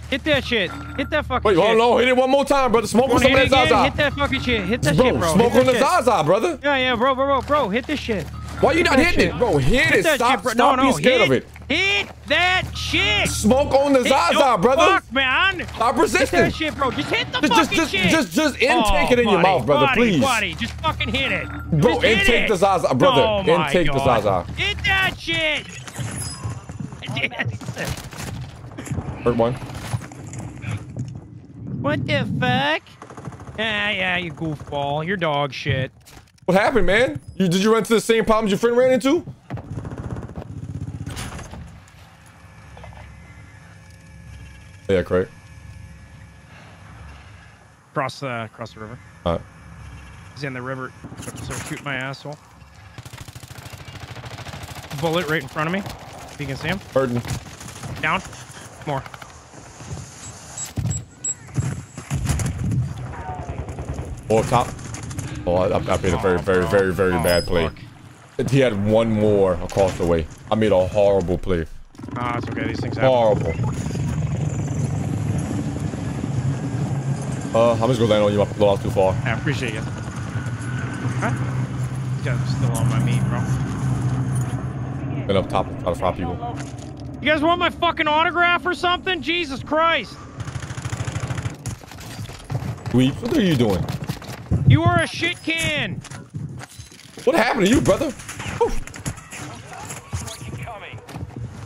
Hit that shit. Hit that fucking Wait, shit. Wait, hold on, hit it one more time, brother. Smoke on some of that Zaza. Hit that fucking shit, hit that bro, shit, bro. Smoke hit on the shit. Zaza, brother. Yeah, yeah, bro, bro, bro, bro, hit this shit. Why you not hitting it, bro? Hit, hit it. Stop, shit, stop. No, no. Be scared hit, of it. Hit that shit. Smoke on the Zaza, no, brother. Fuck, man. Stop resisting. Hit that shit, bro. Just hit the just, fucking just, shit. Just, just intake oh, it in buddy, your mouth, brother, buddy, please. Buddy, just fucking hit it. Bro, just intake it. the Zaza, brother. Oh, intake God. the Zaza. Hit that shit. Hurt one. What the fuck? Ah, yeah, you goofball. You're dog shit. What happened, man? You, did you run into the same problems your friend ran into? Yeah, correct. Cross, uh, cross the river. All right. He's in the river. So shoot my asshole. Bullet right in front of me. If you can see him. Burden. Down. More. Or top. Oh, I, I made a very, very, very, very oh, bad play. Fuck. He had one more across the way. I made a horrible play. Ah, it's okay. These things happen. Horrible. Uh, I'm just gonna land on you. I was too far. I appreciate you. Huh? This guy's still on my meat, bro. Been up top, try to fry people. You guys want my fucking autograph or something? Jesus Christ! Weep, what are you doing? You are a shit can. What happened to you, brother? Oh.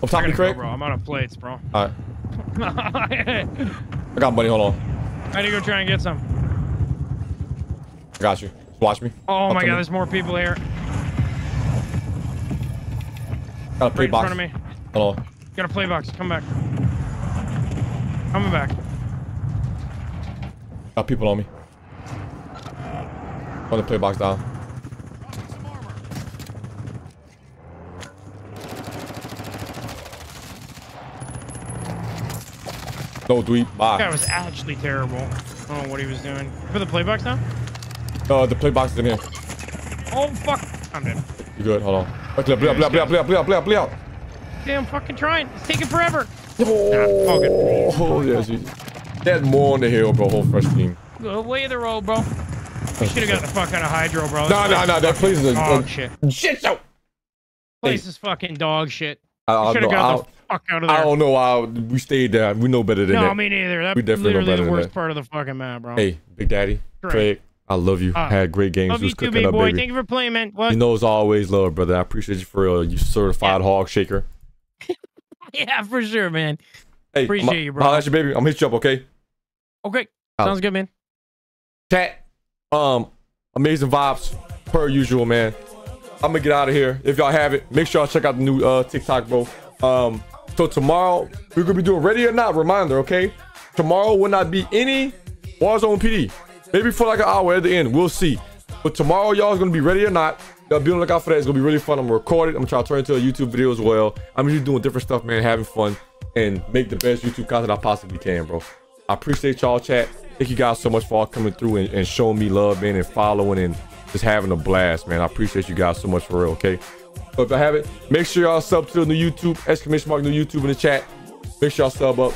Up top of the crate, bro. I'm out of plates, bro. All right. I got money. Hold on. I need to go try and get some. I got you. Just watch me. Oh Up my god, me. There's more people here. Got a play right box. In front of me. Hello. Got a play box. Come back. Coming back. Got people on me. Put the play box down. No dweeb. Bye. That was actually terrible. I don't know what he was doing. For the play box now? Uh, the play box is in here. Oh, fuck. I'm dead. You good? Hold on. Play out, play out, play out, play out, play out, play out, play out. Damn, fucking trying. It's taking forever. Oh, nah, oh yeah, Jesus. There's more on the hill, bro. Whole fresh team. Go away the road, bro. We should have got the fuck out of Hydro, bro. Nah, nah, nah. That place is dog shit. Shit show. Place is fucking dog shit. I should have got the fuck out of there. I don't know why we stayed there. We know better than that. No, me neither. That's literally the worst part of the fucking map, bro. Hey, Big Daddy, Craig, I love you. Uh, Had great games. Love you too, big boy. Thank you for playing, man. What? You know it's always love, brother. I appreciate you for real. You certified yeah. hog shaker. Yeah, for sure, man. Hey, appreciate I'm, you, bro. I'll ask you, baby. I'm gonna hit you up, okay? Okay. I'll Sounds good, man. Chat, um, amazing vibes per usual, man. I'm gonna get out of here. If y'all have it, make sure y'all check out the new uh, TikTok, bro. Um, so tomorrow we're gonna be doing Ready or Not reminder, okay? Tomorrow will not be any Warzone P D. Maybe for like an hour at the end, we'll see. But tomorrow y'all is gonna be Ready or Not. Y'all be on the lookout for that. It's gonna be really fun. I'm gonna record it. I'm trying to turn it into a YouTube video as well. I'm usually doing different stuff, man, having fun and make the best YouTube content I possibly can, bro. I appreciate y'all, chat. Thank you guys so much for all coming through and, and showing me love, man, and following and just having a blast, man. I appreciate you guys so much for real, okay? So if I have it, make sure y'all sub to the new YouTube, exclamation mark new YouTube in the chat. Make sure y'all sub up.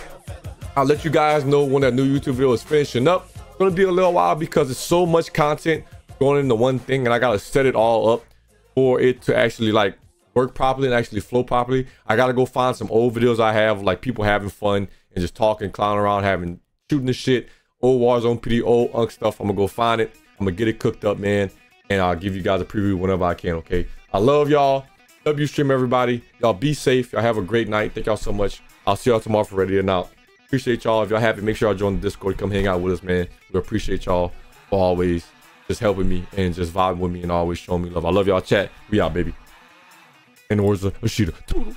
I'll let you guys know when that new YouTube video is finishing up. It's gonna be a little while because it's so much content going into one thing, and I gotta set it all up for it to actually like work properly and actually flow properly. I gotta go find some old videos I have, like people having fun and just talking, clowning around, having shooting the shit, old Warzone P D, old Unk stuff. I'm gonna go find it. I'm gonna get it cooked up, man. And I'll give you guys a preview whenever I can, okay? I love y'all. Love you, stream everybody. Y'all be safe. Y'all have a great night. Thank y'all so much. I'll see y'all tomorrow for Ready or Not. Appreciate y'all. If y'all have it, make sure y'all join the Discord. Come hang out with us, man. We appreciate y'all for always just helping me and just vibing with me and always showing me love. I love y'all, chat. We out, baby. In the words of Ashika.